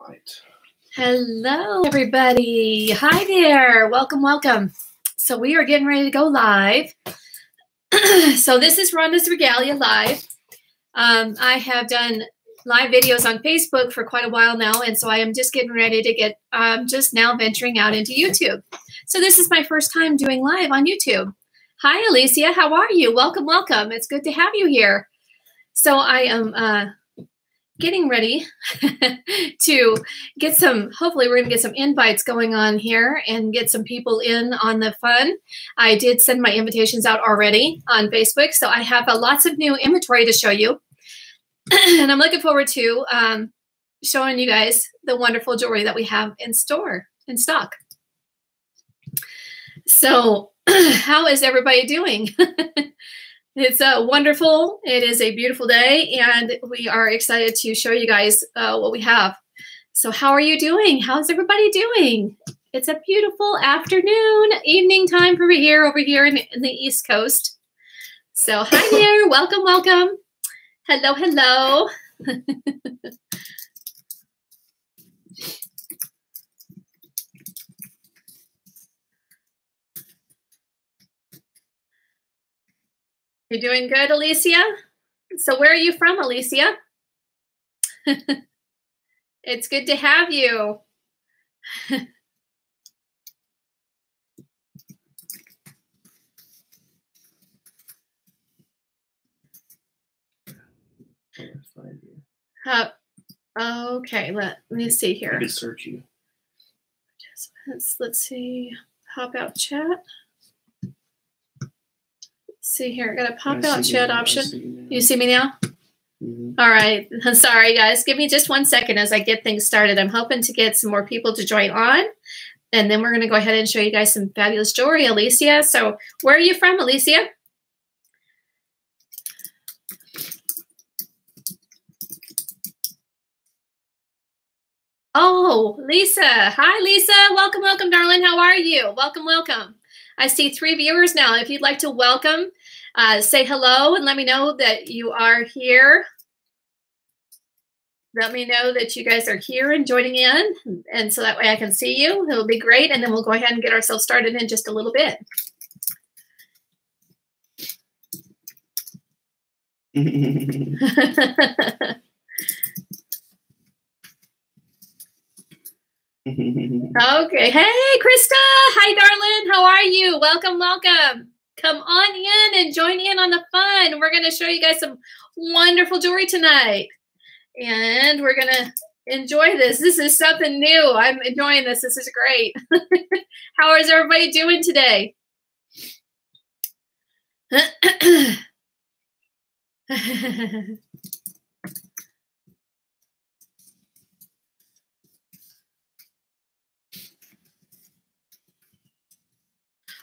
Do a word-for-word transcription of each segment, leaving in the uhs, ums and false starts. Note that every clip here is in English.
Right. Hello, everybody. Hi there. Welcome, welcome. So we are getting ready to go live. So this is Rhonda's Regalia Live. Um, I have done live videos on Facebook for quite a while now, and so I am just getting ready to get, um, just now venturing out into YouTube. So this is my first time doing live on YouTube. Hi, Alicia. How are you? Welcome, welcome. It's good to have you here. So I am uh, getting ready to get some, hopefully we're going to get some invites going on here and get some people in on the fun. I did send my invitations out already on Facebook, so I have uh, lots of new inventory to show you. And I'm looking forward to um, showing you guys the wonderful jewelry that we have in store, in stock. So how is everybody doing? It's a wonderful, it is a beautiful day, and we are excited to show you guys uh, what we have. So how are you doing? How's everybody doing? It's a beautiful afternoon, evening time for here, over here in, in the East Coast. So hi there, welcome, welcome. Hello, hello. You're doing good, Alicia? So where are you from, Alicia? It's good to have you. uh, okay, let me see here. Let me search you. Let's, let's see. Pop out chat. See here, I got a pop out chat option. See you see me now? Mm-hmm. All right. I'm sorry, guys. Give me just one second as I get things started. I'm hoping to get some more people to join on. And then we're going to go ahead and show you guys some fabulous jewelry, Alicia. So where are you from, Alicia? Oh, Lisa. Hi, Lisa. Welcome, welcome, darling. How are you? Welcome, welcome. I see three viewers now. If you'd like to welcome, uh, say hello and let me know that you are here. Let me know that you guys are here and joining in, and so that way I can see you. It'll be great, and then we'll go ahead and get ourselves started in just a little bit. Okay. Hey, Krista. Hi, darling. How are you? Welcome, welcome. Come on in and join in on the fun. We're going to show you guys some wonderful jewelry tonight. And we're going to enjoy this. This is something new. I'm enjoying this. This is great. How is everybody doing today?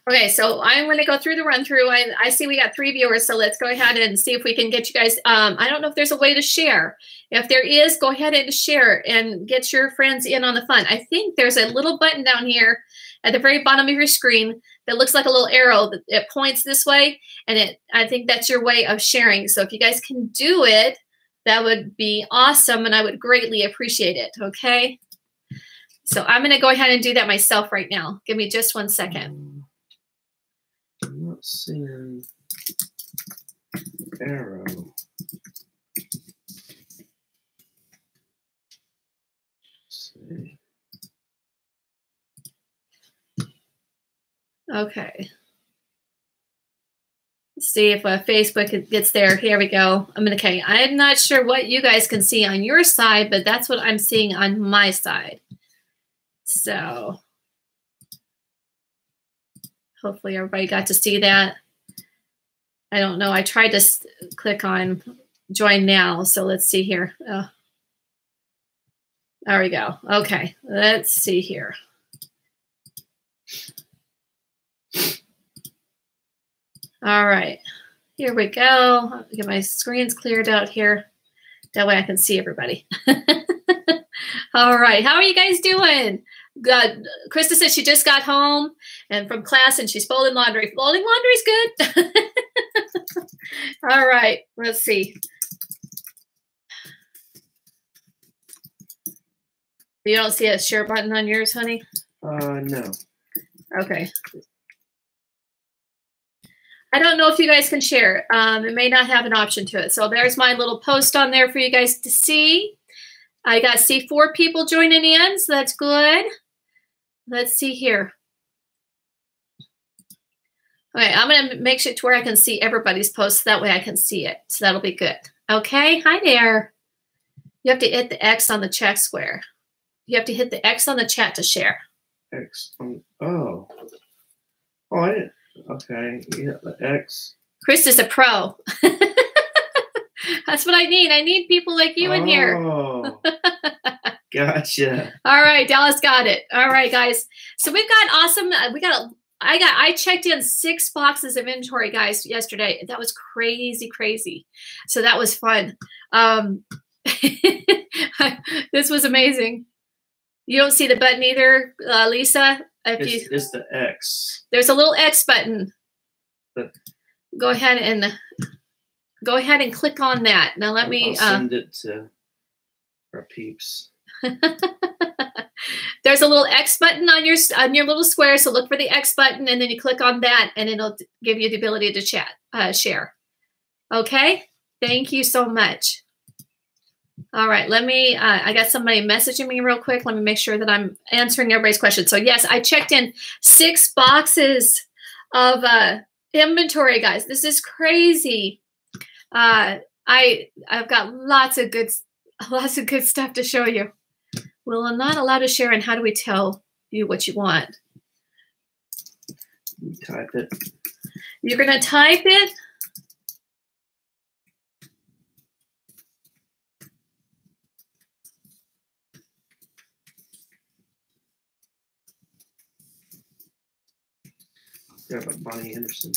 Okay, so I'm going to go through the run-through. I, I see we got three viewers, so let's go ahead and see if we can get you guys. Um, I don't know if there's a way to share. If there is, go ahead and share and get your friends in on the fun. I think there's a little button down here at the very bottom of your screen that looks like a little arrow that it points this way, and it. I think that's your way of sharing. So if you guys can do it, that would be awesome, and I would greatly appreciate it, okay? So I'm going to go ahead and do that myself right now. Give me just one second. I'm not seeing arrow. Let's see. Okay. Let's see if uh, Facebook gets there. Here we go. I'm okay. I'm not sure what you guys can see on your side, but that's what I'm seeing on my side. So. Hopefully everybody got to see that. I don't know. I tried to click on join now. So let's see here. Oh. There we go. Okay. Let's see here. All right. Here we go. Get my screens cleared out here. That way I can see everybody. All right. How are you guys doing? Good. Krista said she just got home and from class, and she's folding laundry. Folding laundry's good. All right, let's see. You don't see a share button on yours, honey? Uh, no. Okay. I don't know if you guys can share. Um, it may not have an option to it. So there's my little post on there for you guys to see. I got to see four people joining in, so that's good. Let's see here. Okay, I'm going to make sure to where I can see everybody's post. So that way I can see it. So that'll be good. Okay, hi there. You have to hit the X on the chat square. You have to hit the X on the chat to share. X on, oh. Oh, I didn't. Okay, you hit the X. Chris is a pro. That's what I need. I need people like you oh, in here. Gotcha. All right, Dallas got it. All right, guys. So we've got awesome. We got. I got. I checked in six boxes of inventory, guys, yesterday. That was crazy, crazy. So that was fun. Um, this was amazing. You don't see the button either, uh, Lisa. If it's, you, it's the X. There's a little X button. The, go ahead and go ahead and click on that. Now let I'll me send uh, it to our peeps. There's a little X button on your on your little square. So look for the X button, and then you click on that, and it'll give you the ability to chat, uh, share. Okay. Thank you so much. All right, let me, uh, I got somebody messaging me real quick. Let me make sure that I'm answering everybody's question. So yes, I checked in six boxes of uh, inventory, guys. This is crazy. Uh, I, I've got lots of good, lots of good stuff to show you. Well, I'm not allowed to share, and how do we tell you what you want? You type it. You're going to type it. Yeah, but Bonnie Anderson.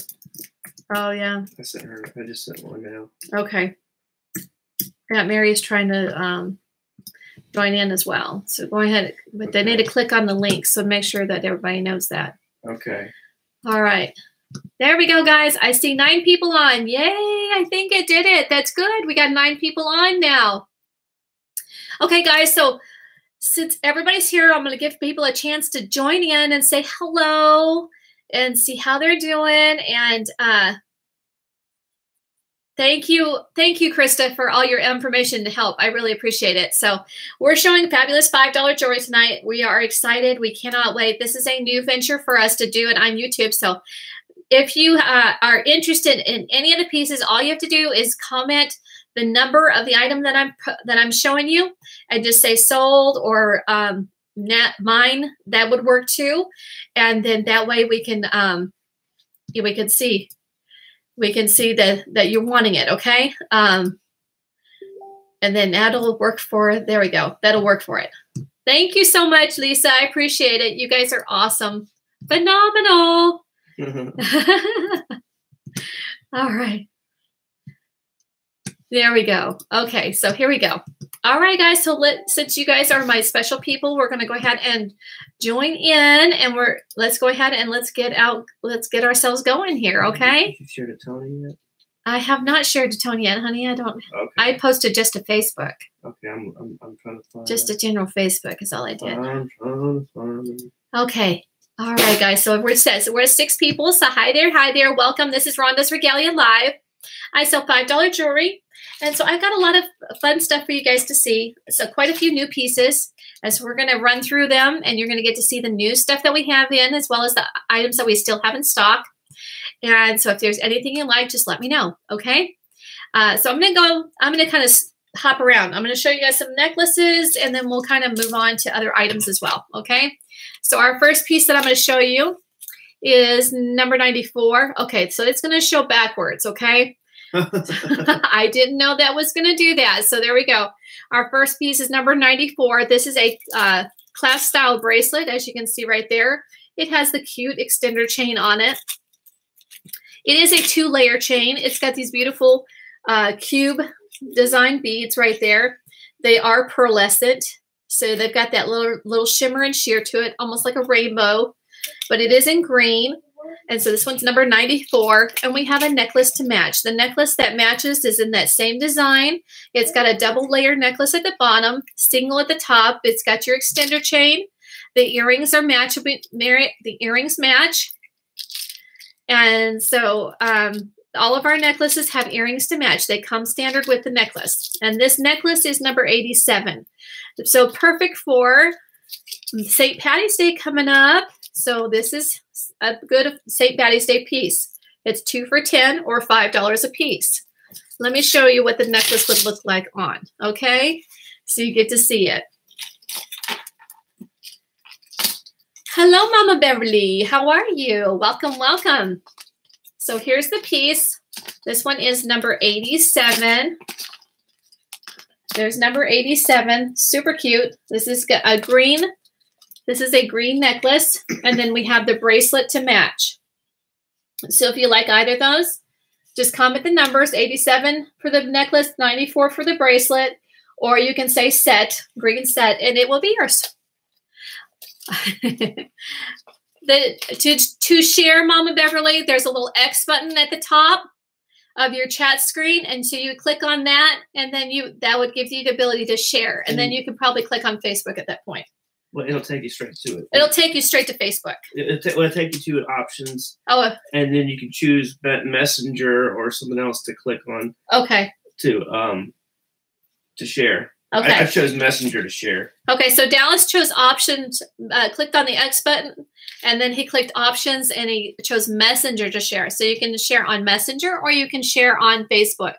Oh yeah. I sent her. I just sent one now. Okay. Yeah, Mary is trying to um, join in as well. So go ahead, but okay. They need to click on the link. So make sure that everybody knows that. Okay. All right. There we go, guys. I see nine people on. Yay! I think it did it. That's good. We got nine people on now. Okay, guys. So since everybody's here, I'm going to give people a chance to join in and say hello and see how they're doing. And uh, thank you. Thank you, Krista, for all your information to help. I really appreciate it. So we're showing fabulous five dollar jewelry tonight. We are excited. We cannot wait. This is a new venture for us to do it on YouTube. So if you uh, are interested in any of the pieces, all you have to do is comment the number of the item that I'm, that I'm showing you and just say sold or um, Not mine. That would work too, and then that way we can um, we can see we can see that that you're wanting it, okay? Um, and then that'll work for. There we go. That'll work for it. Thank you so much, Lisa. I appreciate it. You guys are awesome, phenomenal. All right. There we go. Okay, so here we go. All right, guys, so let, since you guys are my special people, we're going to go ahead and join in, and we're let's go ahead and let's get out, let's get ourselves going here, okay? Have you shared to Tony yet? I have not shared to Tony yet, honey. I don't. Okay. I posted just to Facebook. Okay, I'm, I'm, I'm trying to find Just that. a general Facebook is all I did. I'm trying to find okay. All right, guys, so we're, so we're six people, so hi there, hi there, welcome. This is Rhonda's Regalia Live. I sell five dollar jewelry. And so I've got a lot of fun stuff for you guys to see. So quite a few new pieces. And so we're going to run through them, and you're going to get to see the new stuff that we have in, as well as the items that we still have in stock. And so if there's anything you like, just let me know. Okay. Uh, so I'm going to go, I'm going to kind of hop around. I'm going to show you guys some necklaces, and then we'll kind of move on to other items as well. Okay. So our first piece that I'm going to show you is number ninety-four. Okay. So it's going to show backwards. Okay. I didn't know that was going to do that. So there we go. Our first piece is number ninety-four. This is a uh, clasp style bracelet, as you can see right there. It has the cute extender chain on it. It is a two layer chain. It's got these beautiful uh, cube design beads right there. They are pearlescent. So they've got that little, little shimmer and sheer to it, almost like a rainbow, but it is in green. And so this one's number ninety-four, and we have a necklace to match. The necklace that matches is in that same design. It's got a double layer necklace at the bottom, single at the top. It's got your extender chain. The earrings are match. The earrings match. And so um, all of our necklaces have earrings to match. They come standard with the necklace. And this necklace is number eighty-seven. So perfect for Saint Patty's Day coming up. So this is a good Saint Patty's Day piece. It's two for ten or five dollars a piece. Let me show you what the necklace would look like on, okay? So you get to see it. Hello, Mama Beverly. How are you? Welcome, welcome. So here's the piece. This one is number eighty-seven. There's number eighty-seven, super cute. This is a green This is a green necklace, and then we have the bracelet to match. So if you like either of those, just comment the numbers, eighty-seven for the necklace, ninety-four for the bracelet, or you can say set, green set, and it will be yours. the, to, to share, Mama Beverly, there's a little X button at the top of your chat screen, and so you click on that, and then you that would give you the ability to share, and then you can probably click on Facebook at that point. Well, it'll take you straight to it. It'll take you straight to Facebook. It'll, it'll take you to options. Oh. And then you can choose Messenger or something else to click on. Okay. To um, to share. Okay. I, I chose Messenger to share. Okay, so Dallas chose options, uh, clicked on the X button, and then he clicked options, and he chose Messenger to share. So you can share on Messenger, or you can share on Facebook.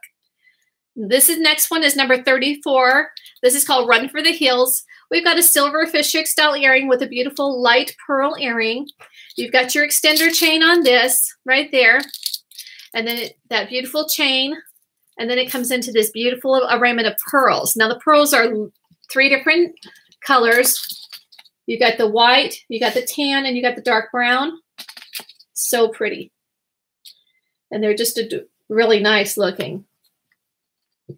This is next one is number thirty-four. This is called Run for the Hills. We've got a silver fishhook style earring with a beautiful light pearl earring. You've got your extender chain on this right there. And then it, that beautiful chain. And then it comes into this beautiful arrangement of pearls. Now the pearls are three different colors. You got the white, you got the tan, and you got the dark brown. So pretty. And they're just a, really nice looking.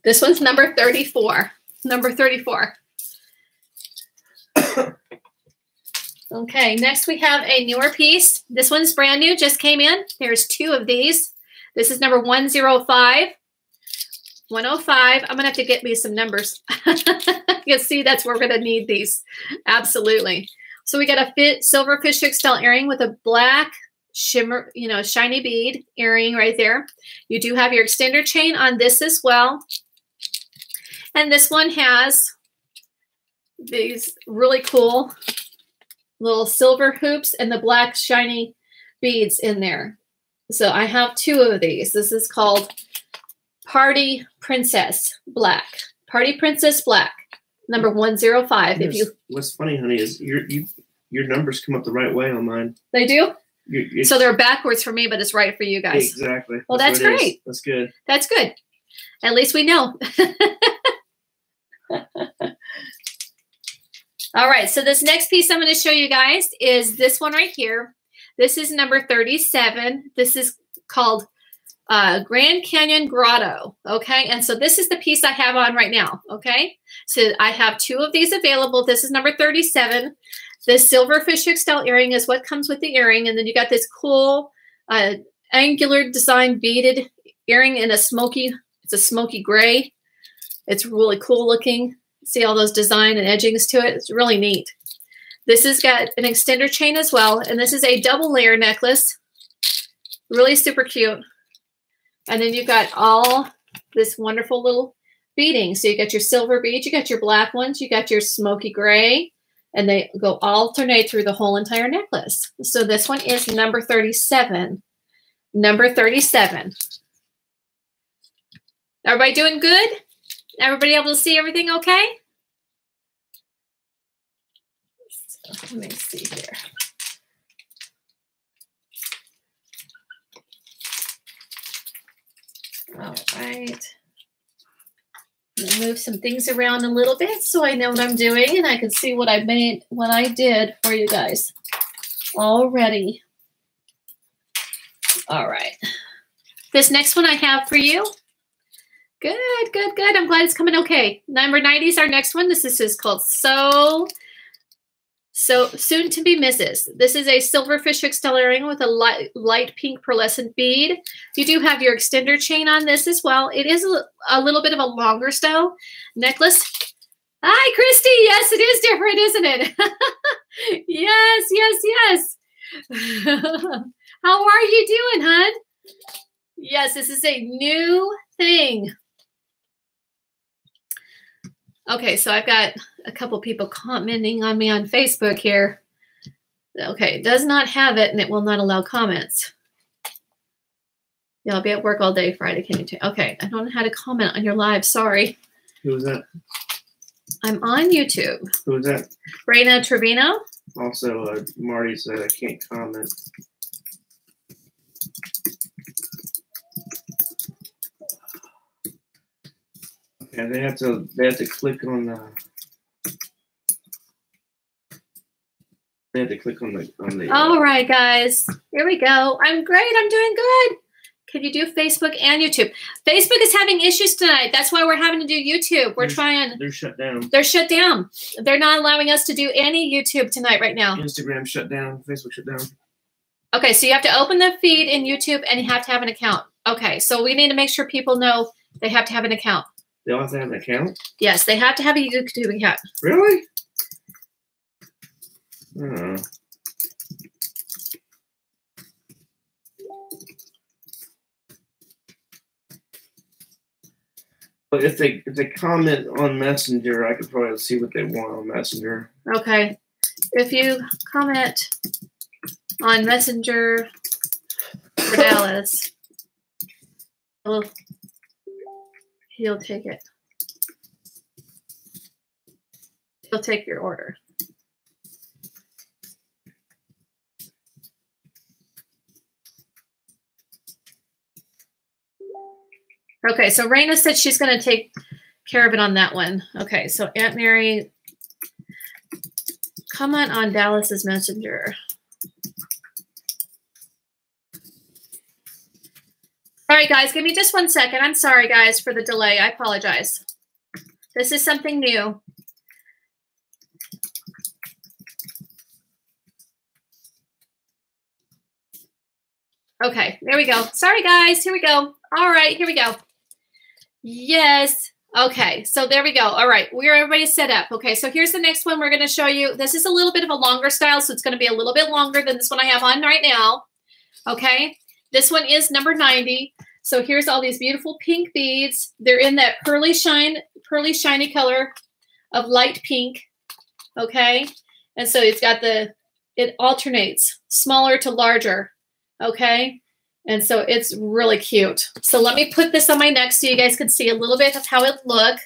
This one's number thirty-four. Number thirty-four. Okay, next we have a newer piece. This one's brand new, just came in. There's two of these. This is number one oh five. one oh five. I'm going to have to get me some numbers. You'll see that's where we're going to need these. Absolutely. So we got a fit silver fishhook style earring with a black shimmer, you know, shiny bead earring right there. You do have your extender chain on this as well. And this one has these really cool little silver hoops and the black shiny beads in there. So I have two of these. This is called Party Princess Black. Party Princess Black, number one oh five. If you, what's funny, honey, is your you, your numbers come up the right way on mine. They do? You're, you're, so they're backwards for me, but it's right for you guys. Exactly. Well, that's, that's great. That's good. That's good. At least we know. All right, so this next piece I'm going to show you guys is this one right here. This is number thirty-seven. This is called uh, Grand Canyon Grotto, okay? And so this is the piece I have on right now, okay? So I have two of these available. This is number thirty-seven. This silver fishhook style earring is what comes with the earring, and then you got this cool uh, angular design beaded earring in a smoky, it's a smoky gray. It's really cool looking. See all those design and edgings to it. It's really neat. This has got an extender chain as well. And this is a double layer necklace. Really super cute. And then you've got all this wonderful little beading. So you got your silver beads, you got your black ones, you got your smoky gray, and they go alternate through the whole entire necklace. So this one is number thirty-seven. Number thirty-seven. Everybody doing good? Everybody able to see everything okay? So let me see here. All right. I'm gonna move some things around a little bit so I know what I'm doing and I can see what I made, what I did for you guys already. All right. This next one I have for you. Good, good, good. I'm glad it's coming okay. Number ninety is our next one. This is called So So soon to be missus. This is a silverfish extella ring with a light, light pink pearlescent bead. You do have your extender chain on this as well. It is a, a little bit of a longer style necklace. Hi, Christy. Yes, it is different, isn't it? Yes, yes, yes. How are you doing, hon? Yes, this is a new thing. Okay, so I've got a couple people commenting on me on Facebook here. Okay, it does not have it, and it will not allow comments. Yeah, I'll be at work all day Friday. Can you take? Okay, I don't know how to comment on your live. Sorry. Who was that? I'm on YouTube. Who was that? Raina Trevino. Also, uh, Marty said I can't comment. Yeah, they have to they have to click on the they have to click on the on the All uh, right, guys. Here we go. I'm great. I'm doing good. Can you do Facebook and YouTube? Facebook is having issues tonight. That's why we're having to do YouTube. We're they're, trying They're shut down. They're shut down. They're not allowing us to do any YouTube tonight right now. Instagram shut down, Facebook shut down. Okay, so you have to open the feed in YouTube and you have to have an account. Okay, so we need to make sure people know they have to have an account. They all have to have an account? Yes, they have to have a YouTube account. Really? Oh. But if they if they comment on Messenger, I could probably see what they want on Messenger. Okay. If you comment on Messenger for Dallas, well, he'll take it. He'll take your order. Okay, so Raina said she's going to take care of it on that one. Okay, so Aunt Mary, comment on Dallas's Messenger. All right, guys, give me just one second. I'm sorry, guys, for the delay. I apologize. This is something new. Okay, there we go. Sorry, guys. Here we go. All right, here we go. Yes. Okay, so there we go. All right, we're everybody set up. Okay, so here's the next one we're going to show you. This is a little bit of a longer style, so it's going to be a little bit longer than this one I have on right now. Okay. This one is number ninety. So here's all these beautiful pink beads. They're in that pearly shine, pearly shiny color of light pink. Okay. And so it's got the, it alternates smaller to larger. Okay. And so it's really cute. So let me put this on my neck so you guys can see a little bit of how it look.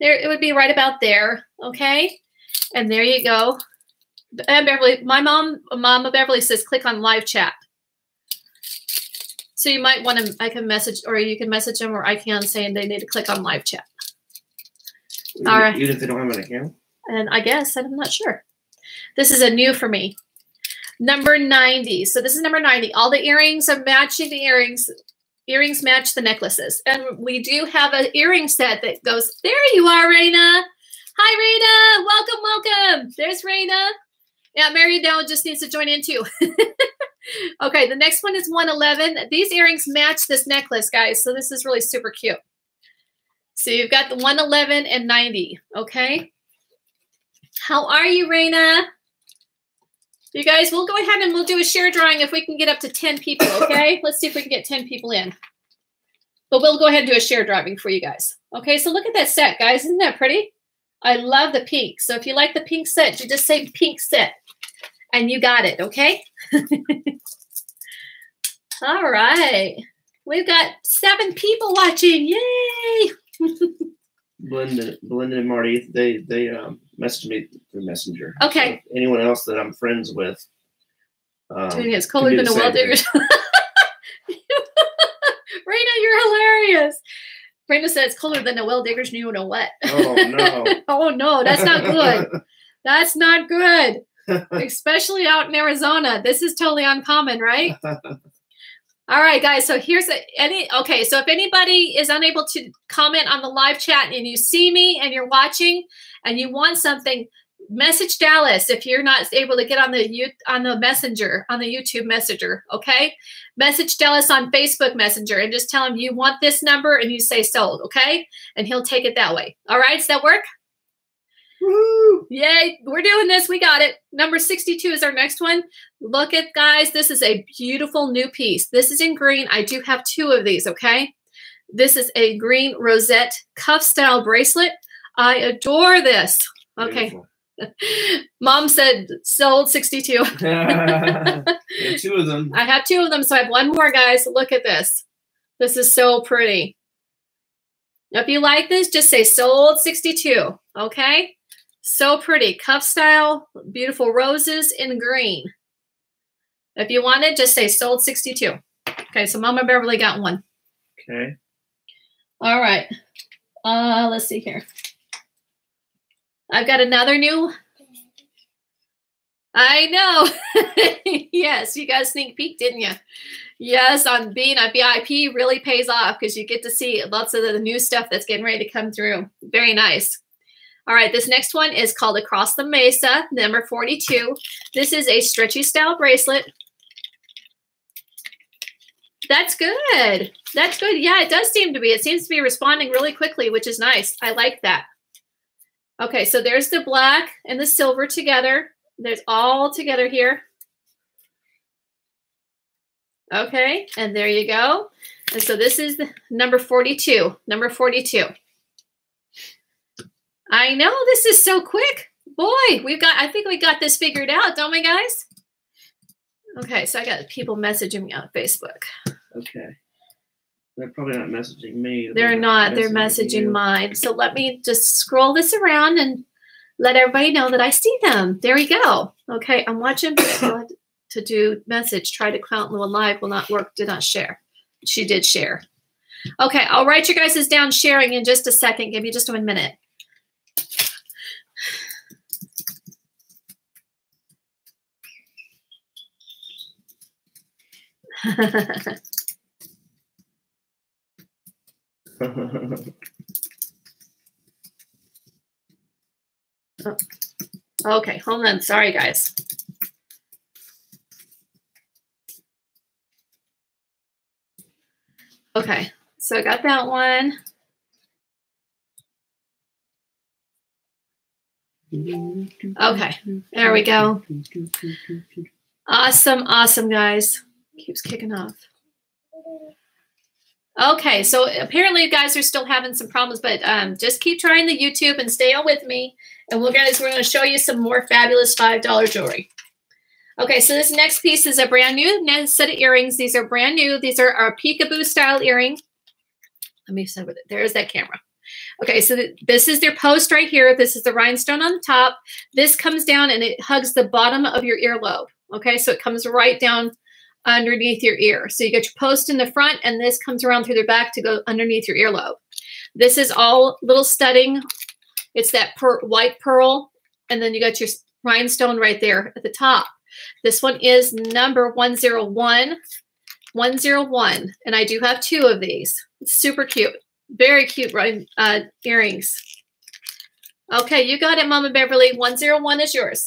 There, it would be right about there. Okay. And there you go. And Beverly, my mom, Mama Beverly says, click on live chat. So you might want to, I can message, or you can message them, or I can, saying they need to click on live chat. Even, all right. Even if they don't have an account? And I guess, I'm not sure. This is a new for me. Number ninety. So this is number ninety. All the earrings are matching the earrings. Earrings match the necklaces. And we do have an earring set that goes, there you are, Raina. Hi, Raina. Welcome, welcome. There's Raina. Yeah, Mary now just needs to join in too. Okay, the next one is one eleven. These earrings match this necklace, guys. So this is really super cute. So you've got the one eleven and ninety, okay? How are you, Raina? You guys, we'll go ahead and we'll do a share drawing if we can get up to ten people, okay? Let's see if we can get ten people in. But we'll go ahead and do a share drawing for you guys. Okay, so look at that set, guys. Isn't that pretty? I love the pink. So if you like the pink set, you just say pink set. And you got it, okay? All right. We've got seven people watching. Yay! Belinda, Belinda and Marty, they, they um, messaged me through Messenger. Okay. So anyone else that I'm friends with. Um, Doing it's colder than a welder. Raina, you're hilarious. Raina said it's colder than a well digger's new, you know what? Oh, no. Oh, no. That's not good. That's not good. Especially out in Arizona. This is totally uncommon, right? All right, guys. So here's a, any, okay. So if anybody is unable to comment on the live chat and you see me and you're watching and you want something, message Dallas if you're not able to get on the you on the messenger, on the YouTube messenger, okay? Message Dallas on Facebook Messenger and just tell him you want this number and you say sold, okay? And he'll take it that way. All right, does that work? Woo! Yay, we're doing this. We got it. Number sixty-two is our next one. Look at, guys, this is a beautiful new piece. This is in green. I do have two of these, okay? This is a green rosette cuff style bracelet. I adore this. Okay. Beautiful. Mom said sold sixty-two. Two of them. I have two of them, so I have one more, guys. Look at this. This is so pretty. If you like this, just say sold sixty-two. Okay? So pretty. Cuff style, beautiful roses in green. If you want it, just say sold sixty-two. Okay, so Mama Beverly got one. Okay. All right. Uh, let's see here. I've got another new. I know. Yes, you got a sneak peek, didn't you? Yes, on being a V I P really pays off because you get to see lots of the new stuff that's getting ready to come through. Very nice. All right, this next one is called Across the Mesa, number forty-two. This is a stretchy style bracelet. That's good. That's good. Yeah, it does seem to be. It seems to be responding really quickly, which is nice. I like that. Okay, so there's the black and the silver together. There's all together here. Okay, and there you go. And so this is the number forty-two. Number forty-two. I know, this is so quick. Boy, we've got, I think we got this figured out, don't we, guys? Okay, so I got people messaging me on Facebook. Okay. They're probably not messaging me. They're, they're not. They're messaging, messaging mine. So let me just scroll this around and let everybody know that I see them. There we go. Okay, I'm watching to do message. Try to count Lua live will not work. Did not share. She did share. Okay, I'll write you guys down sharing in just a second. Give me just one minute. Oh. Okay, hold on. Sorry, guys. Okay, so I got that one. Okay, there we go. Awesome, awesome, guys. Keeps kicking off. Okay, so apparently you guys are still having some problems, but um, just keep trying the YouTube and stay on with me. And we'll, guys, we're going to show you some more fabulous five dollar jewelry. Okay, so this next piece is a brand new set of earrings. These are brand new. These are our peekaboo style earring. Let me set with it. There's that camera. Okay, so th this is their post right here. This is the rhinestone on the top. This comes down and it hugs the bottom of your earlobe. Okay, so it comes right down underneath your ear. So you get your post in the front and this comes around through the back to go underneath your earlobe. This is all little studding. It's that per white pearl. And then you got your rhinestone right there at the top. This one is number one oh one. one oh one. And I do have two of these. It's super cute. Very cute uh, earrings. Okay, you got it, Mama Beverly. one oh one is yours.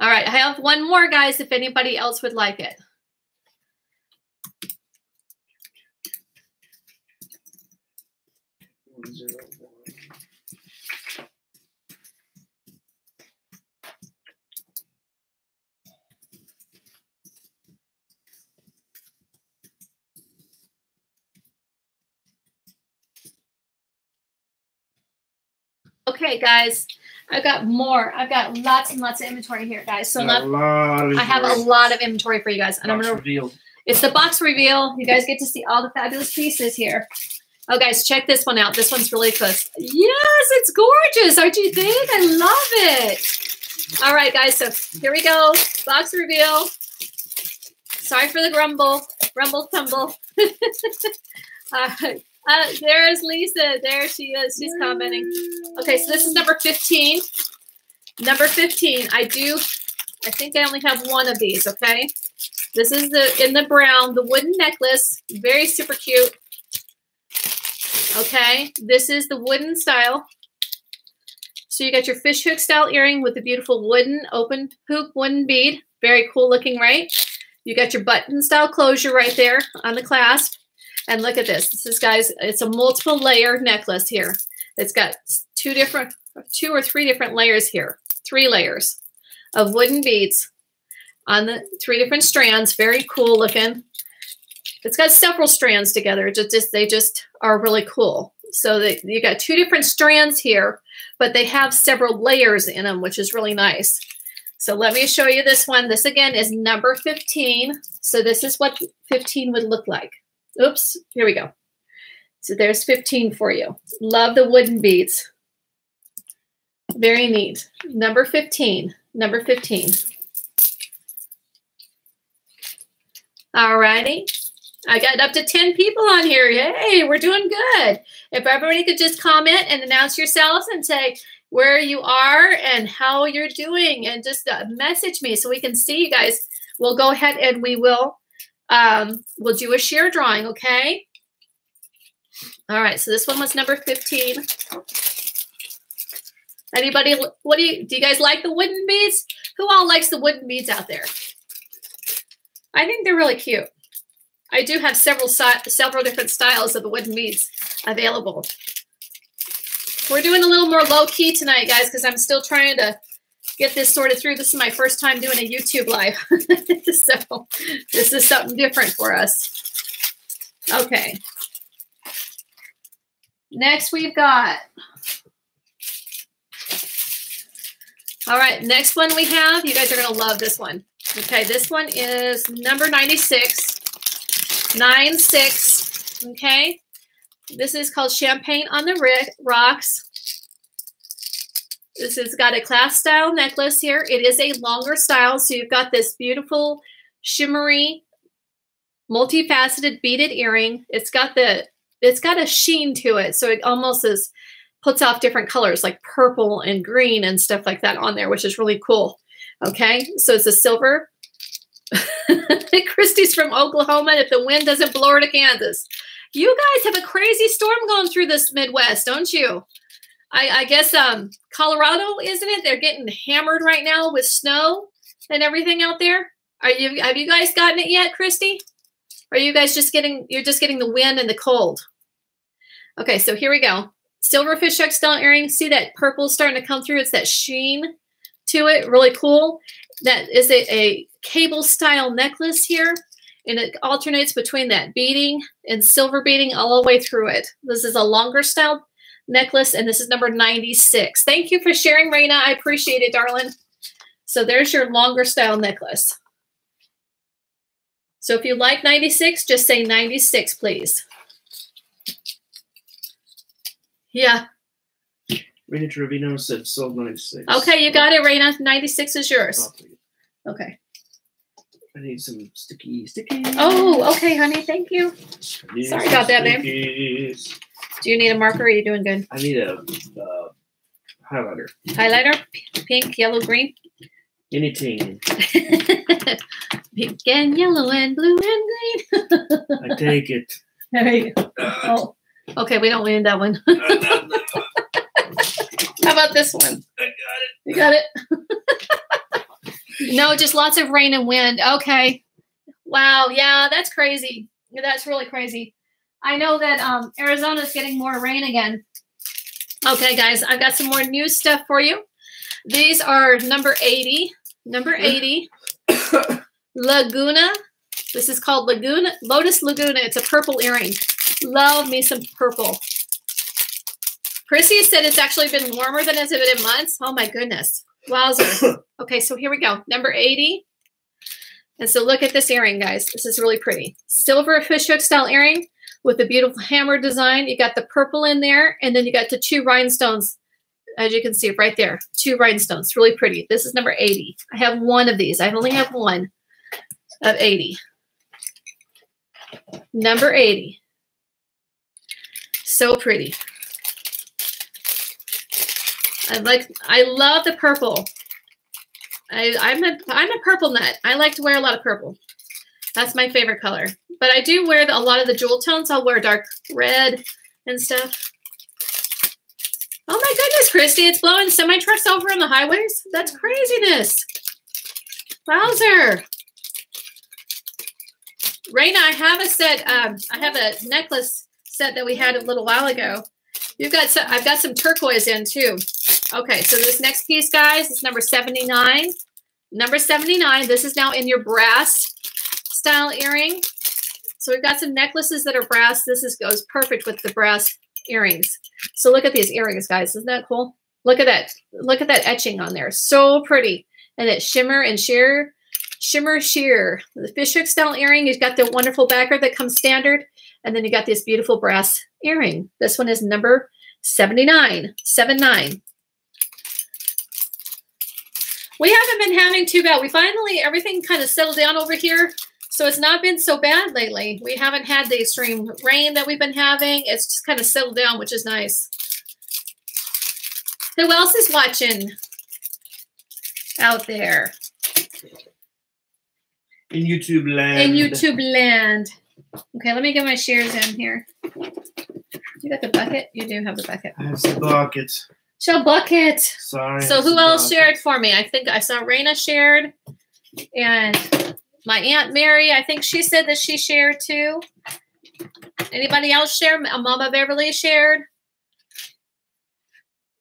All right, I have one more, guys, if anybody else would like it. Okay, guys. I've got more. I've got lots and lots of inventory here, guys. So not, I have a lot of inventory for you guys. And box I'm gonna reveal. It's the box reveal. You guys get to see all the fabulous pieces here. Oh, guys, check this one out. This one's really close. Yes, it's gorgeous. Aren't you big? I love it. All right, guys. So here we go. Box reveal. Sorry for the grumble. Rumble tumble. All right. Uh, there's Lisa. There she is. She's commenting. Okay, so this is number fifteen. Number fifteen. I do, I think I only have one of these, okay? This is the in the brown, the wooden necklace. Very super cute. Okay, this is the wooden style. So you got your fishhook style earring with the beautiful wooden open hoop wooden bead. Very cool looking, right? You got your button style closure right there on the clasp. And look at this. This is, guys, it's a multiple layer necklace here. It's got two different, two or three different layers here. Three layers of wooden beads on the three different strands. Very cool looking. It's got several strands together. It just, just they just are really cool. So that you got two different strands here, but they have several layers in them, which is really nice. So let me show you this one. This again is number fifteen. So this is what fifteen would look like. Oops, here we go. So there's fifteen for you. Love the wooden beads. Very neat. Number fifteen, number fifteen. All righty. I got up to ten people on here. Yay, we're doing good. If everybody could just comment and announce yourselves and say where you are and how you're doing and just message me so we can see you guys. We'll go ahead and we will um, we'll do a share drawing, okay? All right, so this one was number fifteen. Anybody, what do you, do you guys like the wooden beads? Who all likes the wooden beads out there? I think they're really cute. I do have several several different styles of the wooden beads available. We're doing a little more low-key tonight, guys, because I'm still trying to get this sorted through. This is my first time doing a YouTube live, so this is something different for us. Okay. Next we've got... All right, next one we have. You guys are going to love this one. Okay, this one is number ninety-six. Nine, six, okay? This is called Champagne on the Rocks. This has got a clasp style necklace here. It is a longer style, so you've got this beautiful, shimmery, multifaceted beaded earring. It's got the, it's got a sheen to it, so it almost is, puts off different colors like purple and green and stuff like that on there, which is really cool, okay? So it's a silver. Christy's from Oklahoma, and if the wind doesn't blow her to Kansas. You guys have a crazy storm going through this Midwest, don't you? I, I guess um, Colorado, isn't it? They're getting hammered right now with snow and everything out there. Are you? Have you guys gotten it yet, Christy? Or are you guys just getting? You're just getting the wind and the cold. Okay, so here we go. Silver fishhook style earring. See that purple starting to come through? It's that sheen to it. Really cool. That is a, a cable style necklace here, and it alternates between that beading and silver beading all the way through it. This is a longer style necklace, and this is number ninety-six. Thank you for sharing, Raina. I appreciate it, darling. So there's your longer style necklace. So if you like ninety-six, just say ninety-six, please. Yeah. Raina Trevino said sold ninety-six. Okay, you got it, Raina. ninety-six is yours. Okay. I need some sticky, sticky. Oh, okay, honey. Thank you. Sorry about that, babe. Do you need a marker? Or are you doing good? I need a uh, highlighter. Highlighter? Pink, yellow, green? Anything. Pink and yellow and blue and green. I take it. There you go. Oh, okay, we don't need that one. How about this one? I got it. You got it? No, just lots of rain and wind. Okay. Wow. Yeah, that's crazy. That's really crazy. I know that um, Arizona is getting more rain again. Okay, guys, I've got some more new stuff for you. These are number eighty. Number eighty. Laguna. This is called Laguna Lotus Laguna. It's a purple earring. Love me some purple. Chrissy said it's actually been warmer than it's been in months. Oh, my goodness. Wowzer. Okay, so here we go. Number eighty. And so look at this earring, guys. This is really pretty. Silver fishhook style earring with a beautiful hammer design. You got the purple in there, and then you got the two rhinestones, as you can see right there. Two rhinestones. Really pretty. This is number eighty. I have one of these. I only have one of eighty. Number eighty. So pretty. I like. I love the purple. I, I'm a I'm a purple nut. I like to wear a lot of purple. That's my favorite color. But I do wear the, a lot of the jewel tones. I'll wear dark red, and stuff. Oh my goodness, Christy, it's blowing semi trucks over on the highways. That's craziness. Wowzer. Raina, I have a set. Um, I have a necklace set that we had a little while ago. You've got some, I've got some turquoise in too. Okay, so this next piece, guys, is number seventy-nine. Number seventy-nine. This is now in your brass style earring. So we've got some necklaces that are brass. This is goes perfect with the brass earrings. So look at these earrings, guys. Isn't that cool? Look at that. Look at that etching on there. So pretty. And it shimmer and sheer. Shimmer sheer. The fishhook style earring. You've got the wonderful backer that comes standard. And then you got this beautiful brass earring. This one is number seventy-nine. seventy-nine. We haven't been having too bad. We finally, everything kind of settled down over here. So it's not been so bad lately. We haven't had the extreme rain that we've been having. It's just kind of settled down, which is nice. Who else is watching out there? In YouTube land. In YouTube land. Okay, let me get my shears in here. You got the bucket? You do have the bucket. I have the bucket. Shell bucket. Sorry. So who else bucket. shared for me? I think I saw Raina shared. And my Aunt Mary, I think she said that she shared too. Anybody else share? Mama Beverly shared.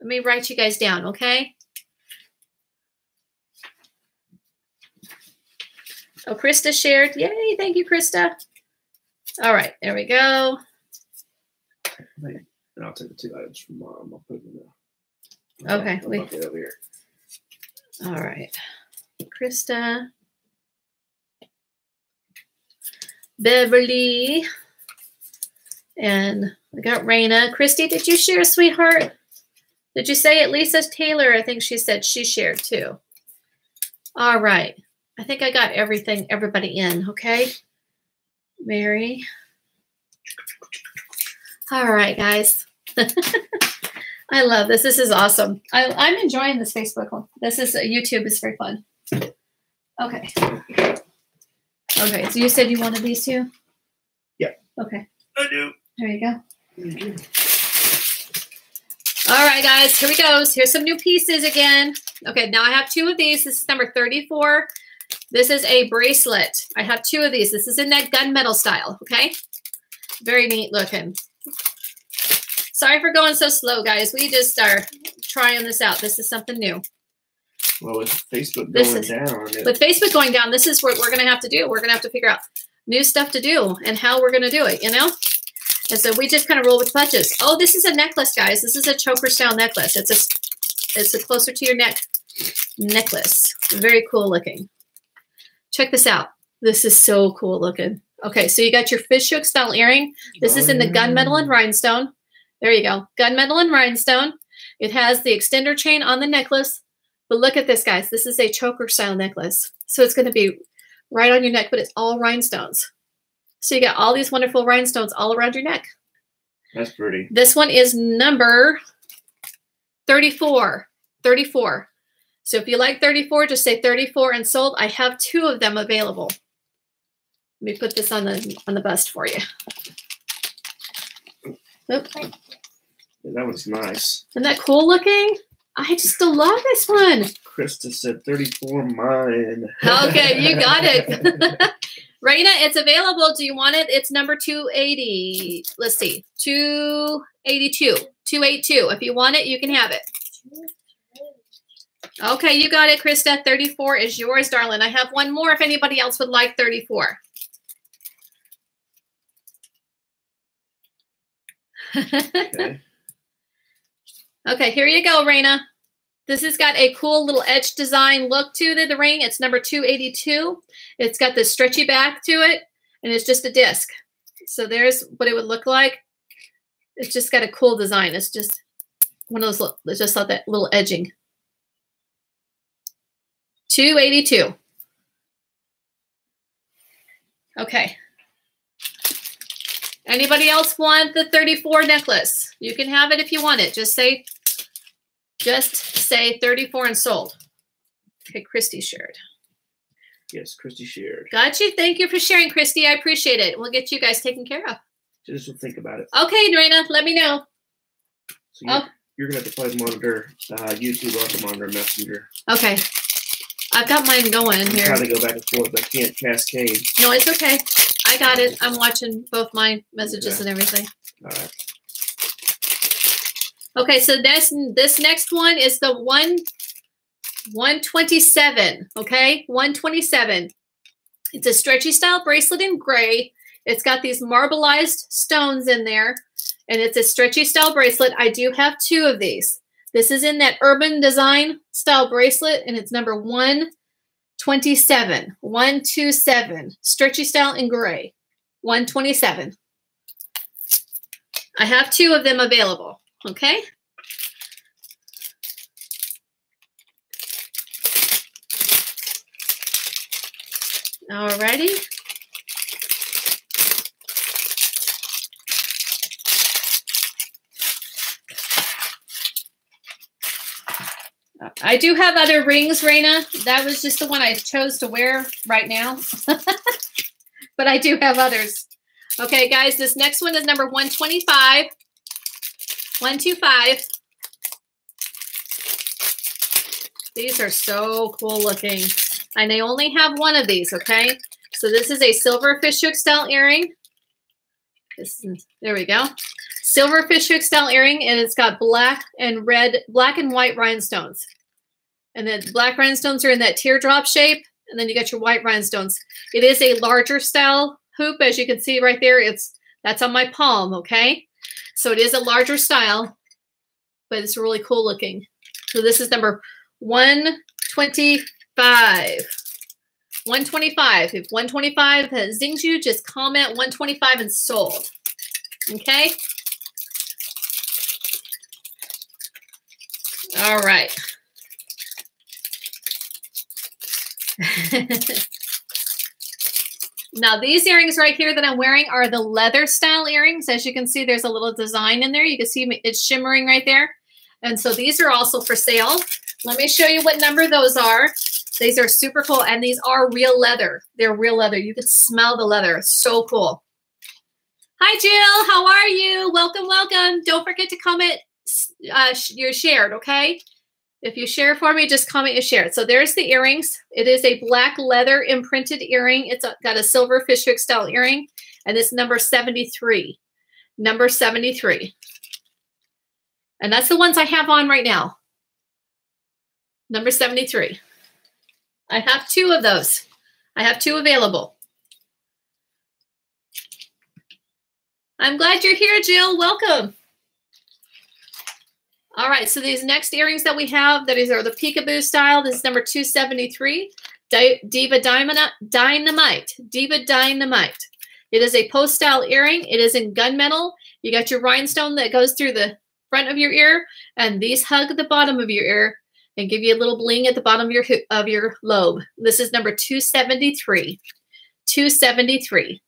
Let me write you guys down, okay? Oh, Krista shared. Yay, thank you, Krista. All right, there we go. I'll take the two items from Mom. I'll put them there. Okay. I'll we, over here. All right. Krista. Beverly. And we got Raina. Christy, did you share, sweetheart? Did you say it? Lisa Taylor, I think she said she shared too. All right. I think I got everything, everybody in, okay? Mary. All right, guys. I love this. This is awesome. I, I'm enjoying this Facebook one. This is uh, YouTube is very fun. Okay. Okay. So you said you wanted these two? Yeah. Okay. I do. There you go. Mm-hmm. All right, guys. Here we go. Here's some new pieces again. Okay. Now I have two of these. This is number thirty-four. This is a bracelet. I have two of these. This is in that gunmetal style. Okay. Very neat looking. Sorry for going so slow, guys. We just are trying this out. This is something new. Well, with Facebook going is, down. It... With Facebook going down, this is what we're going to have to do. We're going to have to figure out new stuff to do and how we're going to do it, you know? And so we just kind of roll with punches. Oh, this is a necklace, guys. This is a choker style necklace. It's a, it's a closer to your neck necklace. Very cool looking. Check this out. This is so cool looking. Okay, so you got your fishhook style earring. This is in the gunmetal and rhinestone. There you go. Gunmetal and rhinestone. It has the extender chain on the necklace. But look at this, guys. This is a choker style necklace. So it's going to be right on your neck, but it's all rhinestones. So you got all these wonderful rhinestones all around your neck. That's pretty. This one is number thirty-four. thirty-four. So if you like thirty-four, just say thirty-four and sold. I have two of them available. Let me put this on the on the bust for you. Oop. Yeah, that one's nice. Isn't that cool looking? I just still love this one. Krista said thirty-four mine. Okay, you got it. Raina, it's available. Do you want it? It's number two eighty. Let's see. two eighty-two. two eighty-two. If you want it, you can have it. Okay, you got it, Krista. thirty-four is yours, darling. I have one more if anybody else would like thirty-four. Okay. Okay, here you go, Raina. This has got a cool little edge design look to the, the ring. It's number two eighty-two. It's got this stretchy back to it, and it's just a disc. So there's what it would look like. It's just got a cool design. It's just one of those, it's just like that little edging. two eighty-two. Okay. Anybody else want the thirty-four necklace? You can have it if you want it. Just say, just say thirty-four and sold. Okay, Christy shared. Yes, Christy shared. Got you. Thank you for sharing, Christy. I appreciate it. We'll get you guys taken care of. Just think about it. Okay, Raina, let me know. So you're, oh. you're going to have to probably monitor uh, YouTube or to monitor Messenger. Okay. I've got mine going I'm here. I'm trying to go back and forth, but I can't cascade. No, it's okay. I got it. I'm watching both my messages okay. and everything. All right. Okay, so that's, this next one is the one, one twenty-seven, okay? one twenty-seven. It's a stretchy style bracelet in gray. It's got these marbleized stones in there, and it's a stretchy style bracelet. I do have two of these. This is in that urban design style bracelet, and it's number one twenty-seven. one twenty-seven. Stretchy style in gray. one twenty-seven. I have two of them available. Okay. Alrighty. I do have other rings, Raina. That was just the one I chose to wear right now. But I do have others. Okay, guys, this next one is number one twenty-five. one twenty-five. These are so cool looking. And I only have one of these, okay? So this is a silver fishhook style earring. This is, there we go. Silver fishhook style earring, and it's got black and red, black and white rhinestones. And then black rhinestones are in that teardrop shape, and then you got your white rhinestones. It is a larger style hoop, as you can see right there. It's that's on my palm, okay? So it is a larger style, but it's really cool looking. So this is number one twenty-five. one twenty-five. If one twenty-five zings you, just comment one twenty-five and sold. Okay? All right. Now, these earrings right here that I'm wearing are the leather style earrings. As you can see, there's a little design in there. You can see it's shimmering right there. And so these are also for sale. Let me show you what number those are. These are super cool. And these are real leather. They're real leather. You can smell the leather. It's so cool. Hi, Jill. How are you? Welcome, welcome. Don't forget to comment uh, your shared, okay? If you share for me, just comment you shared. So there's the earrings. It is a black leather imprinted earring. It's got a silver fishhook style earring. And it's number seventy-three. Number seventy-three. And that's the ones I have on right now. Number seventy-three. I have two of those. I have two available. I'm glad you're here, Jill. Welcome. All right, so these next earrings that we have, these are the peekaboo style. This is number two seventy-three, Diva Dynamite. Diva Dynamite. It is a post style earring. It is in gunmetal. You got your rhinestone that goes through the front of your ear, and these hug the bottom of your ear and give you a little bling at the bottom of your of your lobe. This is number two seventy-three. two seventy-three.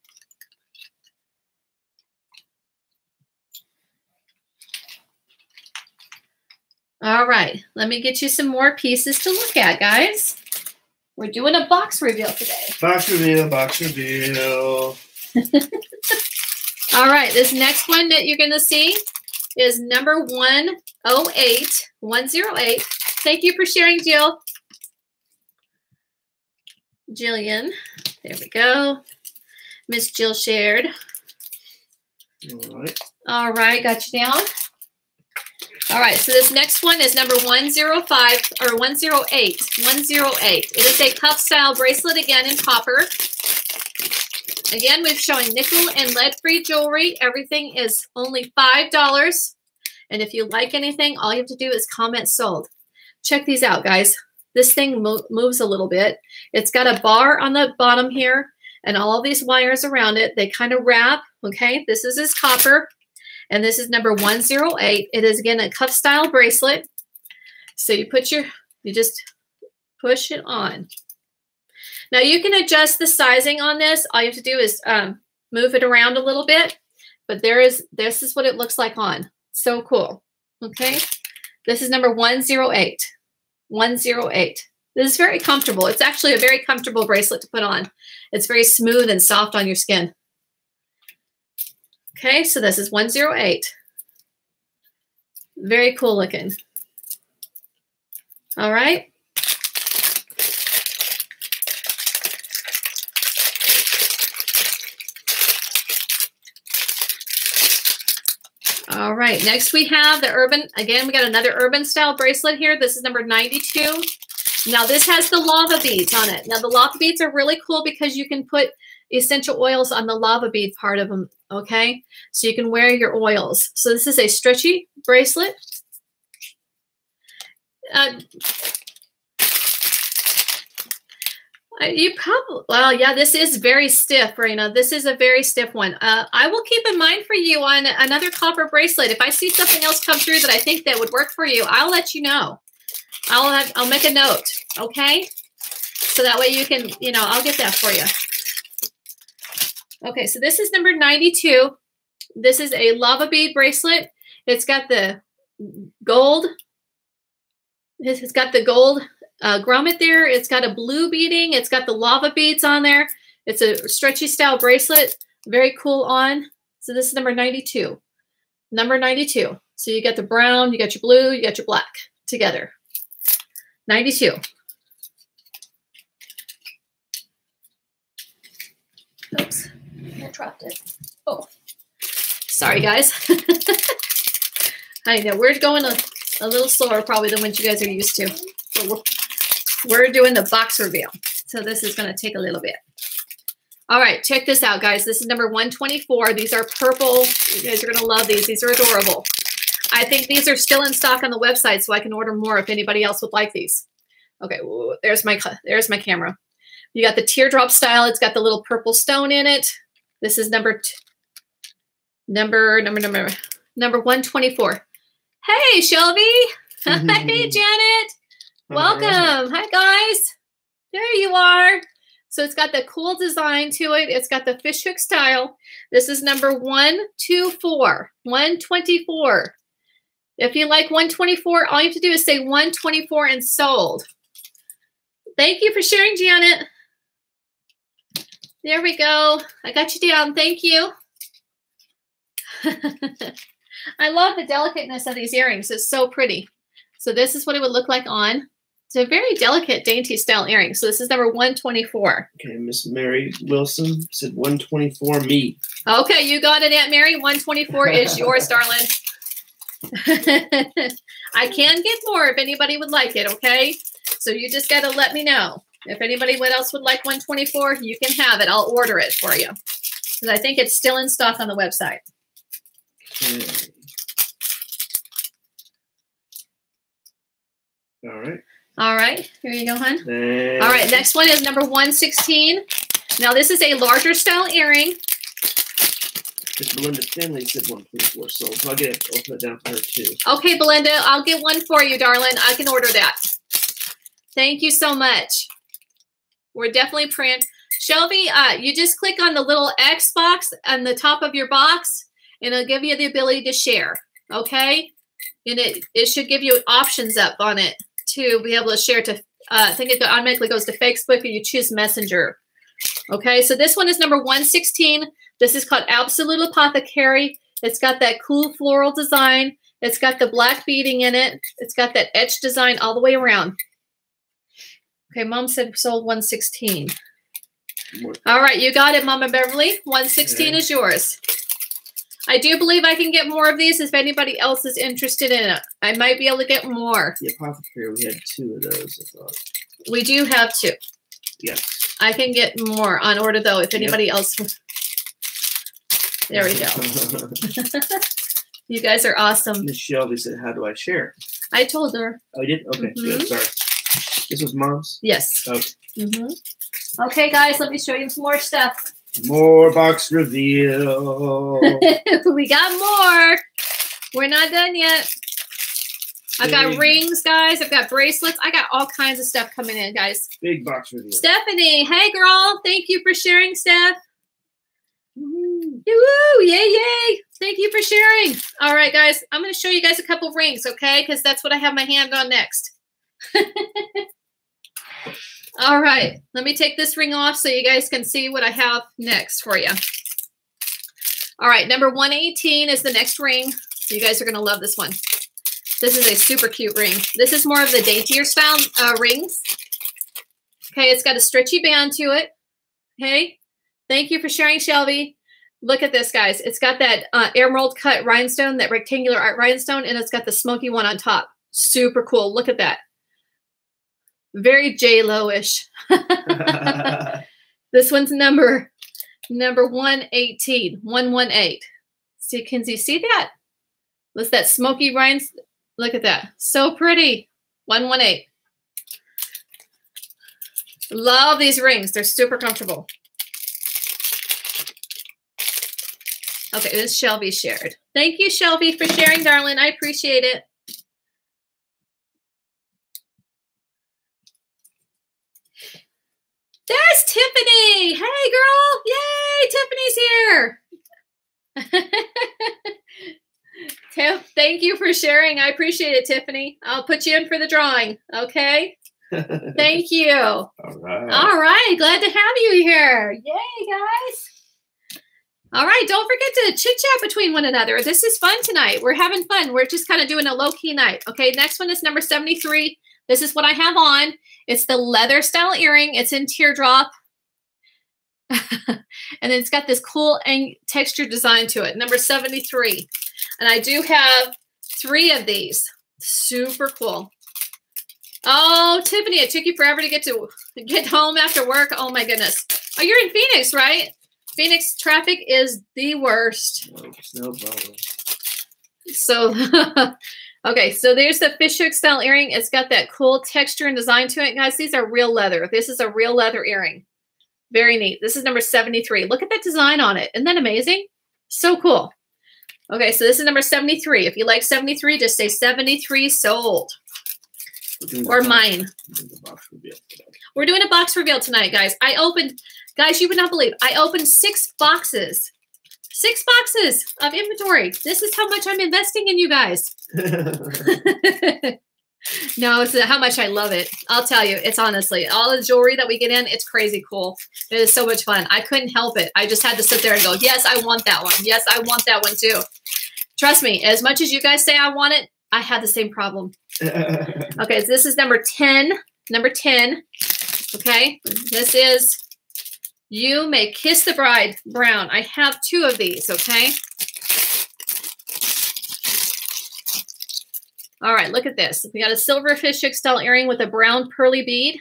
All right, let me get you some more pieces to look at, guys. We're doing a box reveal today. Box reveal, box reveal. All right, this next one that you're going to see is number one oh eight. one oh eight. Thank you for sharing, Jill. Jillian. There we go. Miss Jill shared. All right. All right, got you down. All right, so this next one is number one oh five, or one oh eight, one oh eight. It is a cuff style bracelet again in copper. Again, we're showing nickel and lead-free jewelry. Everything is only five dollars. And if you like anything, all you have to do is comment sold. Check these out, guys. This thing mo moves a little bit. It's got a bar on the bottom here and all these wires around it. They kind of wrap, okay? This is this copper. And this is number one oh eight. It is, again, a cuff style bracelet. So you put your, you just push it on. Now you can adjust the sizing on this. All you have to do is um, move it around a little bit. But there is, this is what it looks like on. So cool. Okay. This is number one oh eight. one oh eight. This is very comfortable. It's actually a very comfortable bracelet to put on. It's very smooth and soft on your skin. Okay, so this is one zero eight. Very cool looking. All right. All right, next we have the Urban. Again, we got another Urban style bracelet here. This is number ninety-two. Now this has the lava beads on it. Now the lava beads are really cool because you can put essential oils on the lava bead part of them, okay? So you can wear your oils. So this is a stretchy bracelet. Uh, you probably, well, yeah, this is very stiff, Raina. This is a very stiff one. Uh, I will keep in mind for you on another copper bracelet. If I see something else come through that I think that would work for you, I'll let you know. I'll have, I'll make a note, okay? So that way you can, you know, I'll get that for you. Okay, so this is number ninety-two. This is a lava bead bracelet. It's got the gold. It's got the gold uh, grommet there. It's got a blue beading. It's got the lava beads on there. It's a stretchy style bracelet. Very cool on. So this is number ninety-two. Number ninety-two. So you got the brown, you got your blue, you got your black together. ninety-two. Oops. I dropped it. Oh, sorry guys. I know we're going a, a little slower probably than what you guys are used to. But we're, we're doing the box reveal. So this is going to take a little bit. All right. Check this out guys. This is number one twenty-four. These are purple. You guys are going to love these. These are adorable. I think these are still in stock on the website so I can order more if anybody else would like these. Okay. Whoa, there's my, there's my camera. You got the teardrop style. It's got the little purple stone in it. This is number, t number, number, number, number one twenty-four. Hey, Shelby. Hey, Janet. Welcome. Hi, guys. There you are. So it's got the cool design to it. It's got the fishhook style. This is number one twenty-four. one twenty-four. If you like one twenty-four, all you have to do is say one twenty-four and sold. Thank you for sharing, Janet. There we go. I got you down. Thank you. I love the delicateness of these earrings. It's so pretty. So this is what it would look like on. It's a very delicate, dainty style earring. So this is number one twenty-four. Okay, Miss Mary Wilson said one twenty-four me. Okay, you got it, Aunt Mary. one twenty-four is yours, darling. I can get more if anybody would like it, okay? So you just got to let me know. If anybody else would like one twenty-four, you can have it. I'll order it for you. Because I think it's still in stock on the website. Okay. All right. All right. Here you go, hon. And all right. Next one is number one sixteen. Now, this is a larger style earring. Miss Belinda Stanley said one twenty-four, so I'll get it. Open it down for her, too. Okay, Belinda. I'll get one for you, darling. I can order that. Thank you so much. We're definitely praying. Shelby, uh, you just click on the little X box on the top of your box, and it'll give you the ability to share, okay? And it, it should give you options up on it to be able to share to, uh, I think it automatically goes to Facebook, or you choose Messenger, okay? So this one is number one sixteen. This is called Absolute Apothecary. It's got that cool floral design. It's got the black beading in it. It's got that etched design all the way around. Okay, Mom said sold one sixteen. All right, you got it, Mama Beverly. one sixteen okay. Is yours. I do believe I can get more of these if anybody else is interested in it. I might be able to get more. The apothecary, we had two of those, I thought. We do have two. Yes. I can get more on order, though, if anybody yep. else. There we go. You guys are awesome. Miss Shelby said, how do I share? I told her. Oh, you did? Okay, mm-hmm. Good, sorry. This was Mom's? Yes. Okay. Mm-hmm. Okay, guys, let me show you some more stuff. More box reveal. We got more. We're not done yet. I've got Big. rings, guys. I've got bracelets. I got all kinds of stuff coming in, guys. Big box reveal. Stephanie, hey, girl. Thank you for sharing, Steph. Woo, yay, yay. Thank you for sharing. All right, guys, I'm going to show you guys a couple rings, okay, because that's what I have my hand on next. All right, let me take this ring off so you guys can see what I have next for you. All right, number one eighteen is the next ring. You guys are going to love this one. This is a super cute ring. This is more of the daintier style uh, rings. Okay, it's got a stretchy band to it. Hey, thank you for sharing, Shelby. Look at this, guys. It's got that uh, emerald cut rhinestone, that rectangular art rhinestone, and it's got the smoky one on top. Super cool. Look at that. Very J-Lo-ish. This one's number number one eighteen. one one eight. See, can you see that? What's that smoky rhinestone? Look at that. So pretty. one one eight. Love these rings. They're super comfortable. Okay, this Shelby shared. Thank you, Shelby, for sharing, darling. I appreciate it. There's Tiffany. Hey, girl. Yay, Tiffany's here. Thank you for sharing. I appreciate it, Tiffany. I'll put you in for the drawing, okay? Thank you. All right. All right. Glad to have you here. Yay, guys. All right. Don't forget to chit-chat between one another. This is fun tonight. We're having fun. We're just kind of doing a low-key night, okay? Next one is number seventy-three. This is what I have on. It's the leather style earring. It's in teardrop. And then it's got this cool texture design to it. Number seventy-three. And I do have three of these. Super cool. Oh, Tiffany, it took you forever to get to get home after work. Oh, my goodness. Oh, you're in Phoenix, right? Phoenix traffic is the worst. No, no problem. So, okay, so there's the fishhook style earring. It's got that cool texture and design to it. Guys, these are real leather. This is a real leather earring. Very neat. This is number seventy-three. Look at that design on it. Isn't that amazing? So cool. Okay, so this is number seventy-three. If you like seventy-three, just say seventy-three sold. Or mine. We're doing a box reveal tonight, guys. I opened, guys, you would not believe, I opened six boxes. Six boxes of inventory. This is how much I'm investing in you guys. No, it's how much I love it. I'll tell you, it's honestly, all the jewelry that we get in, it's crazy cool. It is so much fun. I couldn't help it. I just had to sit there and go, yes, I want that one. Yes, I want that one too. Trust me, as much as you guys say I want it, I had the same problem. Okay, so this is number ten. Number ten. Okay, this is You May Kiss the Bride brown. I have two of these, okay? All right, look at this. We got a silver fishhook style earring with a brown pearly bead.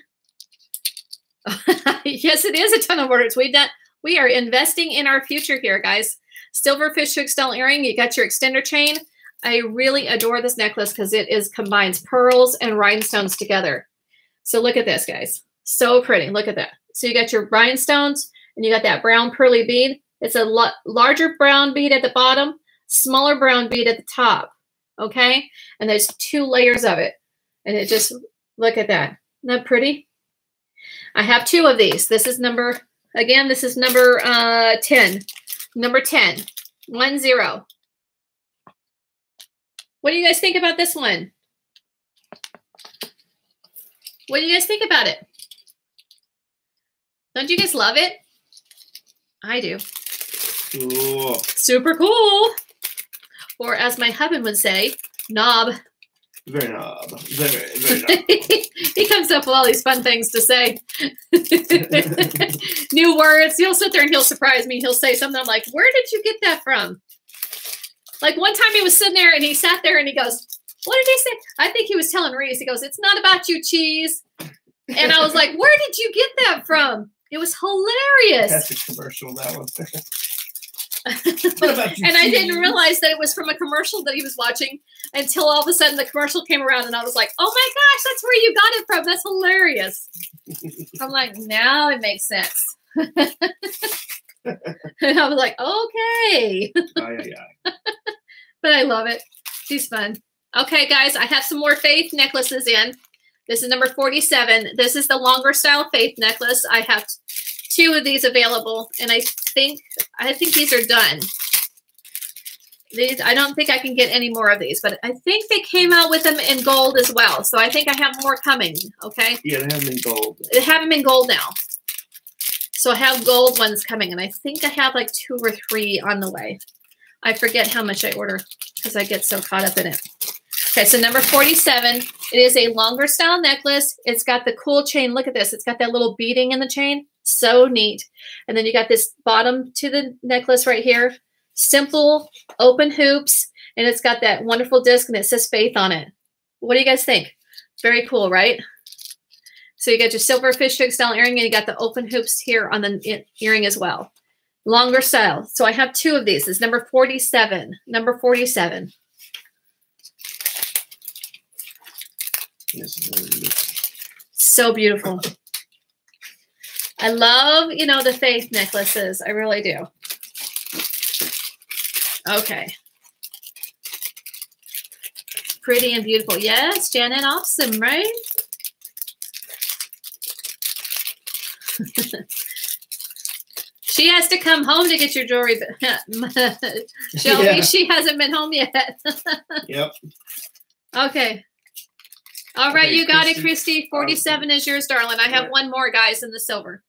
Yes, it is a ton of orders. We done, we are investing in our future here, guys. Silver fishhook style earring. You got your extender chain. I really adore this necklace because it is combines pearls and rhinestones together. So look at this, guys. So pretty. Look at that. So you got your rhinestones and you got that brown pearly bead. It's a larger brown bead at the bottom, smaller brown bead at the top. Okay. And there's two layers of it. And it just, look at that. Isn't that pretty? I have two of these. This is number, again, this is number uh, ten. Number ten. One zero. What do you guys think about this one? What do you guys think about it? Don't you guys love it? I do. Cool. Super cool. Or as my husband would say, knob. Very knob. Very, very knob. He comes up with all these fun things to say. New words. He'll sit there and he'll surprise me. He'll say something. I'm like, where did you get that from? Like one time he was sitting there and he sat there and he goes, what did he say? I think he was telling Reese. He goes, it's not about you, cheese. And I was like, where did you get that from? It was hilarious. That's a commercial, that one. It's not about you, and cheese. I didn't realize that it was from a commercial that he was watching until all of a sudden the commercial came around and I was like, oh my gosh, that's where you got it from. That's hilarious. I'm like, now it makes sense. And I was like, okay. Aye, aye, aye. But I love it. She's fun. Okay, guys, I have some more faith necklaces in. This is number forty-seven. This is the longer style faith necklace. I have two of these available, and I think I think these are done. These I don't think I can get any more of these, but I think they came out with them in gold as well. So I think I have more coming. Okay. Yeah, they have them in gold. They have them in gold now. So I have gold ones coming, and I think I have like two or three on the way. I forget how much I order because I get so caught up in it. Okay, so number forty-seven, it is a longer style necklace. It's got the cool chain. Look at this. It's got that little beading in the chain. So neat. And then you got this bottom to the necklace right here. Simple, open hoops, and it's got that wonderful disc, and it says Faith on it. What do you guys think? Very cool, right? So you got your silver fishhook style earring, and you got the open hoops here on the earring as well. Longer style. So I have two of these. It's number forty-seven. Number forty-seven. So beautiful. I love, you know, the Faith necklaces. I really do. Okay. Pretty and beautiful. Yes, Janet, awesome, right? She has to come home to get your jewelry. Shelby, yeah. She hasn't been home yet. Yep. Okay. All right, okay, you got Christy. It, Christy. forty-seven is yours, darling. I have one more, guys, in the silver.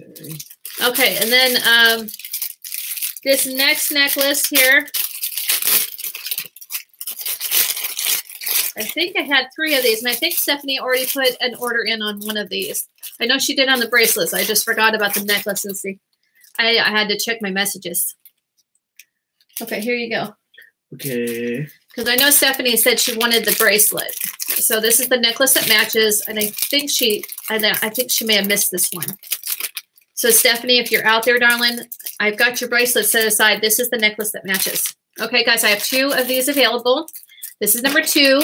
Okay. Okay, and then um, this next necklace here. I think I had three of these, and I think Stephanie already put an order in on one of these. I know she did on the bracelets. I just forgot about the necklace. Let's see. I, I had to check my messages. Okay, here you go. Okay. Because I know Stephanie said she wanted the bracelet. So this is the necklace that matches, and I think she and I think she may have missed this one. So Stephanie, if you're out there, darling, I've got your bracelet set aside. This is the necklace that matches. Okay, guys, I have two of these available. This is number two.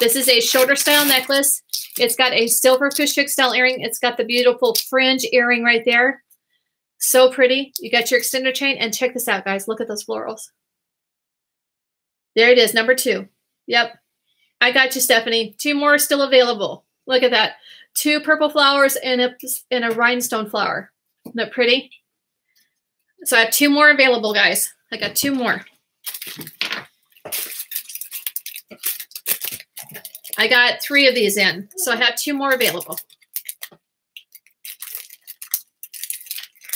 This is a shoulder style necklace. It's got a silver fishhook style earring. It's got the beautiful fringe earring right there. So pretty. You got your extender chain, and check this out, guys. Look at those florals. There it is, number two. Yep. I got you, Stephanie. Two more still available. Look at that. Two purple flowers and a, and a rhinestone flower. Isn't that pretty? So I have two more available, guys. I got two more. I got three of these in, so I have two more available.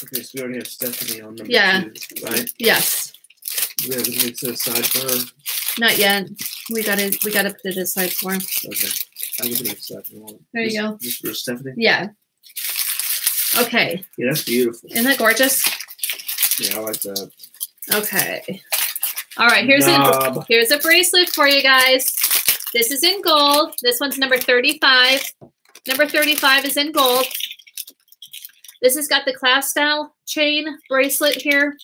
Okay, so we already have Stephanie on number yeah. two, right? Yes. Do we have anything set aside for her? Not yet. We gotta we gotta put it aside for her. Okay. I was gonna set one. There this, you go. This for Stephanie? Yeah. Okay. Yeah, that's beautiful. Isn't that gorgeous? Yeah, I like that. Okay. All right, here's Knob. a here's a bracelet for you guys. This is in gold. This one's number thirty-five. Number thirty-five is in gold. This has got the clasp style chain bracelet here.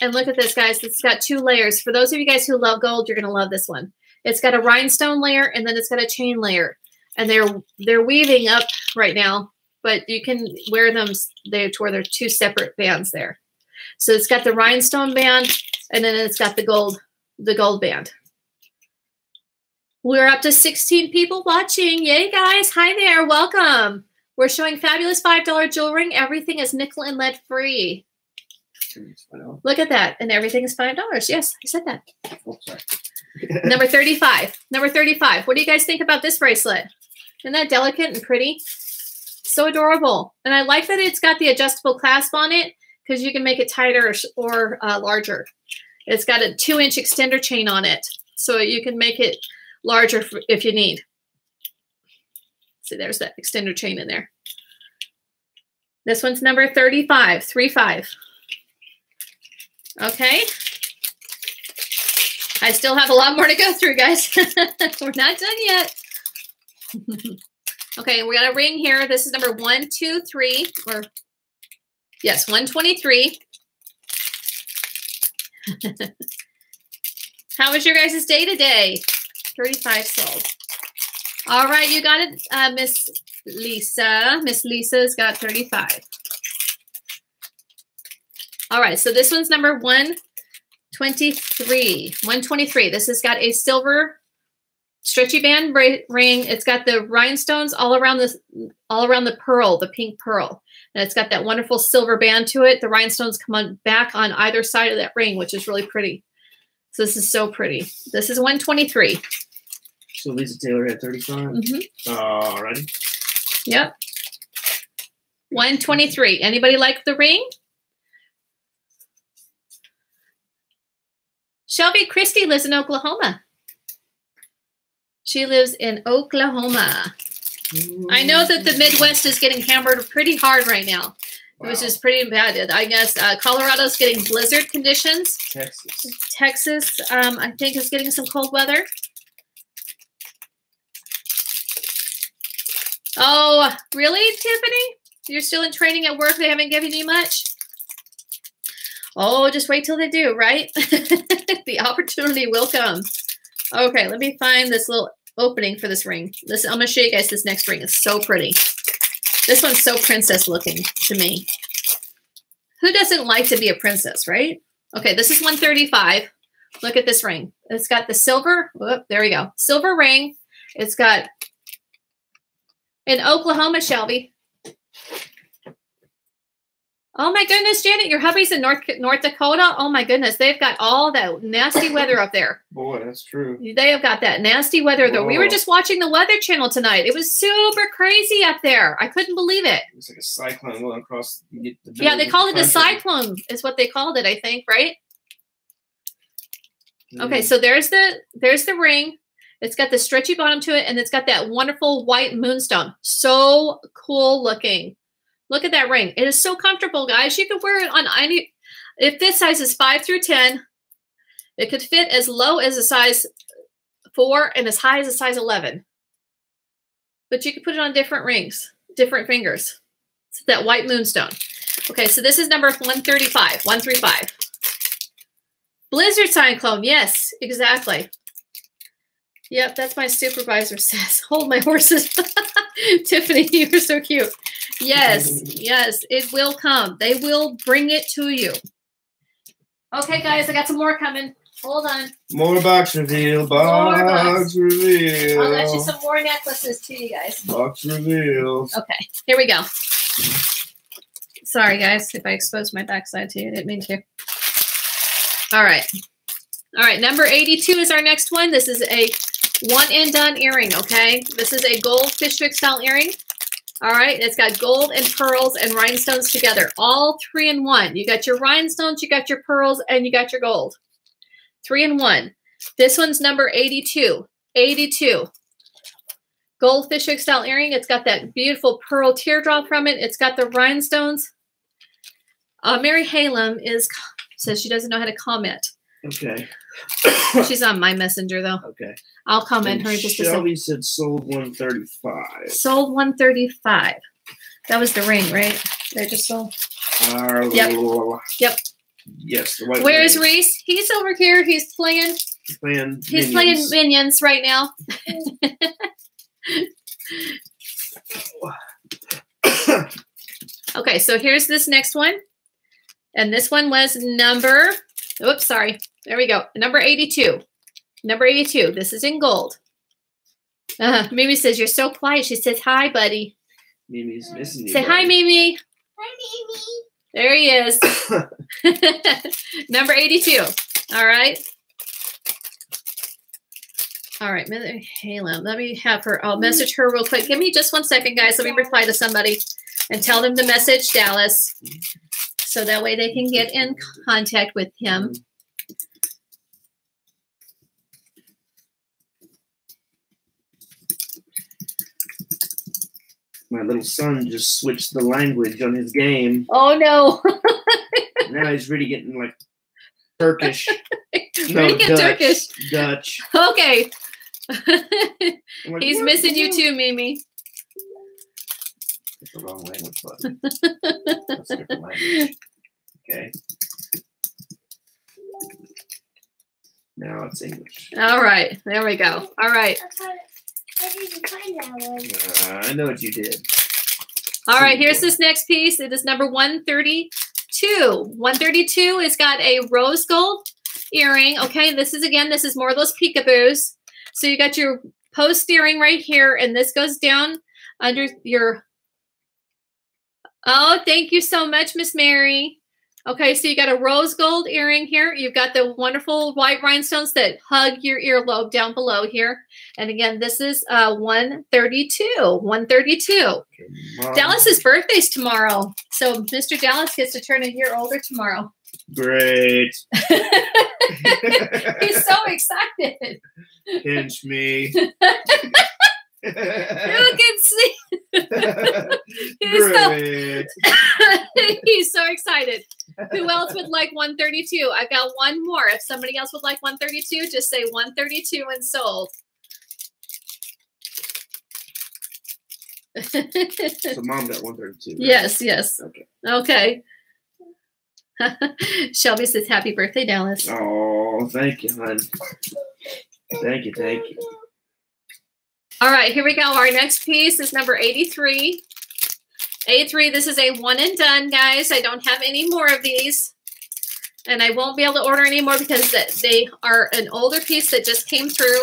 And look at this, guys. It's got two layers. For those of you guys who love gold, you're going to love this one. It's got a rhinestone layer, and then it's got a chain layer. And they're they're weaving up right now, but you can wear them they, to where they're two separate bands there. So it's got the rhinestone band, and then it's got the gold the gold band. We're up to sixteen people watching. Yay, guys. Hi there. Welcome. We're showing fabulous five dollar jewelry. Everything is nickel and lead free. Look at that. And everything is five dollars. Yes, I said that. Oh, sorry. Number thirty-five. Number thirty-five. What do you guys think about this bracelet? Isn't that delicate and pretty? So adorable. And I like that it's got the adjustable clasp on it because you can make it tighter or uh, larger. It's got a two inch extender chain on it, so you can make it larger if you need. See, there's that extender chain in there. This one's number thirty-five, three five. Okay. I still have a lot more to go through, guys. We're not done yet. Okay, we got a ring here. This is number one, two, three, or yes, one twenty-three. How was your guys' day today? thirty-five sold. All right, you got it, uh, Miss Lisa. Miss Lisa's got thirty-five. All right, so this one's number one twenty-three. one twenty-three. This has got a silver stretchy band ring. It's got the rhinestones all around this, all around the pearl, the pink pearl, and it's got that wonderful silver band to it. The rhinestones come on back on either side of that ring, which is really pretty. So this is so pretty. This is one twenty-three. So Lisa Taylor had thirty-five? Mm-hmm. All righty. Yep. one twenty-three. Anybody like the ring? Shelby Christy lives in Oklahoma. She lives in Oklahoma. Ooh. I know that the Midwest is getting hammered pretty hard right now, wow. which is pretty bad. I guess uh, Colorado's getting blizzard conditions. Texas. Texas, um, I think, is getting some cold weather. Oh, really, Tiffany? You're still in training at work. They haven't given you much. Oh, just wait till they do, right? The opportunity will come. Okay, let me find this little opening for this ring. This I'm going to show you guys this next ring. It's so pretty. This one's so princess looking to me. Who doesn't like to be a princess, right? Okay, this is one thirty-five. Look at this ring. It's got the silver. Whoop, there we go. Silver ring. It's got in Oklahoma, Shelby. Oh my goodness, Janet, your hubby's in North North Dakota. Oh my goodness, they've got all that nasty weather up there. Boy, that's true. They have got that nasty weather though. We were just watching the Weather Channel tonight. It was super crazy up there. I couldn't believe it. It's like a cyclone going across. The yeah, they call it a cyclone, is what they called it, I think, right? Mm. Okay, so there's the there's the ring. It's got the stretchy bottom to it, and it's got that wonderful white moonstone. So cool looking. Look at that ring. It is so comfortable, guys. You could wear it on any, if this size is five through ten, it could fit as low as a size four and as high as a size eleven. But you could put it on different rings, different fingers. It's that white moonstone. Okay, so this is number one thirty-five, one thirty-five. Blizzard cyclone, yes, exactly. Yep, that's my supervisor says. Hold my horses. Tiffany, you're so cute. Yes, yes, it will come. They will bring it to you. Okay, guys, I got some more coming. Hold on. More box reveal. Box, box reveal. I'll let you some more necklaces to you guys. Box reveal. Okay, here we go. Sorry, guys, if I exposed my backside to you. I didn't mean to. All right. All right, number eighty-two is our next one. This is a one-and-done earring, okay? This is a gold fishhook-style earring. All right, it's got gold and pearls and rhinestones together, all three in one. You got your rhinestones, you got your pearls, and you got your gold. Three in one. This one's number eighty-two. eighty-two. Gold fishhook style earring. It's got that beautiful pearl teardrop from it. It's got the rhinestones. Uh, Mary Halem is says she doesn't know how to comment. Okay. She's on my messenger though. Okay. I'll comment her just a second. Shelby said sold one thirty-five. Sold one thirty-five. That was the ring, right? They just sold. Uh, yep. Yep. Yes. The white Where's ring. Reese? He's over here. He's playing. He's playing. He's minions. playing minions right now. Okay, so here's this next one, and this one was number. Oops, sorry. There we go. Number eighty-two. Number eighty-two. This is in gold. Uh, Mimi says, you're so quiet. She says, hi, buddy. Mimi's missing you. Say buddy. Hi, Mimi. Hi, Mimi. There he is. Number eighty-two. All right. All right. Halem, let me have her. I'll message her real quick. Give me just one second, guys. Let me reply to somebody and tell them to message Dallas. So that way they can get in contact with him. My little son just switched the language on his game. Oh, no. Now he's really getting, like, Turkish. No, Dutch, Turkish. Dutch. Okay. Like, he's missing you, too, Mimi. It's the wrong language button. That's a different language. Okay. Now it's English. All right. There we go. All right. I didn't find that one. Uh, I know what you did. All right. Here's this next piece. It is number one thirty-two. one thirty-two has got a rose gold earring. Okay. This is, again, this is more of those peekaboos. So you got your post earring right here, and this goes down under your. Oh, thank you so much, Miss Mary. Okay, so you got a rose gold earring here. You've got the wonderful white rhinestones that hug your earlobe down below here. And again, this is uh, one thirty-two. Wow. Dallas's birthday's tomorrow. So Mister Dallas gets to turn a year older tomorrow. Great. He's so excited. Pinch me. You can see. He's, so, he's so excited. Who else would like one thirty-two? I've got one more. If somebody else would like one thirty-two, just say one thirty-two and sold. So mom got one thirty-two. Right? Yes, yes. Okay. Okay. Shelby says, happy birthday, Dallas. Oh, thank you, hon. Thank you, thank you. All right, here we go. Our next piece is number eighty-three. eighty-three, this is a one and done, guys. I don't have any more of these. And I won't be able to order any more because they are an older piece that just came through.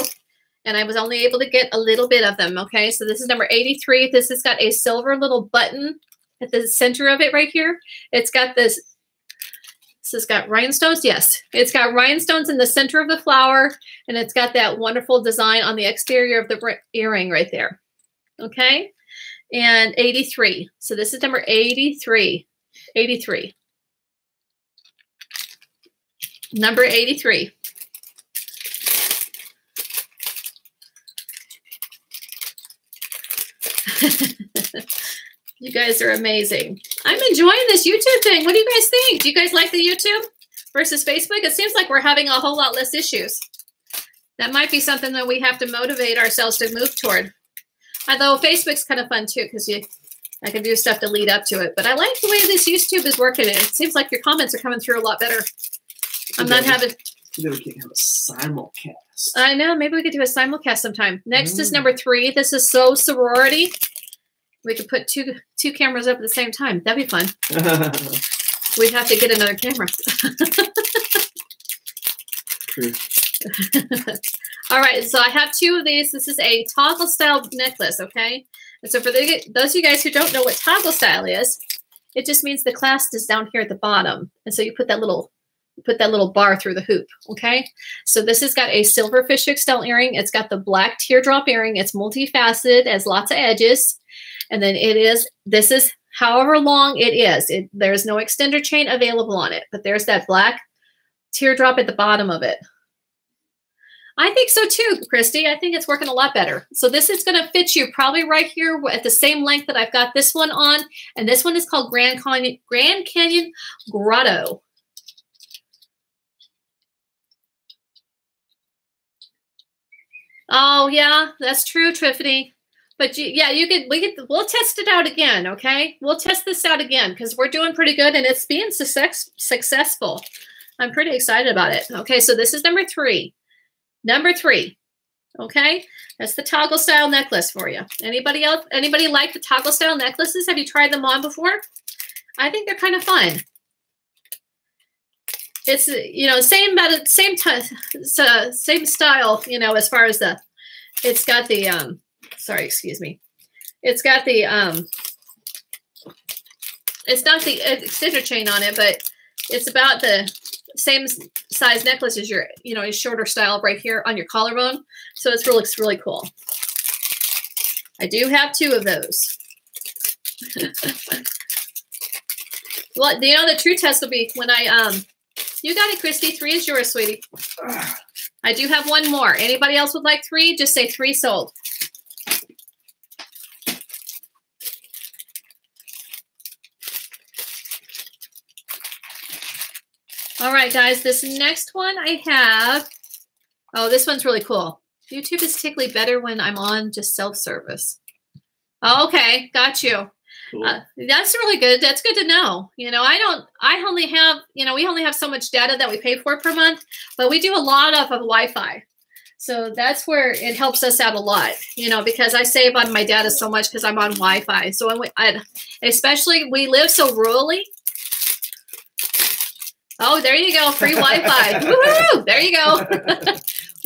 And I was only able to get a little bit of them, okay? So this is number eighty-three. This has got a silver little button at the center of it right here. It's got this. So it's got rhinestones. Yes, it's got rhinestones in the center of the flower, and it's got that wonderful design on the exterior of the earring right there. Okay, and eighty-three. So this is number eighty-three. eighty-three. Number eighty-three. You guys are amazing. I'm enjoying this YouTube thing. What do you guys think? Do you guys like the YouTube versus Facebook? It seems like we're having a whole lot less issues. That might be something that we have to motivate ourselves to move toward. Although Facebook's kind of fun too, because you, I can do stuff to lead up to it. But I like the way this YouTube is working. It seems like your comments are coming through a lot better. I'm not having... Maybe we can have a simulcast. I know. Maybe we could do a simulcast sometime. Next mm. is number three. This is So Sorority. We could put two two cameras up at the same time. That'd be fun. We'd have to get another camera. True. All right, so I have two of these. This is a toggle style necklace, okay? And so for the, those of you guys who don't know what toggle style is, it just means the clasp is down here at the bottom, and so you put that little put that little bar through the hoop, okay? So this has got a silver fishhook style earring. It's got the black teardrop earring. It's multifaceted, has lots of edges. And then it is, this is however long it is. It, there's no extender chain available on it, but there's that black teardrop at the bottom of it. I think so too, Christy. I think it's working a lot better. So this is going to fit you probably right here at the same length that I've got this one on. And this one is called Grand Canyon, Grand Canyon Grotto. Oh yeah, that's true, Tiffany. But you, yeah, you could, we could, we'll test it out again, okay? We'll test this out again because we're doing pretty good and it's being success, successful. I'm pretty excited about it. Okay, so this is number three. Number three, okay? That's the toggle style necklace for you. Anybody else, anybody like the toggle style necklaces? Have you tried them on before? I think they're kind of fun. It's, you know, same, same, uh, same style, you know, as far as the, it's got the, um, sorry, excuse me. It's got the, um, it's not the extender chain on it, but it's about the same size necklace as your, you know, your shorter style right here on your collarbone. So it's really, it's really cool. I do have two of those. Well, you know, the true test will be when I, um, you got it, Christy. Three is yours, sweetie. I do have one more. Anybody else would like three? Just say three sold. All right, guys, this next one I have. Oh, this one's really cool. YouTube is tickly better when I'm on just self-service. Oh, okay, got you. Cool. Uh, that's really good. That's good to know. You know, I don't, I only have, you know, we only have so much data that we pay for per month, but we do a lot of, of Wi-Fi. So that's where it helps us out a lot, you know, because I save on my data so much because I'm on Wi-Fi. So I, I, especially we live so rurally. Oh, there you go. Free Wi-Fi. Woohoo! There you go.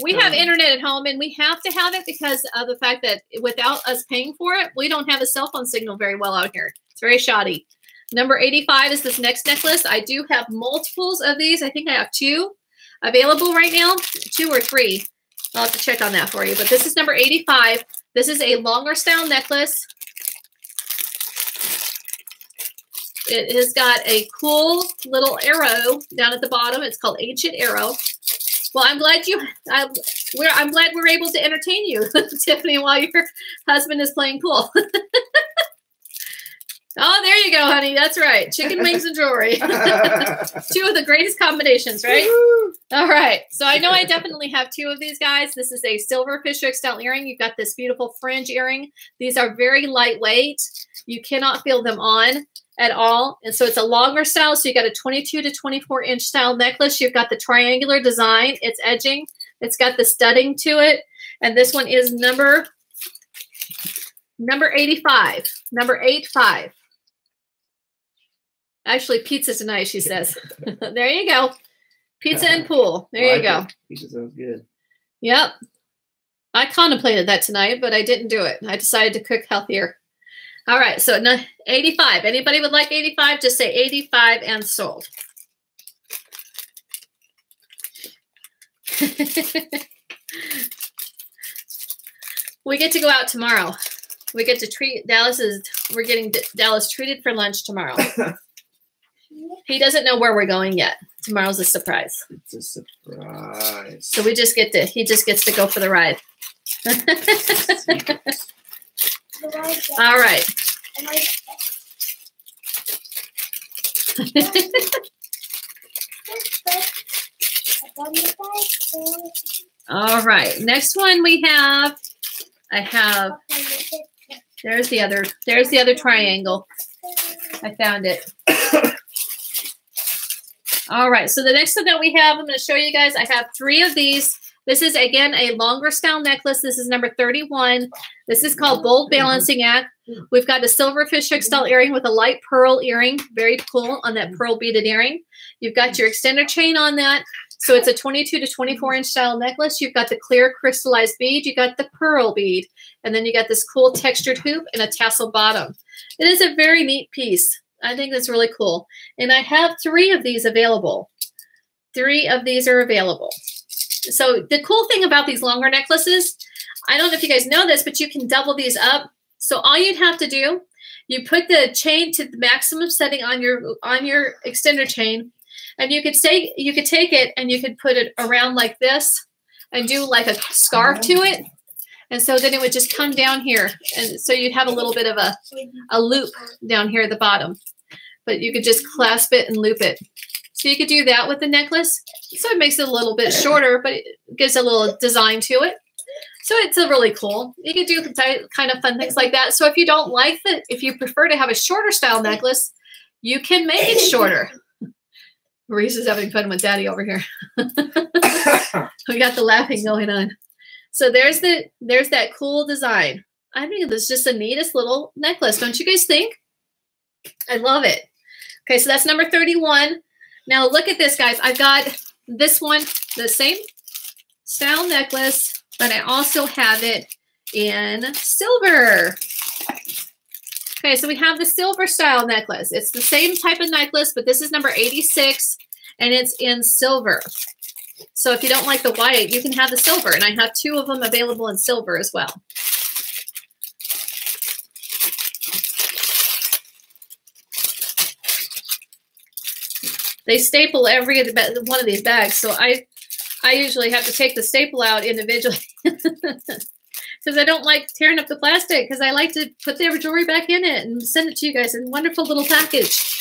We have internet at home, and we have to have it because of the fact that without us paying for it, we don't have a cell phone signal very well out here. It's very shoddy. Number eighty-five is this next necklace. I do have multiples of these. I think I have two available right now, two or three. I'll have to check on that for you. But this is number eighty-five. This is a longer style necklace. It has got a cool little arrow down at the bottom. It's called Ancient Arrow. Well, I'm glad you. I, we're, I'm glad we're able to entertain you, Tiffany, while your husband is playing pool. Oh, there you go, honey. That's right. Chicken wings and jewelry. Two of the greatest combinations, right? Woo-hoo. All right. So I know I definitely have two of these guys. This is a silver fishhook style earring. You've got this beautiful fringe earring. These are very lightweight. You cannot feel them on at all. And so it's a longer style. So you got a twenty-two to twenty-four inch style necklace. You've got the triangular design. It's edging. It's got the studding to it. And this one is number, number eighty-five. Number eighty-five. Actually, pizza tonight, she says. There you go. Pizza and pool. There well, you go. Pizza sounds good. Yep. I contemplated that tonight, but I didn't do it. I decided to cook healthier. All right. So eighty-five. Anybody would like eighty-five? Just say eighty-five and sold. We get to go out tomorrow. We get to treat Dallas's. We're getting Dallas treated for lunch tomorrow. He doesn't know where we're going yet. Tomorrow's a surprise. It's a surprise. So we just get to, he just gets to go for the ride. All right. All right. Next one we have, I have, there's the other, there's the other triangle. I found it. All right, so the next one that we have, I'm going to show you guys. I have three of these. This is, again, a longer style necklace. This is number thirty-one. This is called Bold Balancing Act. We've got a silver fishhook style earring with a light pearl earring. Very cool on that pearl beaded earring. You've got your extender chain on that. So it's a twenty-two to twenty-four inch style necklace. You've got the clear crystallized bead. You got the pearl bead. And then you got this cool textured hoop and a tassel bottom. It is a very neat piece. I think that's really cool. And I have three of these available. Three of these are available. So the cool thing about these longer necklaces, I don't know if you guys know this, but you can double these up. So all you'd have to do, you put the chain to the maximum setting on your on your extender chain, and you could say you could take it and you could put it around like this and do like a scarf to it. And so then it would just come down here. And so you'd have a little bit of a, a loop down here at the bottom. But you could just clasp it and loop it. So you could do that with the necklace. So it makes it a little bit shorter, but it gives a little design to it. So it's a really cool. You could do kind of fun things like that. So if you don't like that, if you prefer to have a shorter style necklace, you can make it shorter. Maurice is having fun with Daddy over here. We got the laughing going on. So there's the there's that cool design. I think it's just the neatest little necklace. Don't you guys think? I love it. Okay, so that's number thirty-one. Now look at this, guys. I've got this one, the same style necklace, but I also have it in silver. Okay, so we have the silver style necklace. It's the same type of necklace, but this is number eighty-six, and it's in silver. So if you don't like the white, you can have the silver. And I have two of them available in silver as well. They staple every one of these bags. So I, I usually have to take the staple out individually because I don't like tearing up the plastic, because I like to put the jewelry back in it and send it to you guys in a wonderful little package.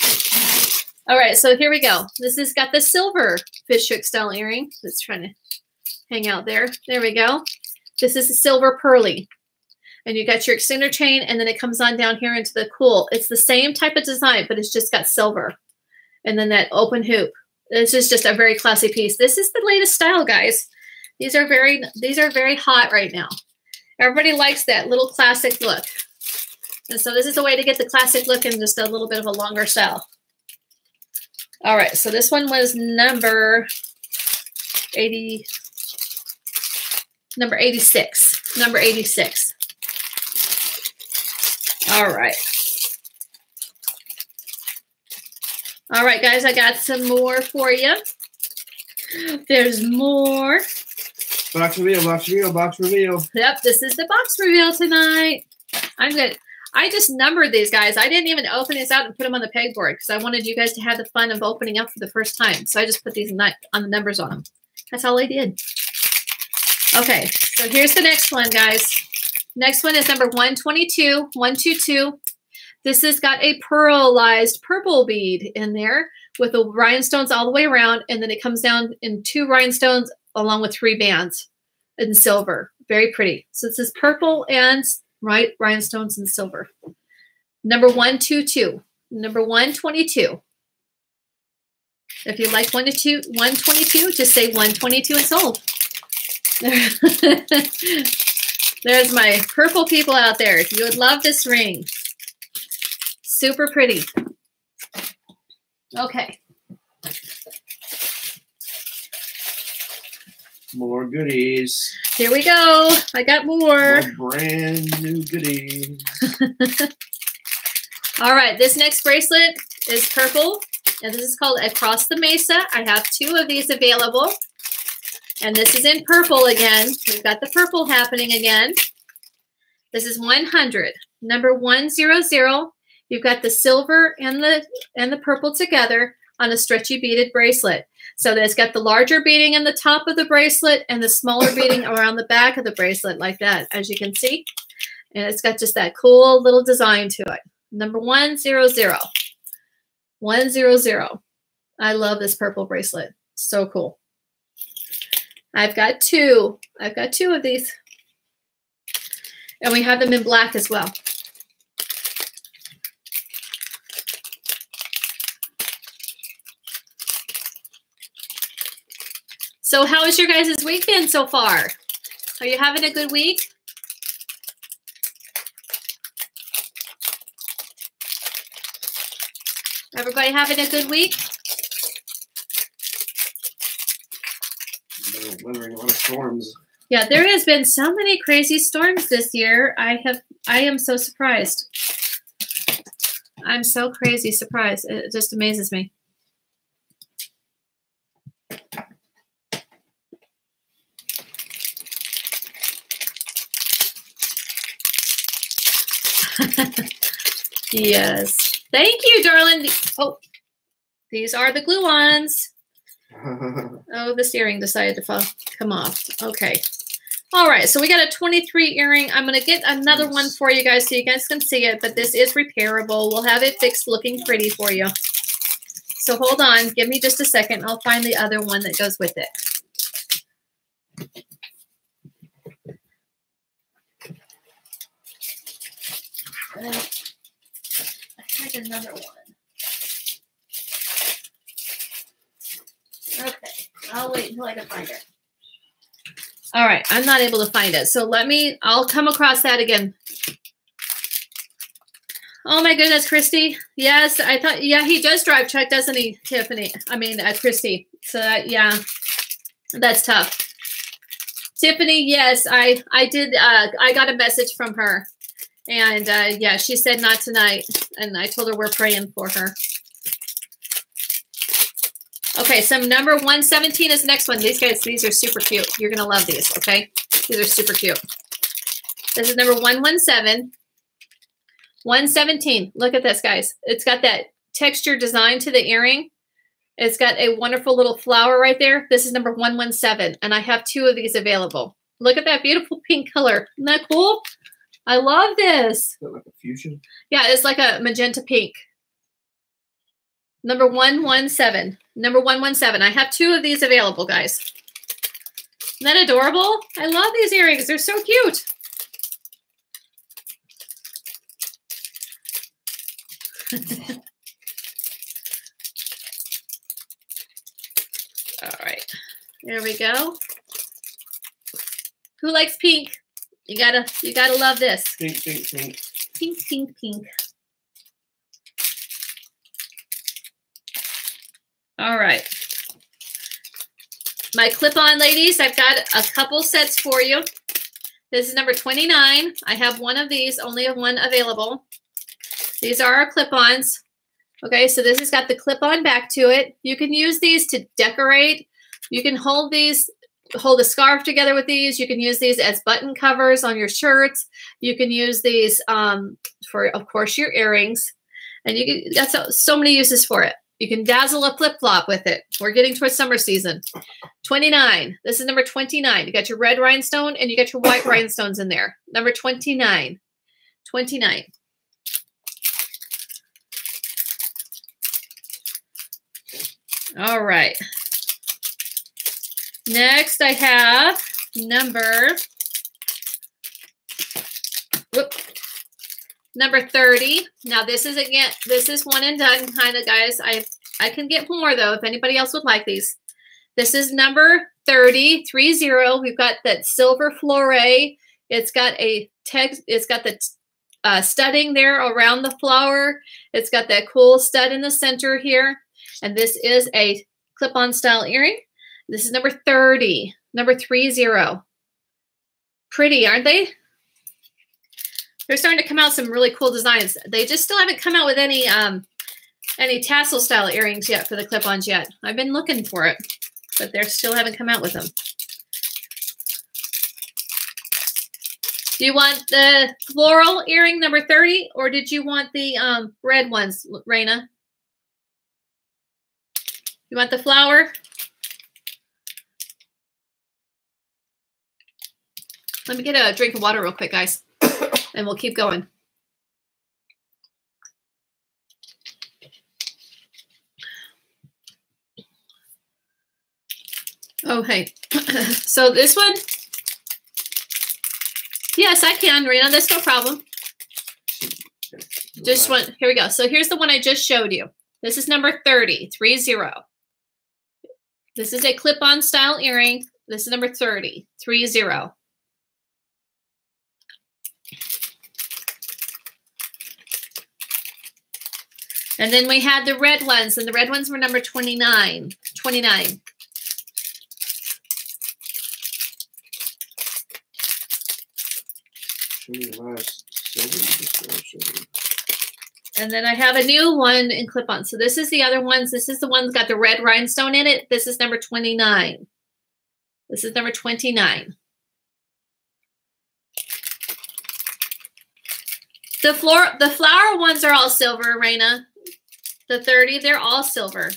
All right, so here we go. This has got the silver fishhook style earring. It's trying to hang out there. There we go. This is a silver pearly. And you got your extender chain, and then it comes on down here into the cool. It's the same type of design, but it's just got silver. And then that open hoop. This is just a very classy piece. This is the latest style, guys. These are very, these are very hot right now. Everybody likes that little classic look. And so this is a way to get the classic look in just a little bit of a longer style. All right, so this one was number eighty, number eighty-six, number eighty-six. All right. All right, guys, I got some more for you. There's more. Box reveal, box reveal, box reveal. Yep, this is the box reveal tonight. I'm good. I just numbered these guys. I didn't even open these out and put them on the pegboard because I wanted you guys to have the fun of opening up for the first time. So I just put these on the numbers on them. That's all I did. Okay, so here's the next one, guys. Next one is number one twenty-two, one twenty-two. This has got a pearlized purple bead in there with the rhinestones all the way around, and then it comes down in two rhinestones along with three bands in silver. Very pretty. So this is purple and right rhinestones in silver. Number one twenty-two. Number one twenty-two. If you like one twenty-two, just say one twenty-two and sold. There's my purple people out there. You would love this ring. Super pretty. Okay. More goodies. Here we go. I got more. more brand new goodies. All right. This next bracelet is purple. And this is called Across the Mesa. I have two of these available. And this is in purple again. We've got the purple happening again. This is one hundred. Number one hundred. You've got the silver and the and the purple together on a stretchy beaded bracelet. So that it's got the larger beading on the top of the bracelet and the smaller beading around the back of the bracelet like that, as you can see. And it's got just that cool little design to it. Number one hundred. one hundred. I love this purple bracelet. So cool. I've got two. I've got two of these. And we have them in black as well. So how has your guys' week been so far? Are you having a good week? Everybody having a good week? I've been wondering a lot of storms. Yeah, there has been so many crazy storms this year. I have, I am so surprised. I'm so crazy surprised. It just amazes me. Yes. Thank you, darling. Oh, these are the glue-ons. Oh, this earring decided to fall, come off. Okay. All right. So we got a twenty-three earring. I'm going to get another yes. one for you guys so you guys can see it, but this is repairable. We'll have it fixed looking pretty for you. So hold on. Give me just a second. I'll find the other one that goes with it. Uh, I got another one. Okay, I'll wait until I can find it. All right, I'm not able to find it. So let me, I'll come across that again. Oh my goodness, Christy. Yes, I thought, yeah, he does drive truck, doesn't he, Tiffany? I mean, uh, Christy. So that, yeah, that's tough. Tiffany, yes, I, I did, uh, I got a message from her. And uh, yeah, she said not tonight. And I told her we're praying for her. Okay, so number one seventeen is the next one. These guys, these are super cute. You're going to love these, okay? These are super cute. This is number one seventeen. one seventeen. Look at this, guys. It's got that texture design to the earring. It's got a wonderful little flower right there. This is number one seventeen. And I have two of these available. Look at that beautiful pink color. Isn't that cool? I love this. Is that like a fusion? Yeah, it's like a magenta pink. Number one seventeen. Number one seventeen. I have two of these available, guys. Isn't that adorable? I love these earrings. They're so cute. All right. There we go. Who likes pink? You gotta, you gotta love this. Pink, pink, pink. Pink, pink, pink. All right. My clip-on ladies, I've got a couple sets for you. This is number twenty-nine. I have one of these, only one available. These are our clip-ons. Okay, so this has got the clip-on back to it. You can use these to decorate. You can hold these, hold a scarf together with these. You can use these as button covers on your shirts. You can use these um, for, of course, your earrings. And you can, that's so, so many uses for it. You can dazzle a flip-flop with it. We're getting towards summer season. twenty-nine. This is number twenty-nine. You got your red rhinestone and you got your white rhinestones in there. Number twenty-nine. twenty-nine. All right. Next I have number, whoop, number thirty. Now this is again, this is one and done kind of, guys. I I can get more though if anybody else would like these. This is number thirty, three zero. We've got that silver floré. It's got a tag, it's got the uh, studding there around the flower. It's got that cool stud in the center here. And this is a clip-on style earring. This is number thirty, number three zero. Pretty, aren't they? They're starting to come out some really cool designs. They just still haven't come out with any um, any tassel style earrings yet for the clip-ons yet. I've been looking for it, but they still haven't come out with them. Do you want the floral earring number thirty, or did you want the um, red ones, Raina? You want the flower? Let me get a drink of water real quick, guys, and we'll keep going. Oh, hey. So this one, yes, I can, Raina. That's no problem. Just one. Here we go. So here's the one I just showed you. This is number thirty, three zero. This is a clip-on style earring. This is number thirty, three zero. And then we had the red ones, and the red ones were number twenty-nine, twenty-nine. And then I have a new one in clip-on. So this is the other ones. This is the one that's got the red rhinestone in it. This is number twenty-nine. This is number twenty-nine. The floor, the flower ones are all silver, Raina. The thirty, they're all silver.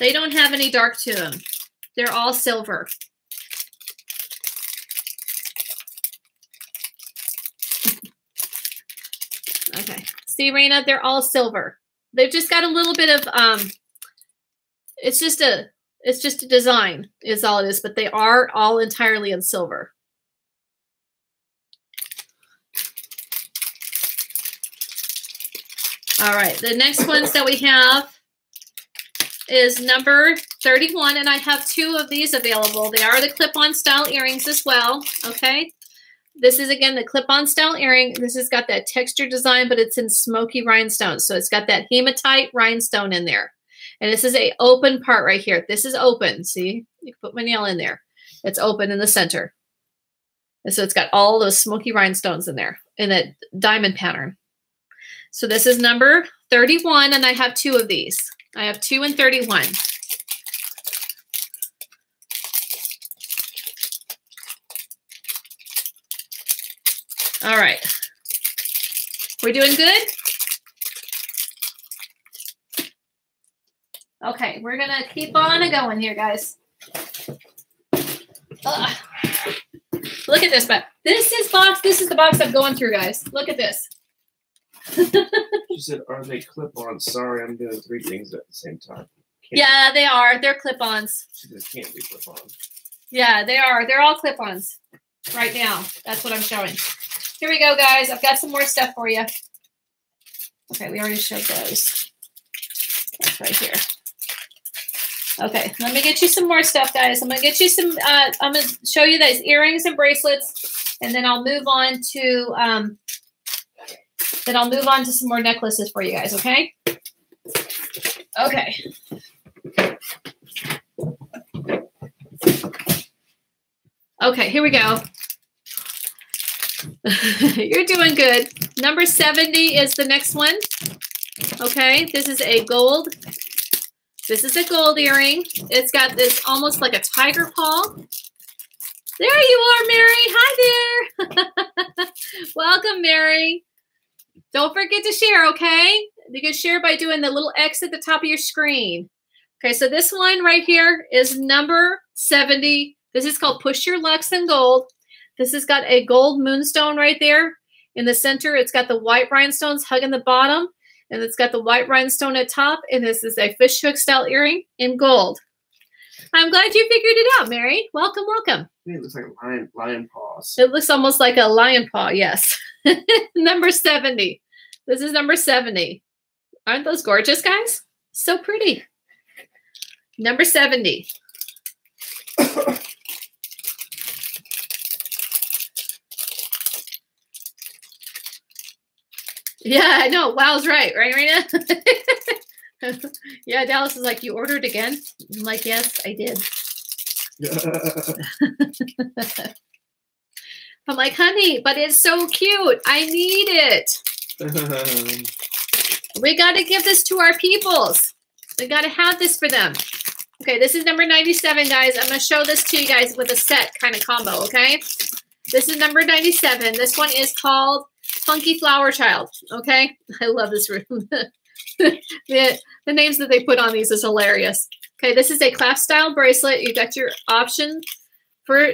They don't have any dark to them. They're all silver. Okay. See, Raina, they're all silver. They've just got a little bit of um it's just a it's just a design is all it is, but they are all entirely in silver. All right, the next ones that we have is number thirty-one, and I have two of these available. They are the clip-on style earrings as well, okay? This is, again, the clip-on style earring. This has got that texture design, but it's in smoky rhinestone, so it's got that hematite rhinestone in there. And this is a open part right here. This is open, see? You can put my nail in there. It's open in the center. And so it's got all those smoky rhinestones in there in that diamond pattern. So this is number thirty-one, and I have two of these. I have two and thirty-one. All right. We're doing good? Okay, we're going to keep on going here, guys. Ugh. Look at this, but this is box. This is the box I'm going through, guys. Look at this. She said, are they clip-ons? Sorry, I'm doing three things at the same time. Can't yeah, be. They are. They're clip-ons. She just can't be clip-ons. Yeah, they are. They're all clip-ons right now. That's what I'm showing. Here we go, guys. I've got some more stuff for you. Okay, we already showed those. That's right here. Okay, let me get you some more stuff, guys. I'm going to get you some, uh, I'm going to show you those earrings and bracelets, and then I'll move on to, um, Then I'll move on to some more necklaces for you guys, okay? Okay. Okay, here we go. You're doing good. Number seventy is the next one. Okay, this is a gold. This is a gold earring. It's got this almost like a tiger paw. There you are, Mary. Hi there. Welcome, Mary. Don't forget to share, okay? You can share by doing the little X at the top of your screen. Okay, so this one right here is number seventy. This is called Push Your Luxe in Gold. This has got a gold moonstone right there. In the center, it's got the white rhinestones hugging the bottom, and it's got the white rhinestone at top, and this is a fishhook style earring in gold. I'm glad you figured it out, Mary. Welcome, welcome. It looks like a lion, lion paws. It looks almost like a lion paw, yes. Number seventy. This is number seventy. Aren't those gorgeous, guys? So pretty. Number seventy. Yeah, I know. Wow's right, right, Raina? Yeah, Dallas is like, you ordered again? I'm like, yes, I did. I'm like, honey, but it's so cute. I need it. We got to give this to our peoples. We got to have this for them. Okay, this is number ninety-seven, guys. I'm going to show this to you guys with a set kind of combo, okay? This is number ninety-seven. This one is called Funky Flower Child, okay? I love this room. the, the names that they put on these is hilarious. Okay, this is a clasp style bracelet. You've got your option for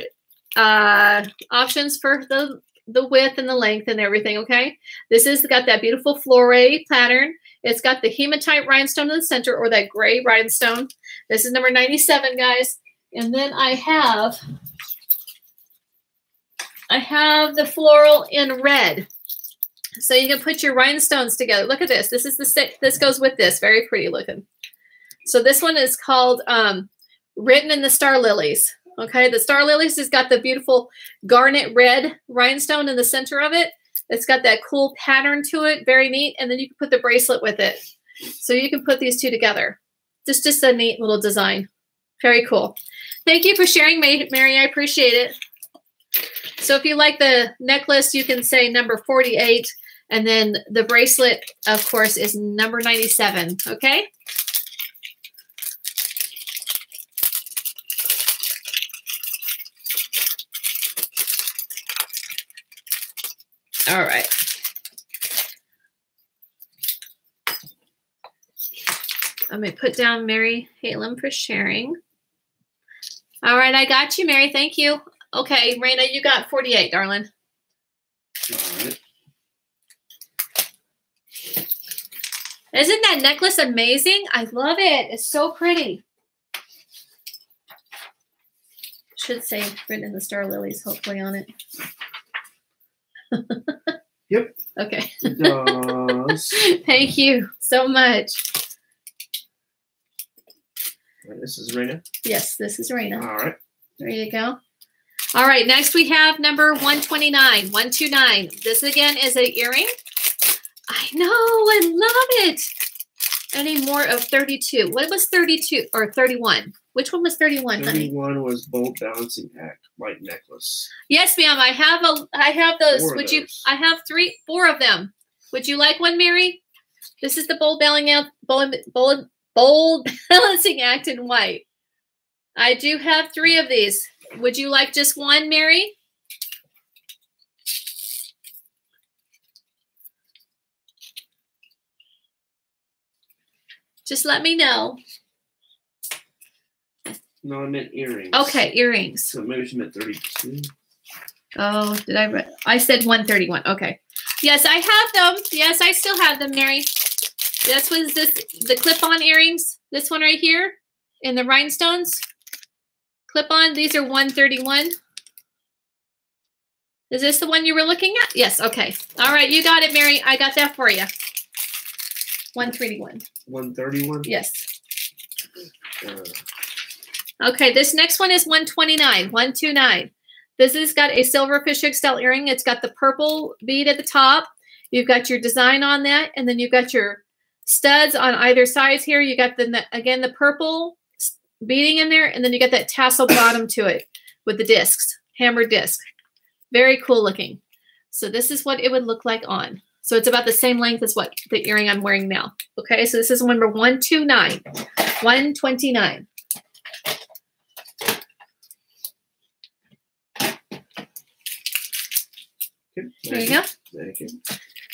uh, options for the, the width and the length and everything, okay? This has got that beautiful floré pattern. It's got the hematite rhinestone in the center, or that gray rhinestone. This is number ninety-seven, guys. And then I have, I have the floral in red. So you can put your rhinestones together. Look at this. This is the this goes with this. Very pretty looking. So this one is called um, Written in the Star Lilies. Okay, the Star Lilies has got the beautiful garnet red rhinestone in the center of it. It's got that cool pattern to it. Very neat. And then you can put the bracelet with it. So you can put these two together. Just, just a neat little design. Very cool. Thank you for sharing, Mary. I appreciate it. So if you like the necklace, you can say number forty-eight. And then the bracelet, of course, is number ninety-seven. Okay? All right. I'm going to put down Mary Hatlen for sharing. All right. I got you, Mary. Thank you. Okay, Raina, you got forty-eight, darling. All right. Isn't that necklace amazing? I love it. It's so pretty. Should say Written in the Star Lilies, hopefully, on it. Yep. Okay. It does. Thank you so much. This is Raina? Yes, this is Raina. All right. There you go. All right, next we have number one twenty-nine, one two nine. This again is an earring. I know, I love it. Any more of thirty-two? What was thirty-two or thirty-one? Which one was thirty-one? thirty-one, honey? Was Bolt Balancing Act Light Necklace. Yes, ma'am. I have a I have those. Four Would those. you I have three four of them. Would you like one, Mary? This is the Bolt Balancing Act in white. I do have three of these. Would you like just one, Mary? Just let me know. No, I meant earrings. Okay, earrings. So maybe she meant thirty-two. Oh, did I read? I said one thirty-one. Okay. Yes, I have them. Yes, I still have them, Mary. This was this the clip-on earrings. This one right here, and the rhinestones. Clip-on, these are one thirty-one. Is this the one you were looking at? Yes, okay. All right, you got it, Mary. I got that for you. one thirty-one. one thirty-one? Yes. Uh. Okay, this next one is one twenty-nine, one two nine. This has got a silver fishhook style earring. It's got the purple bead at the top. You've got your design on that, and then you've got your studs on either sides here. You got, the again, the purple beading in there, and then you get that tassel bottom to it with the discs, hammered disc. Very cool looking. So this is what it would look like on. So it's about the same length as what the earring I'm wearing now. Okay, so this is number one twenty-nine. one twenty-nine. There you go. Thank you.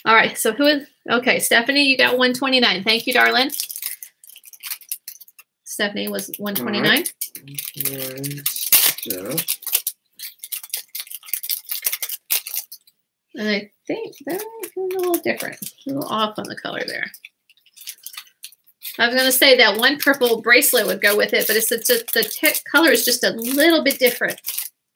All right, so who is, okay, Stephanie, you got one twenty-nine. Thank you, darling. Stephanie was one twenty-nine. Right. And I think that was a little different, a little off on the color there. I was going to say that one purple bracelet would go with it, but it's just, the tech color is just a little bit different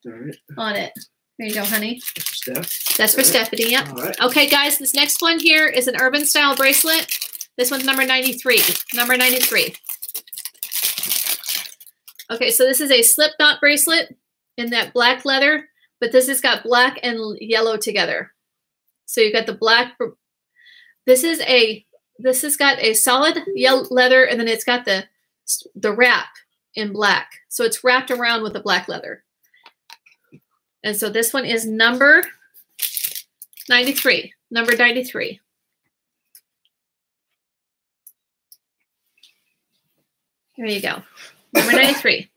right. on it. There you go, honey. Steph. That's for right. Stephanie. Yep. Right. Okay, guys, this next one here is an urban style bracelet. This one's number ninety-three. Number ninety-three. Okay, so this is a slip knot bracelet in that black leather, but this has got black and yellow together. So you've got the black. This is a. This has got a solid yellow leather, and then it's got the the wrap in black. So it's wrapped around with the black leather. And so this one is number ninety-three, number ninety-three. There you go, number ninety-three.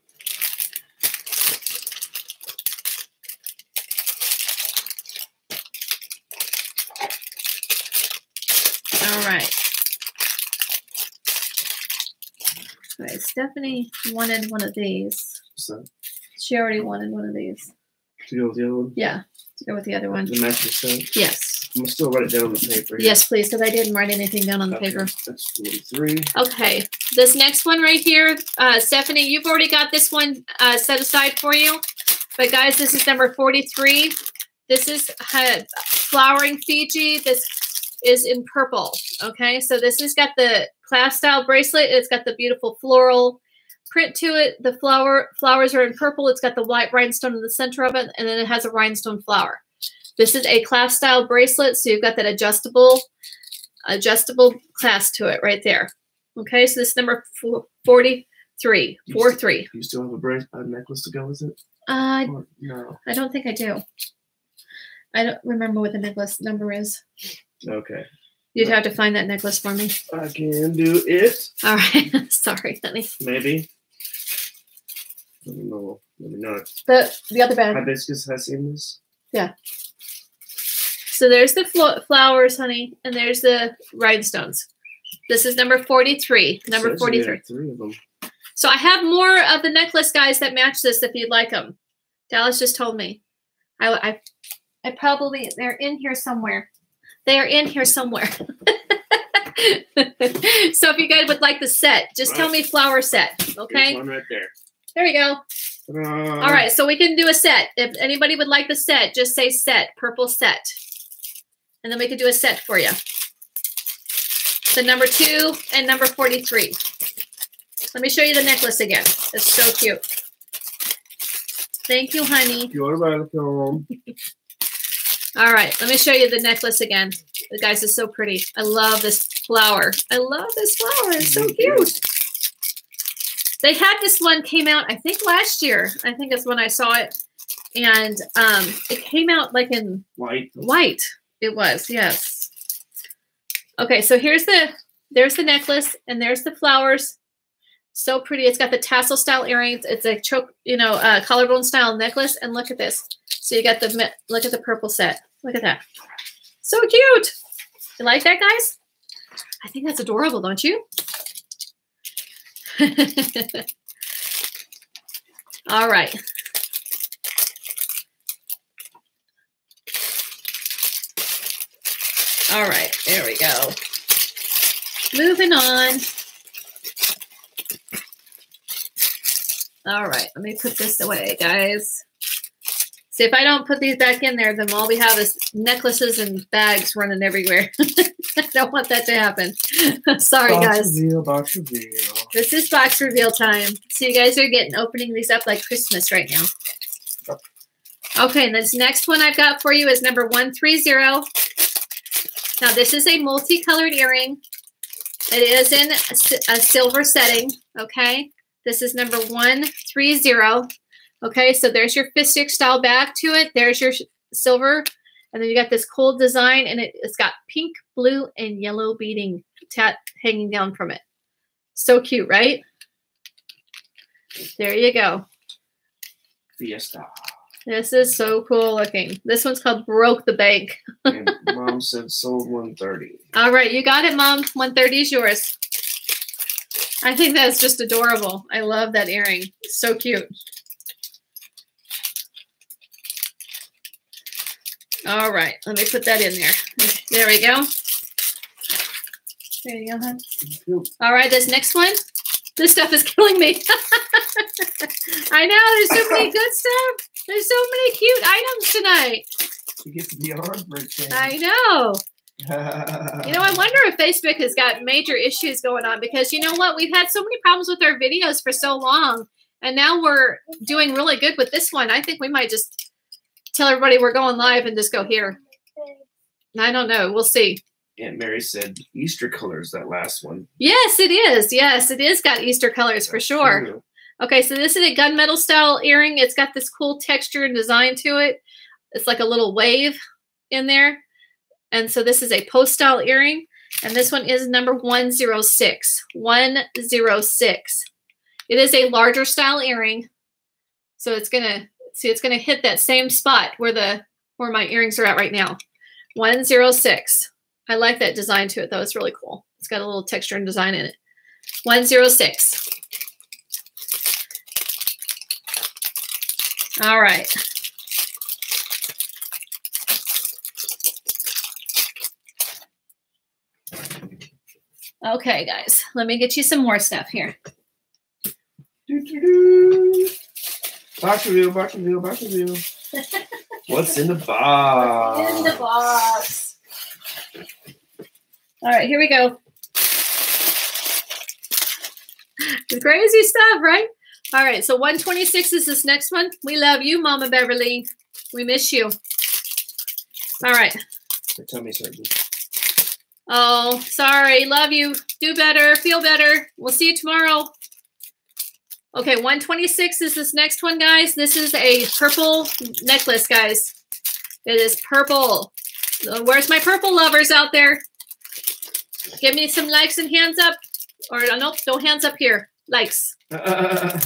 All right. All right, Stephanie wanted one of these. So. She already wanted one of these. To go with the other one? Yeah, to go with the other one. The matching set? Yes. I'm going to still write it down on the paper. Yes, please, because I didn't write anything down on the okay. paper. That's forty-three. Okay, this next one right here, uh, Stephanie, you've already got this one uh, set aside for you. But, guys, this is number forty-three. This is uh, Flowering Fiji. This is in purple, okay? So this has got the clasp-style bracelet. It's got the beautiful floral print to it. The flower flowers are in purple. It's got the white rhinestone in the center of it, and then it has a rhinestone flower. This is a clasp style bracelet, so you've got that adjustable adjustable clasp to it right there. Okay, so this is number forty-three. You four three. Do you still have a, brace, a necklace to go with it? Uh, or, no. I don't think I do. I don't remember what the necklace number is. Okay. You'd have to find that necklace for me. I can do it. All right. Sorry, honey. Maybe. I don't know. Maybe not. The, the other bag. Hibiscus, have I seen this? Yeah. So there's the flo flowers, honey, and there's the rhinestones. This is number forty-three. Number so forty-three. Three of them. So I have more of the necklace, guys, that match this if you'd like them. Dallas just told me. I, I, I probably, they're in here somewhere. They are in here somewhere. So if you guys would like the set, just right. tell me flower set, okay? Here's one right there. There we go. Ta-da. All right, so we can do a set. If anybody would like the set, just say set, purple set. And then we can do a set for you. So number two and number forty-three. Let me show you the necklace again. It's so cute. Thank you, honey. You're welcome. All right, let me show you the necklace again. The guys is so pretty. I love this flower. I love this flower. It's so cute. They had this one came out, I think, last year. I think that's when I saw it. And um, it came out like in white. White. It was, yes. Okay, so here's the there's the necklace and there's the flowers. So pretty. It's got the tassel style earrings. It's a choke, you know, uh, collarbone style necklace. And look at this. So you got the look at the purple set. Look at that. So cute. You like that, guys? I think that's adorable, don't you? All right. All right. There we go. Moving on. All right. Let me put this away, guys. See, if I don't put these back in there, then all we have is necklaces and bags running everywhere. I don't want that to happen. Sorry, box guys. Reveal, box reveal. This is box reveal time. So you guys are getting opening these up like Christmas right now. Okay, and this next one I've got for you is number one thirty. Now, this is a multicolored earring. It is in a silver setting, okay? This is number one thirty. Okay, so there's your fistic style back to it. There's your silver And then you got this cool design, and it, it's got pink, blue, and yellow beading tat hanging down from it. So cute, right? There you go. Fiesta. This is so cool looking. This one's called Broke the Bank. And Mom said sold one thirty. All right, you got it, Mom. one thirty is yours. I think that's just adorable. I love that earring. It's so cute. All right, let me put that in there. There we go. There you go, hon. All right, this next one. This stuff is killing me. I know, there's so many good stuff. There's so many cute items tonight. You get to be on for a change. I know. You know, I wonder if Facebook has got major issues going on, because you know what? We've had so many problems with our videos for so long, and now we're doing really good with this one. I think we might just tell everybody we're going live and just go here. I don't know. We'll see. Aunt Mary said Easter colors, that last one. Yes, it is. Yes, it is got Easter colors. That's for sure. True. Okay, so this is a gunmetal style earring. It's got this cool texture and design to it. It's like a little wave in there. And so this is a post style earring. And this one is number one oh six. one oh six. It is a larger style earring. So it's going to, see, it's going to hit that same spot where the, where my earrings are at right now. one oh six. I like that design to it, though. It's really cool. It's got a little texture and design in it. one oh six. All right. Okay, guys. Let me get you some more stuff here. Do-do-do. Box reveal, box reveal, box reveal. What's in the box? What's in the box? All right, here we go. The crazy stuff, right? All right, so one twenty-six is this next one. We love you, Mama Beverly. We miss you. All right. Your tummy's hurting. Oh, sorry. Love you. Do better. Feel better. We'll see you tomorrow. Okay, one twenty-six is this next one, guys. This is a purple necklace, guys. It is purple. Where's my purple lovers out there? Give me some likes and hands up. Or no, no hands up here. Likes. Uh,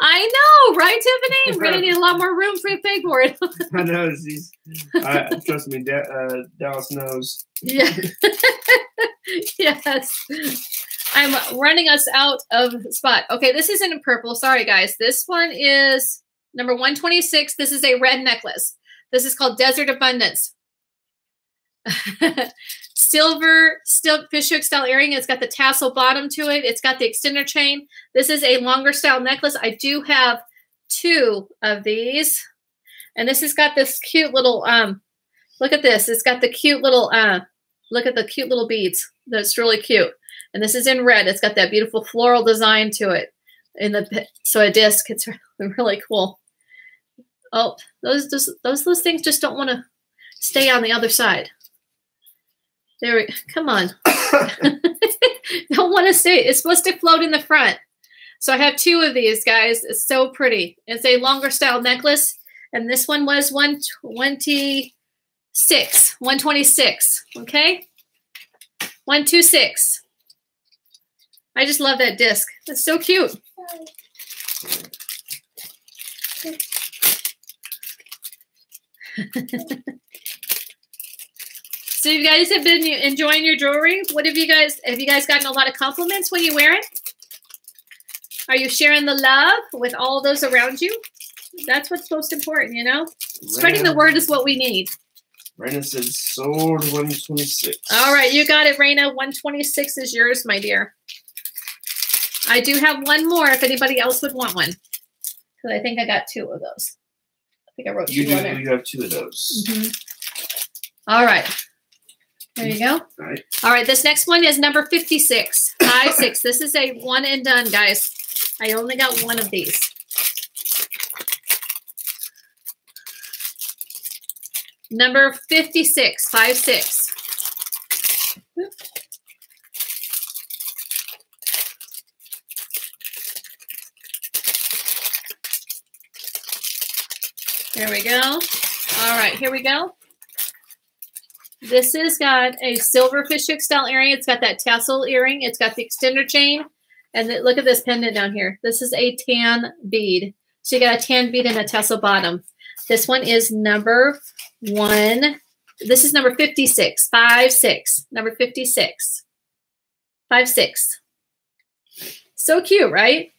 I know, right, Tiffany? We're going to need a lot more room for the big board. I know. These, uh, trust me, da uh, Dallas knows. Yeah. Yes. I'm running us out of spot. Okay, this isn't in purple. Sorry, guys. This one is number one twenty-six. This is a red necklace. This is called Desert Abundance. Silver still fish hook style earring. It's got the tassel bottom to it. It's got the extender chain. This is a longer style necklace. I do have two of these, and this has got this cute little um look at this. It's got the cute little uh look at the cute little beads. That's really cute. And this is in red. It's got that beautiful floral design to it in the so a disc. It's really cool. Oh, those just those those things just don't want to stay on the other side. There we come on. Don't want to say it's supposed to float in the front. So I have two of these, guys. It's so pretty. It's a longer style necklace, and this one was one twenty-six. one twenty-six. Okay. one twenty-six. I just love that disc. It's so cute. So you guys have been enjoying your jewelry. What have you guys, have you guys gotten a lot of compliments when you wear it? Are you sharing the love with all those around you? That's what's most important, you know? Raina, spreading the word is what we need. Raina says sold one twenty-six. All right, you got it, Raina. one twenty-six is yours, my dear. I do have one more if anybody else would want one. Because I think I got two of those. I think I wrote you two do, on there. You have two of those. Mm-hmm. All right. There you go. All right. All right. This next one is number fifty-six. five six. This is a one and done, guys. I only got one of these. Number fifty-six. five six. There we go. All right, here we go. This has got a silver fishhook style earring. It's got that tassel earring. It's got the extender chain. And then look at this pendant down here. This is a tan bead. So you got a tan bead and a tassel bottom. This one is number one. This is number fifty-six. Five, six. Number fifty-six. Five, six. So cute, right?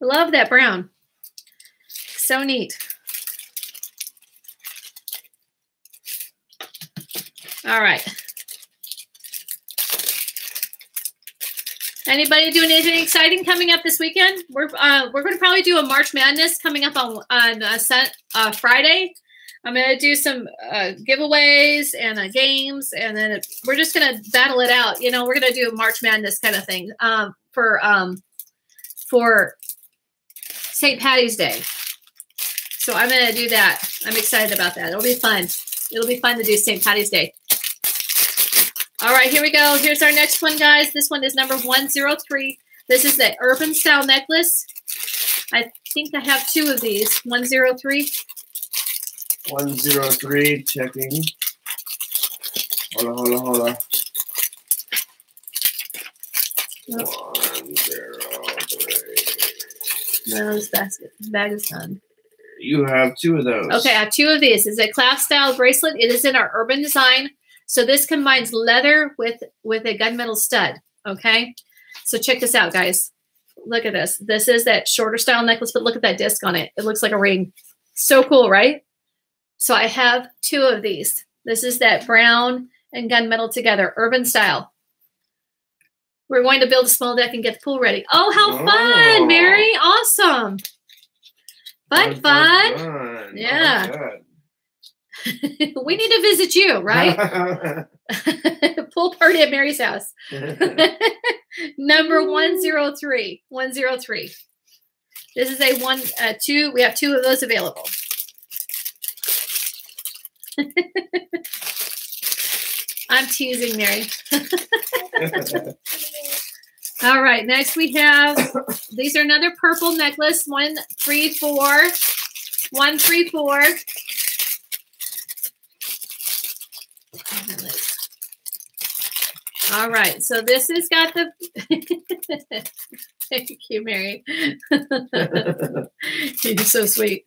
I love that brown. So neat. All right. Anybody doing anything exciting coming up this weekend? We're uh, we're going to probably do a March Madness coming up on on uh, uh, Friday. I'm going to do some uh, giveaways and uh, games, and then it, we're just going to battle it out. You know, we're going to do a March Madness kind of thing um, for um, for Saint Patty's Day. So I'm going to do that. I'm excited about that. It'll be fun. It'll be fun to do Saint Patty's Day. All right, here we go. Here's our next one, guys. This one is number one oh three. This is the Urban Style Necklace. I think I have two of these. one oh three. one oh three, checking. Hold on, hold on, hold on. Oh. one oh three. No, this basket, this bag is done. You have two of those. Okay, I have two of these. It's a clasp style bracelet. It is in our Urban Design. So this combines leather with, with a gunmetal stud, okay? So check this out, guys. Look at this. This is that shorter style necklace, but look at that disc on it. It looks like a ring. So cool, right? So I have two of these. This is that brown and gunmetal together, Urban Style. We're going to build a small deck and get the pool ready. Oh, how oh. fun, Mary. Awesome. Fun, fun. fun. Yeah. Oh, we need to visit you, right? Pool party at Mary's house. Number one oh three. one oh three. This is a one, uh, two. We have two of those available. I'm teasing, Mary. All right. Next we have, these are another purple necklace. One, three, four. One, three, four. All right, so this has got the. Thank you, Mary. You're so sweet.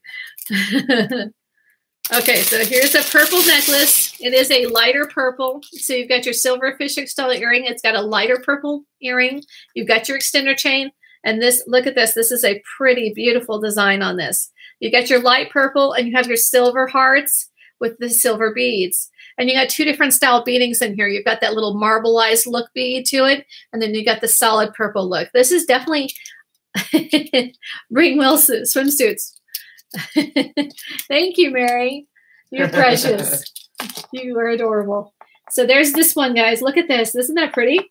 Okay, so here's a purple necklace. It is a lighter purple. So you've got your silver fishhook style earring. It's got a lighter purple earring. You've got your extender chain, and this. Look at this. This is a pretty, beautiful design on this. You got your light purple, and you have your silver hearts with the silver beads. And you got two different style beadings in here. You've got that little marbleized look bead to it, and then you got the solid purple look. This is definitely ringwell swimsuits. Thank you, Mary. You're precious. You are adorable. So there's this one, guys. Look at this. Isn't that pretty?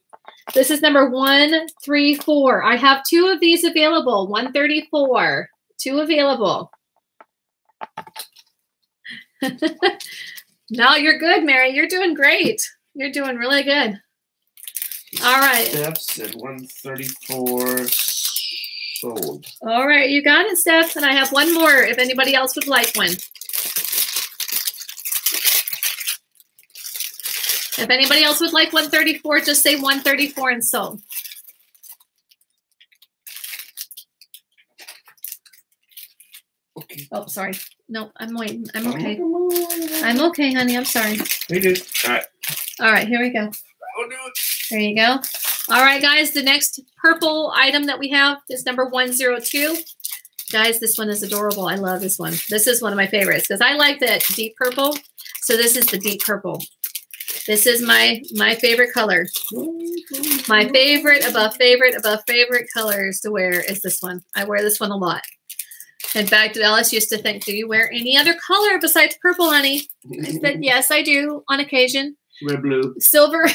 This is number one thirty-four. I have two of these available. one thirty-four. Two available. No, you're good, Mary. You're doing great. You're doing really good. All right. Steps at one thirty-four sold. All right. You got it, Steph. And I have one more if anybody else would like one. If anybody else would like one thirty-four, just say one thirty-four and sold. Okay. Oh, sorry. No, I'm waiting. I'm okay. I'm okay, honey. I'm sorry. We do. All right. All right. Here we go. I'll do it. There you go. All right, guys. The next purple item that we have is number one oh two. Guys, this one is adorable. I love this one. This is one of my favorites because I like that deep purple. So this is the deep purple. This is my my favorite color. My favorite above favorite above favorite colors to wear is this one. I wear this one a lot. In fact, Dallas used to think, do you wear any other color besides purple, honey? I said, yes, I do on occasion. Wear blue. Silver.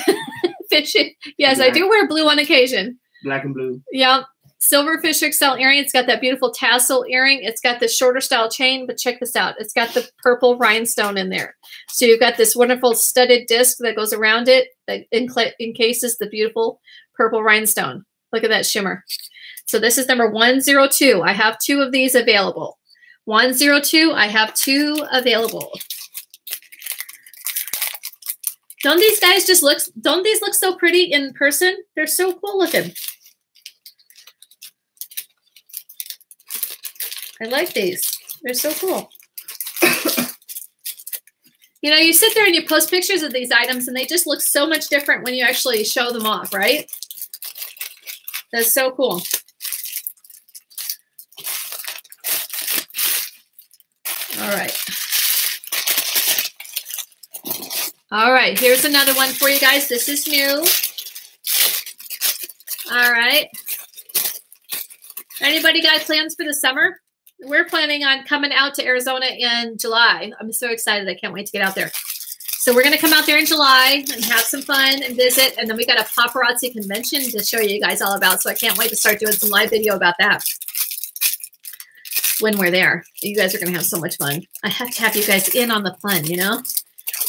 Fishing. Yes, black. I do wear blue on occasion. Black and blue. Yeah. Silver fishhook style earring. It's got that beautiful tassel earring. It's got the shorter style chain, but check this out. It's got the purple rhinestone in there. So you've got this wonderful studded disc that goes around it that encases the beautiful purple rhinestone. Look at that shimmer. So this is number one oh two. I have two of these available. one oh two, I have two available. Don't these guys just look, don't these look so pretty in person? They're so cool looking. I like these. They're so cool. You know, you sit there and you post pictures of these items and they just look so much different when you actually show them off, right? That's so cool. All right. All right, here's another one for you guys. This is new. All right. Anybody got plans for the summer? We're planning on coming out to Arizona in July. I'm so excited. I can't wait to get out there. So we're going to come out there in July and have some fun and visit. And then we got a paparazzi convention to show you guys all about. So I can't wait to start doing some live video about that when we're there. You guys are going to have so much fun. I have to have you guys in on the fun, you know?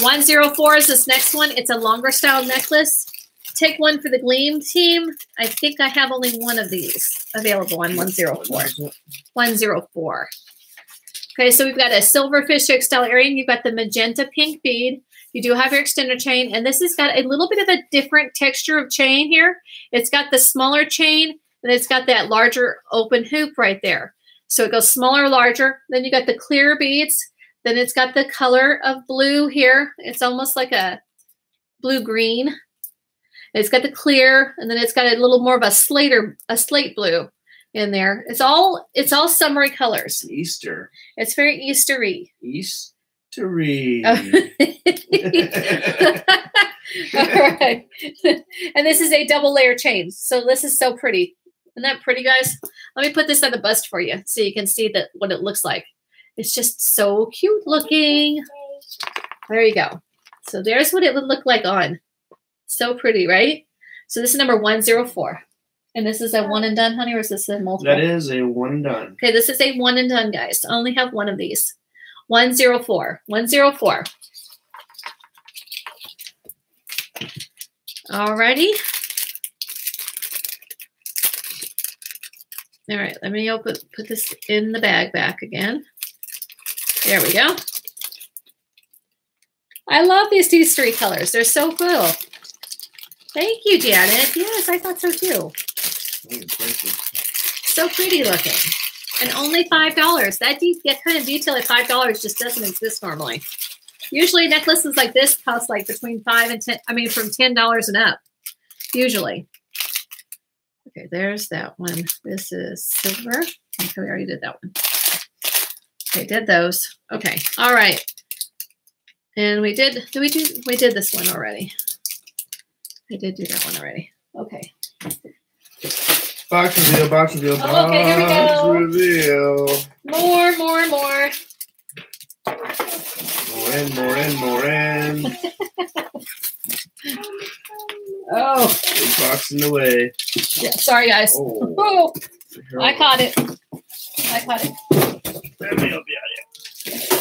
one oh four is this next one. It's a longer style necklace. Take one for the Gleam team. I think I have only one of these available on one oh four. one oh four. Okay, so we've got a silverfish to Excel earring. You've got the magenta pink bead. You do have your extender chain. And this has got a little bit of a different texture of chain here. It's got the smaller chain, and it's got that larger open hoop right there. So it goes smaller, larger. Then you got the clear beads. Then it's got the color of blue here. It's almost like a blue-green. It's got the clear, and then it's got a little more of a slater, a slate blue in there. It's all it's all summery colors. Easter. It's very Eastery. Eastery. Oh. All right. And this is a double layer chain. So this is so pretty. Isn't that pretty, guys? Let me put this on the bust for you so you can see that what it looks like. It's just so cute looking. There you go. So there's what it would look like on. So pretty, right? So this is number one oh four. And this is a one and done, honey, or is this a multiple? That is a one and done. Okay, this is a one and done, guys. I only have one of these. one oh four. one oh four. Alrighty. All right, let me open, put this in the bag back again. There we go. I love these Eastery colors. They're so cool. Thank you, Janet. Yes, I thought so too. So pretty looking. And only five dollars. That, that kind of detail at five dollars just doesn't exist normally. Usually necklaces like this cost like between five and ten, I mean from ten dollars and up, usually. Okay, there's that one. This is silver. Okay, we already did that one. Okay, did those. Okay, all right. And we did, did we do, we did this one already. I did do that one already. Okay. Box reveal, box reveal, box oh, okay, here we go. reveal. More, more, more. More in, more in, more in. Oh. Big box in the way. Yeah, sorry, guys. Oh. Oh. I caught it. I caught it.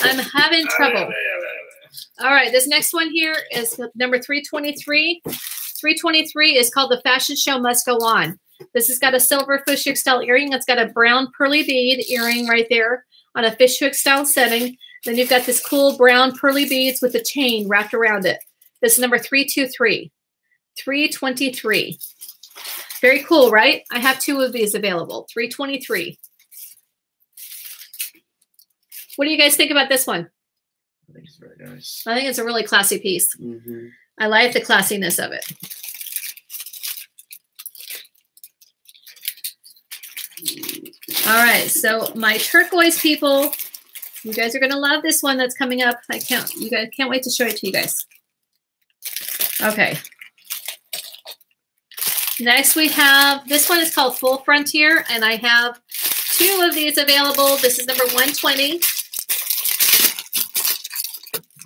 I'm having trouble. All right, this next one here is number three twenty-three. three twenty-three is called The Fashion Show Must Go On. This has got a silver fishhook style earring. It's got a brown pearly bead earring right there on a fishhook style setting. Then you've got this cool brown pearly beads with a chain wrapped around it. This is number three twenty-three. three twenty-three. Very cool, right? I have two of these available. three twenty-three. What do you guys think about this one? I think it's very nice. I think it's a really classy piece. Mm-hmm. I like the classiness of it. All right, so my turquoise people, you guys are going to love this one that's coming up. I can't, you guys can't wait to show it to you guys. Okay. Next we have, this one is called Full Frontier, and I have two of these available. This is number one twenty.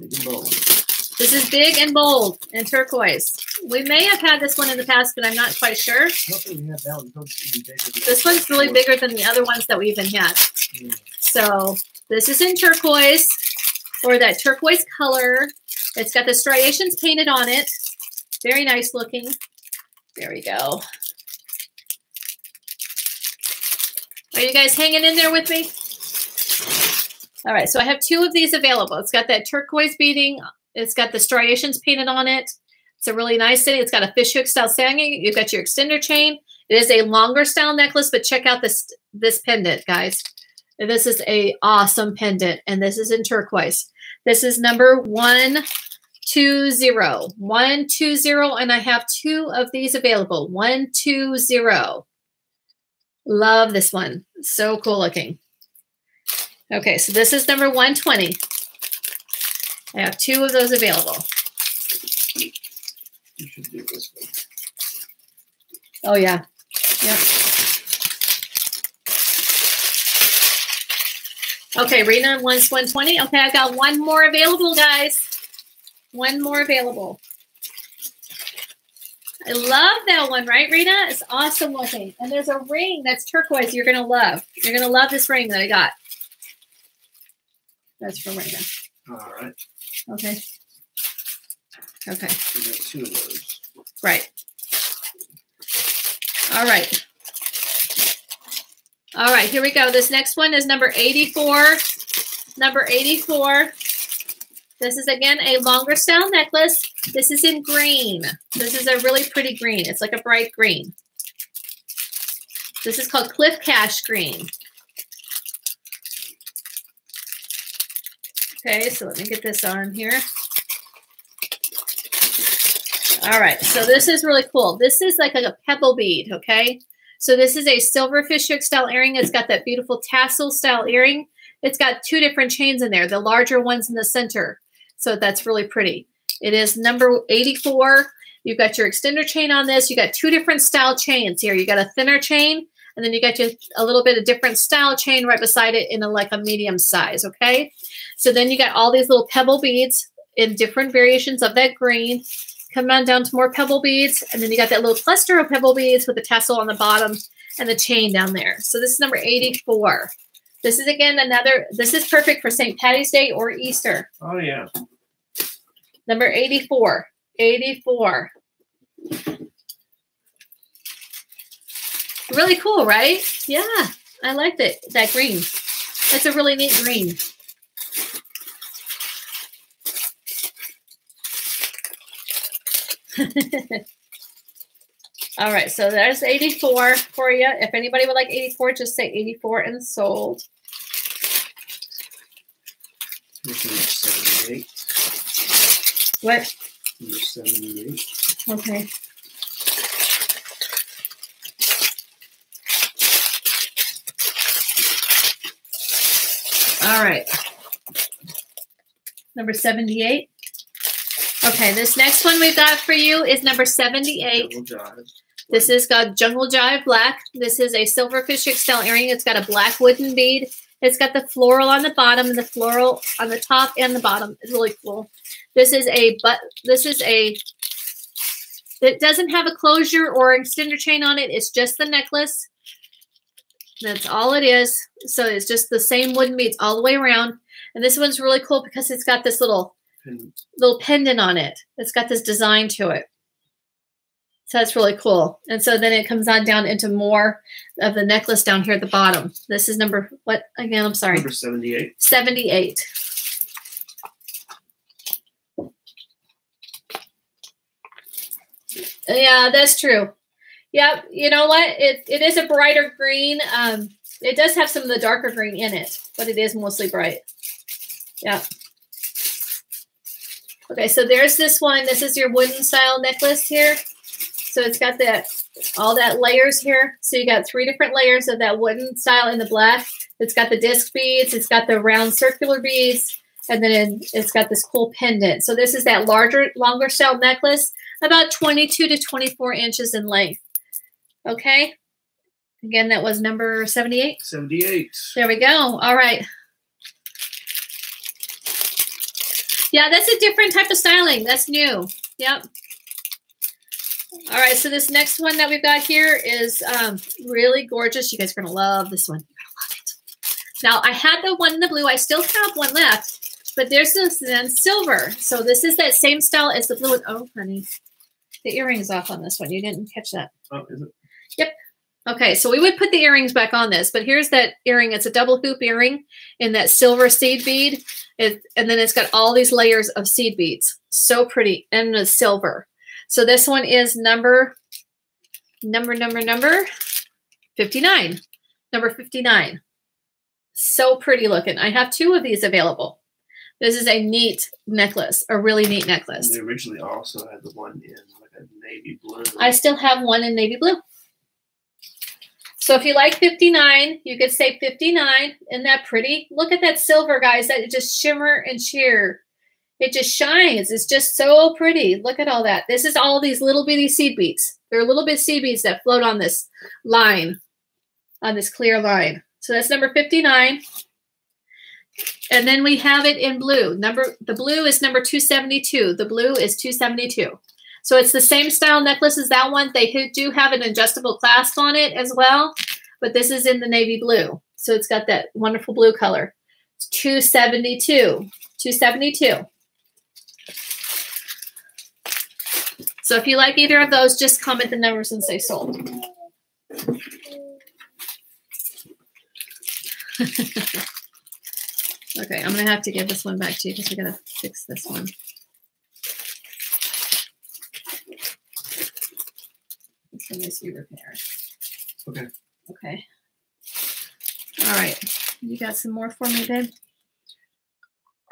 This is big and bold and turquoise. We may have had this one in the past, but I'm not quite sure. This one's really bigger than the other ones that we even had. So this is in turquoise, or that turquoise color. It's got the striations painted on it. Very nice looking. There we go. Are you guys hanging in there with me? All right, so I have two of these available. It's got that turquoise beading It's got the striations painted on it. It's a really nice thing. It's got a fishhook style sanding. You've got your extender chain. It is a longer style necklace, but check out this this pendant, guys. This is a awesome pendant, and this is in turquoise. This is number one two zero, one two zero, and I have two of these available. one two zero. Love this one. So cool looking. Okay, so this is number one twenty. I have two of those available. You should do this one. Oh, yeah. Yep. Okay, Raina wants one twenty. Okay, I've got one more available, guys. One more available. I love that one, right, Raina? It's awesome looking. And there's a ring that's turquoise you're going to love. You're going to love this ring that I got. That's for Raina. All right. Okay. Okay. We got two of those. Right. All right. All right, here we go. This next one is number eighty-four. Number eighty-four. This is, again, a longer style necklace. This is in green. This is a really pretty green. It's like a bright green. This is called Cliff Cash Green. Okay, so let me get this on here. All right, so this is really cool. This is like a pebble bead, okay? So this is a silver fishhook style earring. It's got that beautiful tassel style earring. It's got two different chains in there, the larger ones in the center. So that's really pretty. It is number eighty-four. You've got your extender chain on this. You got two different style chains here. You got a thinner chain, and then you got your, a little bit of different style chain right beside it in a, like a medium size, okay? So then you got all these little pebble beads in different variations of that green. Coming on down to more pebble beads. And then you got that little cluster of pebble beads with the tassel on the bottom and the chain down there. So this is number eighty-four. This is, again, another, this is perfect for Saint Patty's Day or Easter. Oh, yeah. Number eighty-four. eighty-four. Really cool, right? Yeah. I liked it. That green. That's a really neat green. All right, so there's eighty-four for you. If anybody would like eighty-four, just say eighty-four and sold. seventy-eight. What? seventy-eight. Okay. All right. Number seventy-eight. Okay, this next one we've got for you is number seventy-eight. This is called Jungle Jive Black. This is a silver fishhook style earring. It's got a black wooden bead. It's got the floral on the bottom and the floral on the top and the bottom. It's really cool. This is a but. This is a. It doesn't have a closure or extender chain on it. It's just the necklace. That's all it is. So it's just the same wooden beads all the way around. And this one's really cool because it's got this little. Little pendant on it. It's got this design to it. So that's really cool. And so then it comes on down into more of the necklace down here at the bottom. This is number, what again? I'm sorry. Number seventy-eight. seventy-eight. Yeah, that's true. Yeah, you know what? It, it is a brighter green. Um, it does have some of the darker green in it, but it is mostly bright. Yeah. Okay, so there's this one. This is your wooden style necklace here. So it's got that all that layers here. So you got three different layers of that wooden style in the black. It's got the disc beads. It's got the round circular beads. And then it's got this cool pendant. So this is that larger, longer style necklace, about twenty-two to twenty-four inches in length. Okay. Again, that was number seventy-eight. seventy-eight. There we go. All right. Yeah, that's a different type of styling. That's new. Yep. All right, so this next one that we've got here is um, really gorgeous. You guys are going to love this one. You're going to love it. Now, I had the one in the blue. I still have one left, but there's this in silver. So this is that same style as the blue one. Oh, honey, the earring's off on this one. You didn't catch that. Oh, is it? Yep. Okay, so we would put the earrings back on this, but here's that earring. It's a double hoop earring in that silver seed bead. It, and then it's got all these layers of seed beads. So pretty, and the silver. So this one is number, number, number, number fifty-nine. Number fifty-nine. So pretty looking. I have two of these available. This is a neat necklace, a really neat necklace. We originally also had the one in like a navy blue. I still have one in navy blue. So if you like fifty-nine, you could say fifty-nine. Isn't that pretty? Look at that silver, guys. That just shimmer and sheer. It just shines. It's just so pretty. Look at all that. This is all these little bitty seed beads. There are little bit seed beads that float on this line, on this clear line. So that's number fifty-nine. And then we have it in blue. Number the blue is number two seventy-two. The blue is two seventy-two. So it's the same style necklace as that one. They do have an adjustable clasp on it as well, but this is in the navy blue. So it's got that wonderful blue color. It's two seventy-two, two seventy-two. So if you like either of those, just comment the numbers and say sold. Okay, I'm gonna have to give this one back to you because I gotta fix this one. Let me see repair. Okay. Okay. All right. You got some more for me, babe?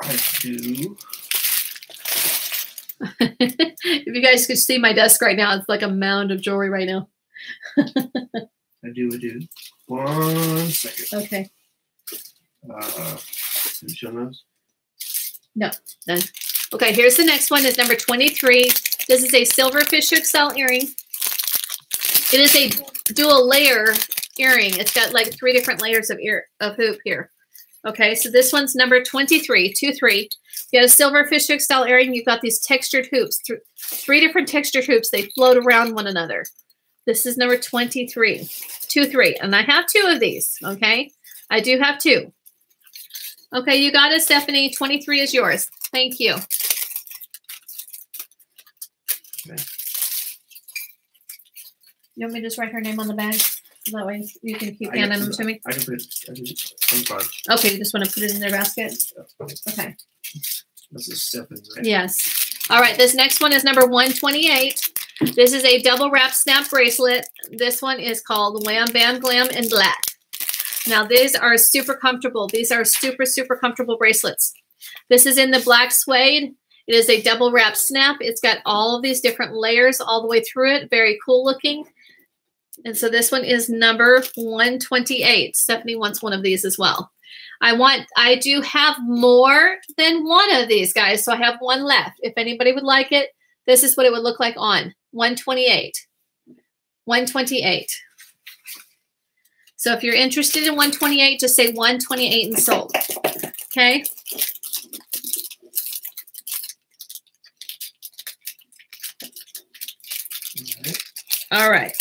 I do. If you guys could see my desk right now, it's like a mound of jewelry right now. I do, I do. One second. Okay. Uh, can you show those? No, none. Okay, here's the next one. It's number twenty-three. This is a silverfish hook style earring. It is a dual layer earring. It's got like three different layers of ear of hoop here. Okay, so this one's number twenty-three, two, three. You got a silver fishhook style earring. You've got these textured hoops, th three different textured hoops. They float around one another. This is number twenty-three, two, three. And I have two of these, okay? I do have two. Okay, you got it, Stephanie. twenty-three is yours. Thank you. Okay. You want me to just write her name on the bag? So that way you can keep handing them to me? I can put it. I can, I'm fine. Okay, you just want to put it in their basket? Yeah. Okay. This is Stephanie, right? Yes. All right, this next one is number one twenty-eight. This is a double wrap snap bracelet. This one is called Wham Bam Glam in Black. Now, these are super comfortable. These are super, super comfortable bracelets. This is in the black suede. It is a double wrap snap. It's got all of these different layers all the way through it. Very cool looking. And so this one is number one twenty-eight. Stephanie wants one of these as well. I want, I do have more than one of these, guys. So I have one left. If anybody would like it, this is what it would look like on one twenty-eight. one twenty-eight. So if you're interested in one twenty-eight, just say one twenty-eight and sold. Okay. All right.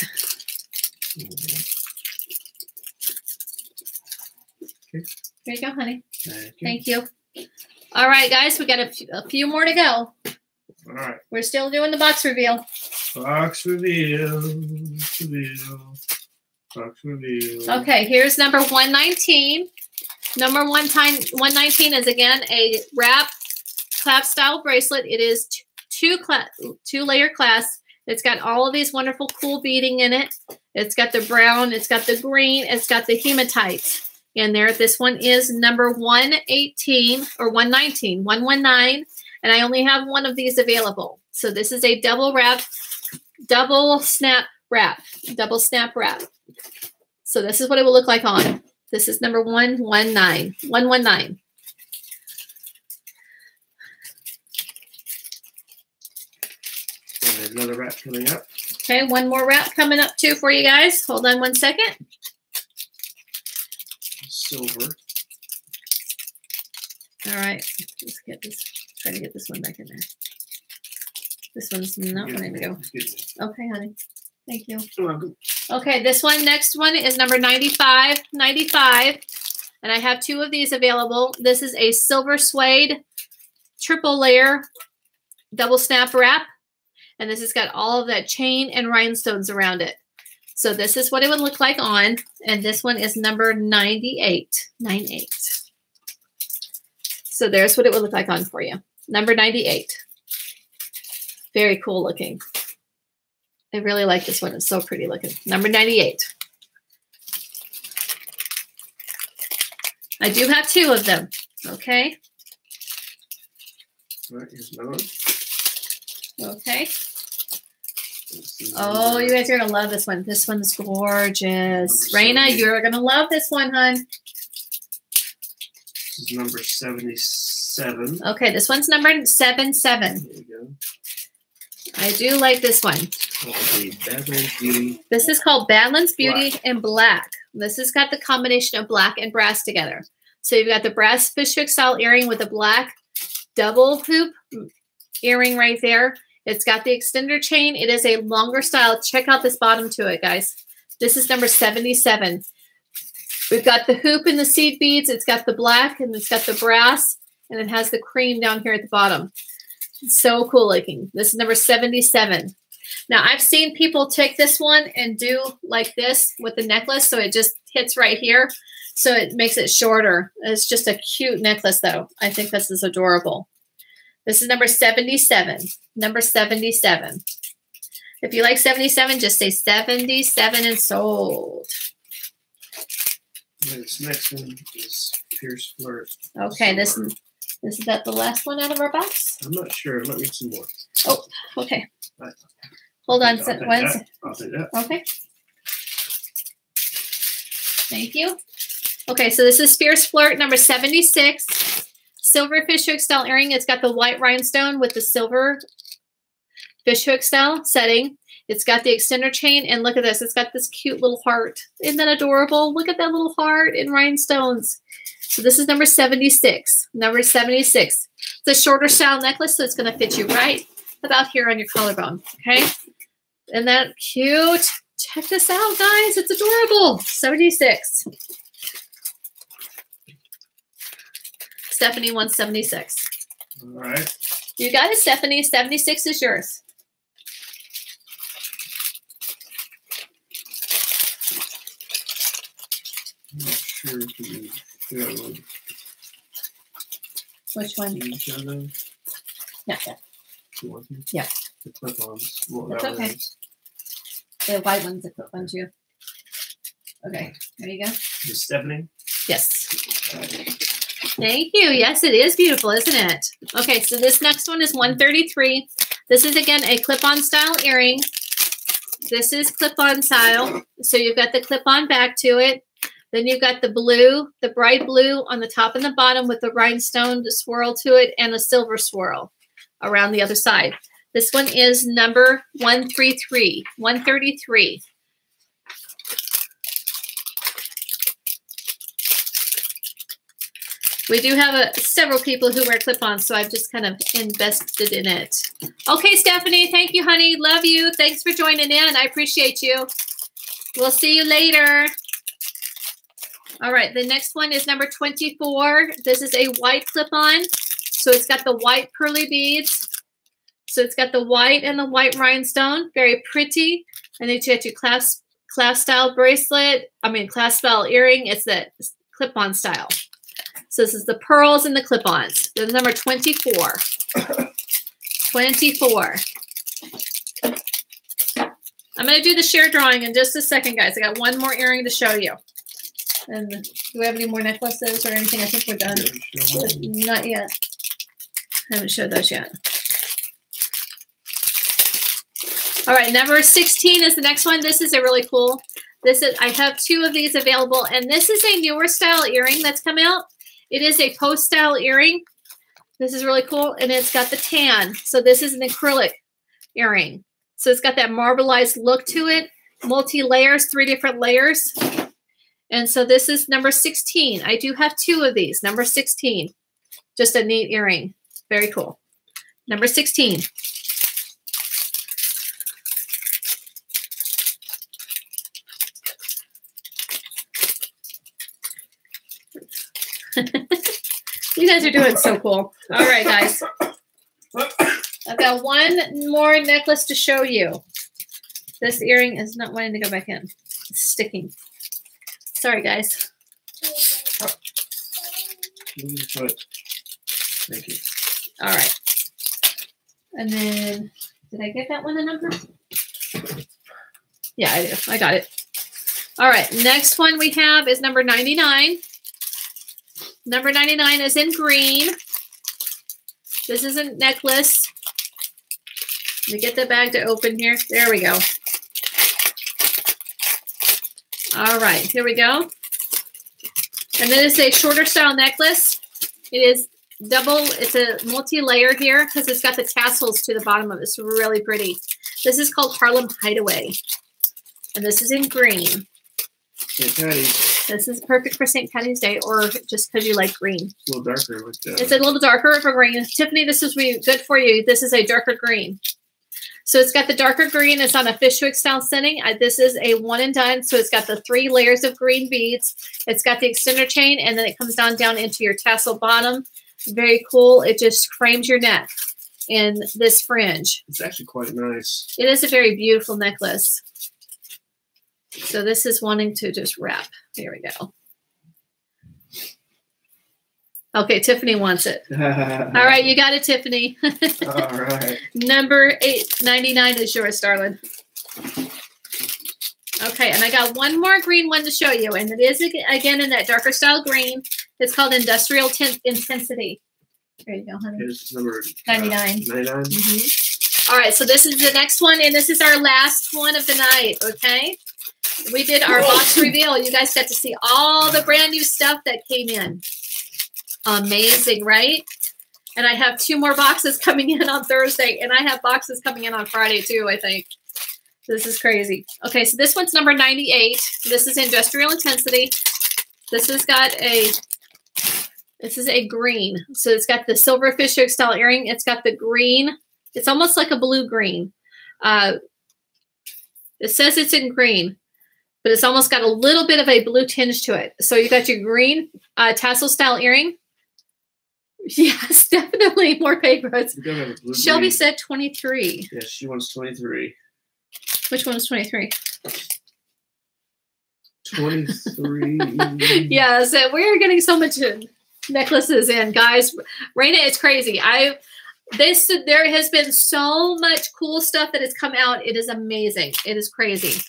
Here you go, honey. Thank you. Thank you. All right, guys, we got a, a few more to go. All right. We're still doing the box reveal. Box reveal. Box reveal. Box reveal. Okay, here's number one nineteen. Number one time one nineteen is again a wrap clasp style bracelet. It is two cla two layer clasp. It's got all of these wonderful cool beading in it. It's got the brown, it's got the green, it's got the hematite in there. This one is number one eighteen or one nineteen, one nineteen, and I only have one of these available. So this is a double wrap, double snap wrap, double snap wrap. So this is what it will look like on. This is number one nineteen, one nineteen. Another wrap coming up. Okay, one more wrap coming up too for you guys. Hold on one second. Silver. All right, let's get this. Try to get this one back in there. This one's not yeah, wanting to go. Okay, honey. Thank you. You're welcome. Okay, this one, next one is number ninety-five, ninety-five, and I have two of these available. This is a silver suede triple layer double snap wrap. And this has got all of that chain and rhinestones around it. So this is what it would look like on, and this one is number ninety-eight. ninety-eight. So there's what it would look like on for you. Number ninety-eight. Very cool looking. I really like this one. It's so pretty looking. Number ninety-eight. I do have two of them. Okay. That is not. Okay. Oh, you guys are going to love this one. This one's gorgeous. Raina, you're going to love this one, hon. This is number seventy-seven. Okay, this one's number seventy-seven. There you go. I do like this one. Beauty. This is called Badlands Beauty black. in black. This has got the combination of black and brass together. So you've got the brass fishhook style earring with a black double hoop earring right there. It's got the extender chain. It is a longer style. Check out this bottom to it, guys. This is number seventy-seven. We've got the hoop and the seed beads. It's got the black and it's got the brass, and it has the cream down here at the bottom. So cool looking. This is number seventy-seven. Now, I've seen people take this one and do like this with the necklace, so it just hits right here, so it makes it shorter. It's just a cute necklace, though. I think this is adorable. This is number seventy-seven. Number seventy-seven. If you like seventy-seven, just say seventy-seven and sold. This next one is Pierce Flirt. Okay, this is... Is that the last one out of our box? I'm not sure. Let me get some more. Oh, okay. Hold on. I'll take that. I'll take that. Okay. Thank you. Okay, so this is Fierce Flirt number seventy-six. Silver fishhook style earring. It's got the white rhinestone with the silver fishhook style setting. It's got the extender chain, and look at this. It's got this cute little heart. Isn't that adorable? Look at that little heart in rhinestones. So this is number seventy-six. Number seventy-six. It's a shorter style necklace, so it's going to fit you right about here on your collarbone. Okay? Isn't that cute? Check this out, guys. It's adorable. seventy-six. Stephanie wants seventy-six. All right. You got it, Stephanie. seventy-six is yours. I'm not sure if you Yeah, one. Which one? Yeah, yeah. You want them? Yeah. The clip-ons. Well, that's that okay. Is. The white ones, the clip-ons, you. Okay, there you go. Is Stephanie? Yes. Thank you. Yes, it is beautiful, isn't it? Okay, so this next one is one thirty-three. This is, again, a clip-on style earring. This is clip-on style. So you've got the clip-on back to it. Then you've got the blue, the bright blue on the top and the bottom with the rhinestone swirl to it and a silver swirl around the other side. This one is number one thirty-three. one thirty-three. We do have a, several people who wear clip-ons, so I've just kind of invested in it. Okay, Stephanie, thank you, honey. Love you. Thanks for joining in. I appreciate you. We'll see you later. All right, the next one is number twenty-four. This is a white clip-on. So it's got the white pearly beads. So it's got the white and the white rhinestone. Very pretty. And then you got your clasp, clasp style bracelet. I mean, clasp style earring. It's the clip-on style. So this is the pearls and the clip-ons. This is number twenty-four. twenty-four. I'm going to do the share drawing in just a second, guys. I got one more earring to show you. And do we have any more necklaces or anything? I think we're done. Not yet. I haven't showed those yet. All right, number sixteen is the next one. This is a really cool. This is I have two of these available, and this is a newer style earring that's come out. It is a post style earring. This is really cool, and it's got the tan. So this is an acrylic earring. So it's got that marbleized look to it. Multi layers, three different layers. And so this is number sixteen. I do have two of these. Number sixteen. Just a neat earring. Very cool. Number sixteen. You guys are doing so cool. All right, guys. I've got one more necklace to show you. This earring is not wanting to go back in. It's sticking. Sorry, guys. Thank you. All right. And then, did I get that one a number? Yeah, I do. I got it. All right. Next one we have is number ninety-nine. Number ninety-nine is in green. This is a necklace. Let me get the bag to open here. There we go. All right. Here we go. And then it's a shorter style necklace. It is double. It's a multi-layer here because it's got the tassels to the bottom of it. It's really pretty. This is called Harlem Hideaway. And this is in green. Saint Patty's. This is perfect for Saint Patty's Day or just because you like green. It's a little darker. With the... It's a little darker for green. Tiffany, this is really good for you. This is a darker green. So it's got the darker green. It's on a fishhook style setting. I, this is a one and done. So it's got the three layers of green beads. It's got the extender chain, and then it comes down, down into your tassel bottom. Very cool. It just frames your neck in this fringe. It's actually quite nice. It is a very beautiful necklace. So this is wanting to just wrap. There we go. Okay, Tiffany wants it. All right, you got it, Tiffany. All right. Number eight ninety-nine is yours, darling. Okay, and I got one more green one to show you, and it is, again, in that darker style green. It's called Industrial Ten Intensity. There you go, honey. Here's number ninety-nine. Uh, ninety-nine. Mm-hmm. All right, so this is the next one, and this is our last one of the night, okay? We did our Whoa. box reveal. You guys got to see all the brand new stuff that came in. Amazing, right? And I have two more boxes coming in on Thursday, and I have boxes coming in on Friday too, I think. This is crazy. Okay, so this one's number ninety-eight. This is Industrial Intensity. This has got a... This is a green. So it's got the silver fishhook style earring. It's got the green. It's almost like a blue green. Uh, it says it's in green, but it's almost got a little bit of a blue tinge to it. So you got your green uh, tassel style earring. Yes, definitely more papers. Shelby green. Said twenty-three. Yes, yeah, she wants twenty-three. Which one is twenty-three? twenty-three. Yeah, so we're getting so much in. Necklaces in, guys. Raina, it's crazy. I this there has been so much cool stuff that has come out. It is amazing. It is crazy.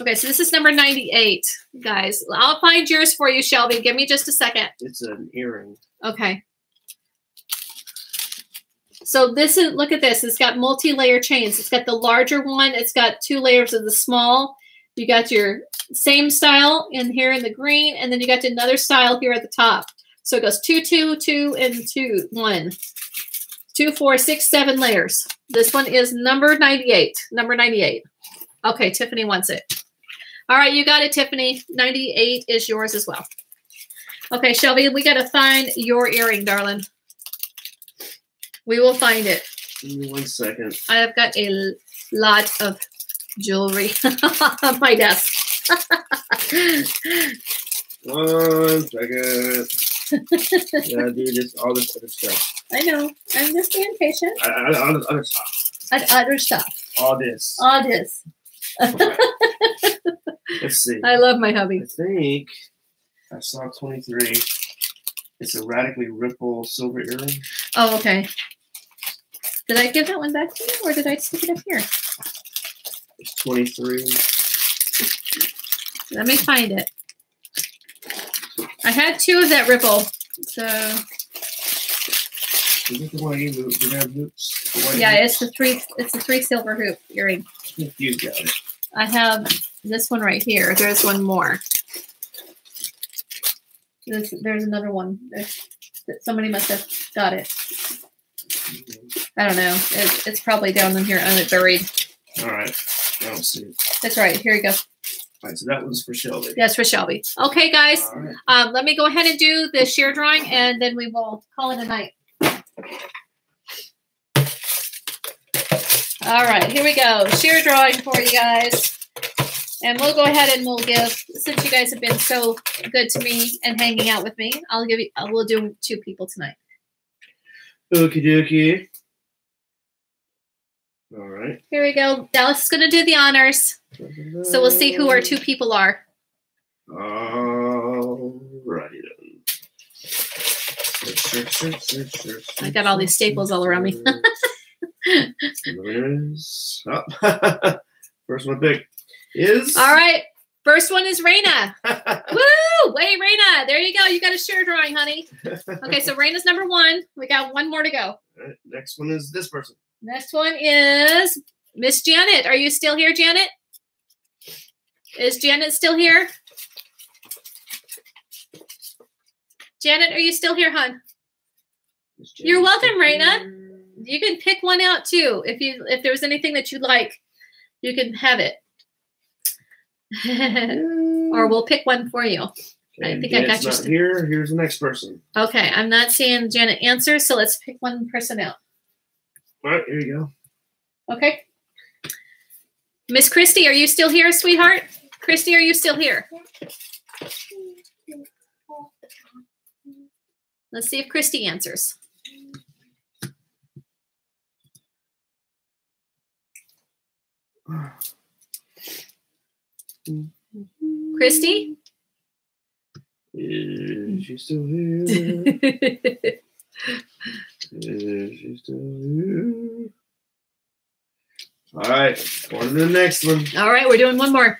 Okay, so this is number ninety-eight, guys. I'll find yours for you, Shelby. Give me just a second. It's an earring. Okay. So this is, look at this. It's got multi-layer chains. It's got the larger one. It's got two layers of the small. You got your same style in here in the green, and then you got another style here at the top. So it goes two, two, two, and two, one, two, four, six, seven layers. This one is number ninety-eight. Number ninety-eight. Okay, Tiffany wants it. All right, you got it, Tiffany. ninety-eight is yours as well. Okay, Shelby, we got to find your earring, darling. We will find it. Give me one second. I have got a lot of jewelry on my desk. One second. Yeah, dude, just all this other stuff. I know. I'm just being patient. I, I, all this other stuff. Other stuff. All this. All this. All right. Let's see. I love my hubby. I think I saw twenty-three. It's a radically ripple silver earring. Oh, okay. Did I give that one back to you, or did I stick it up here? It's twenty-three. Let me find it. I had two of that ripple, so. Is it the one you moved? Did I have loops? The yeah, it's the three. It's the three silver hoop earring. You got it. I have this one right here. There's one more. There's, there's another one. There's, somebody must have got it. I don't know. It's, it's probably down in here, unburied. All right. I don't see it. That's all right. Here you go. All right, so that one's for Shelby. That's for Shelby. Okay, guys. Right. Um, let me go ahead and do the sheer drawing, and then we will call it a night. All right, here we go. Sheer drawing for you guys. And we'll go ahead and we'll give, since you guys have been so good to me and hanging out with me, I'll give you, we'll do two people tonight. Okie dokie. All right. Here we go. Dallas is going to do the honors. So we'll see who our two people are. All right. I got all these staples all around me. Oh. First one big is. All right. First one is Raina. Woo! Hey, Raina. There you go. You got a share drawing, honey. Okay, so Raina's number one. We got one more to go. All right. Next one is this person. Next one is Miss Janet. Are you still here, Janet? Is Janet still here? Janet, are you still here, hon? You're welcome, Raina. You can pick one out too. If you if there was anything that you'd like, you can have it. Or we'll pick one for you. Okay, I think Janet's I got you. Not here. Here's the next person. Okay, I'm not seeing Janet answer, so let's pick one person out. All right, here you go. Okay. Miss Christy, are you still here, sweetheart? Christy, are you still here? Let's see if Christy answers. Christy? Is she still here? Is she still here? All right, on to the next one. All right, we're doing one more.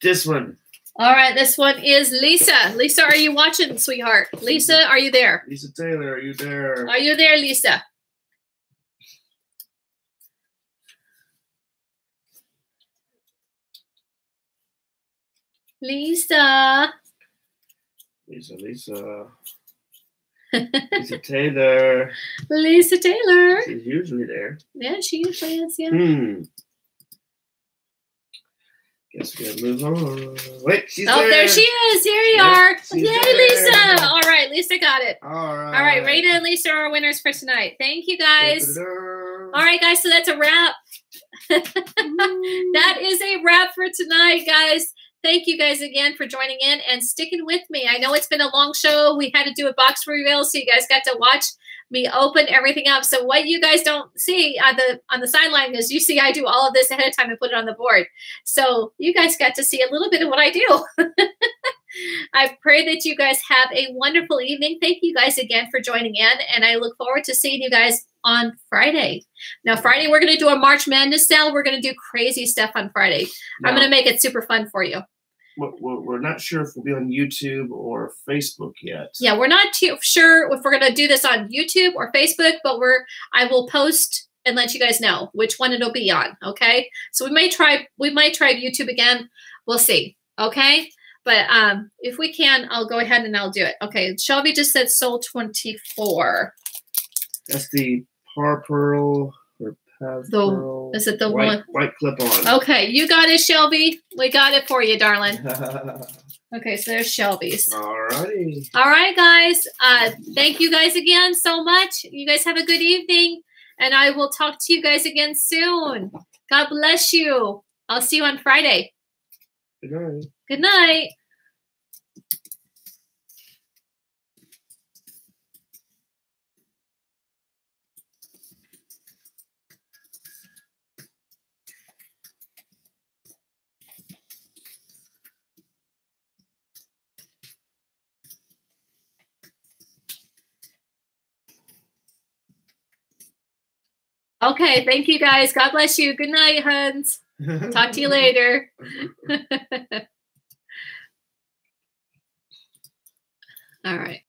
This one. All right, this one is Lisa. Lisa, are you watching, sweetheart? Lisa, are you there? Lisa Taylor, are you there? Are you there, Lisa? Lisa. Lisa, Lisa. Lisa Taylor. Lisa Taylor. She's usually there. Yeah, she usually is, yeah. Hmm. Guess we gotta move on. Wait, she's oh, there. Oh, there she is. Here you yep, are. Yay, there. Lisa. All right, Lisa got it. All right. All right, Raina and Lisa are our winners for tonight. Thank you, guys. All right, guys, so that's a wrap. That is a wrap for tonight, guys. Thank you guys again for joining in and sticking with me. I know it's been a long show. We had to do a box reveal, so you guys got to watch me open everything up. So what you guys don't see on the on the sideline is you see I do all of this ahead of time and put it on the board. So you guys got to see a little bit of what I do. I pray that you guys have a wonderful evening. Thank you guys again for joining in, and I look forward to seeing you guys on Friday. Now, Friday, we're going to do a March Madness sale. We're going to do crazy stuff on Friday. Now, I'm going to make it super fun for you. We're not sure if we'll be on YouTube or Facebook yet. Yeah, we're not too sure if we're going to do this on YouTube or Facebook, but we're I will post and let you guys know which one it'll be on, okay? So we may try we might try YouTube again. We'll see, okay? But um, if we can, I'll go ahead and I'll do it. Okay, Shelby just said Soul twenty-four. That's the Par Pearl or Pav Pearl. Is it the white, one? White clip on. Okay, you got it, Shelby. We got it for you, darling. Okay, so there's Shelby's. All righty. All right, guys. Uh, thank you guys again so much. You guys have a good evening, and I will talk to you guys again soon. God bless you. I'll see you on Friday. Good night. Good night. Okay, thank you guys. God bless you. Good night, Huns. Talk to you later. All right.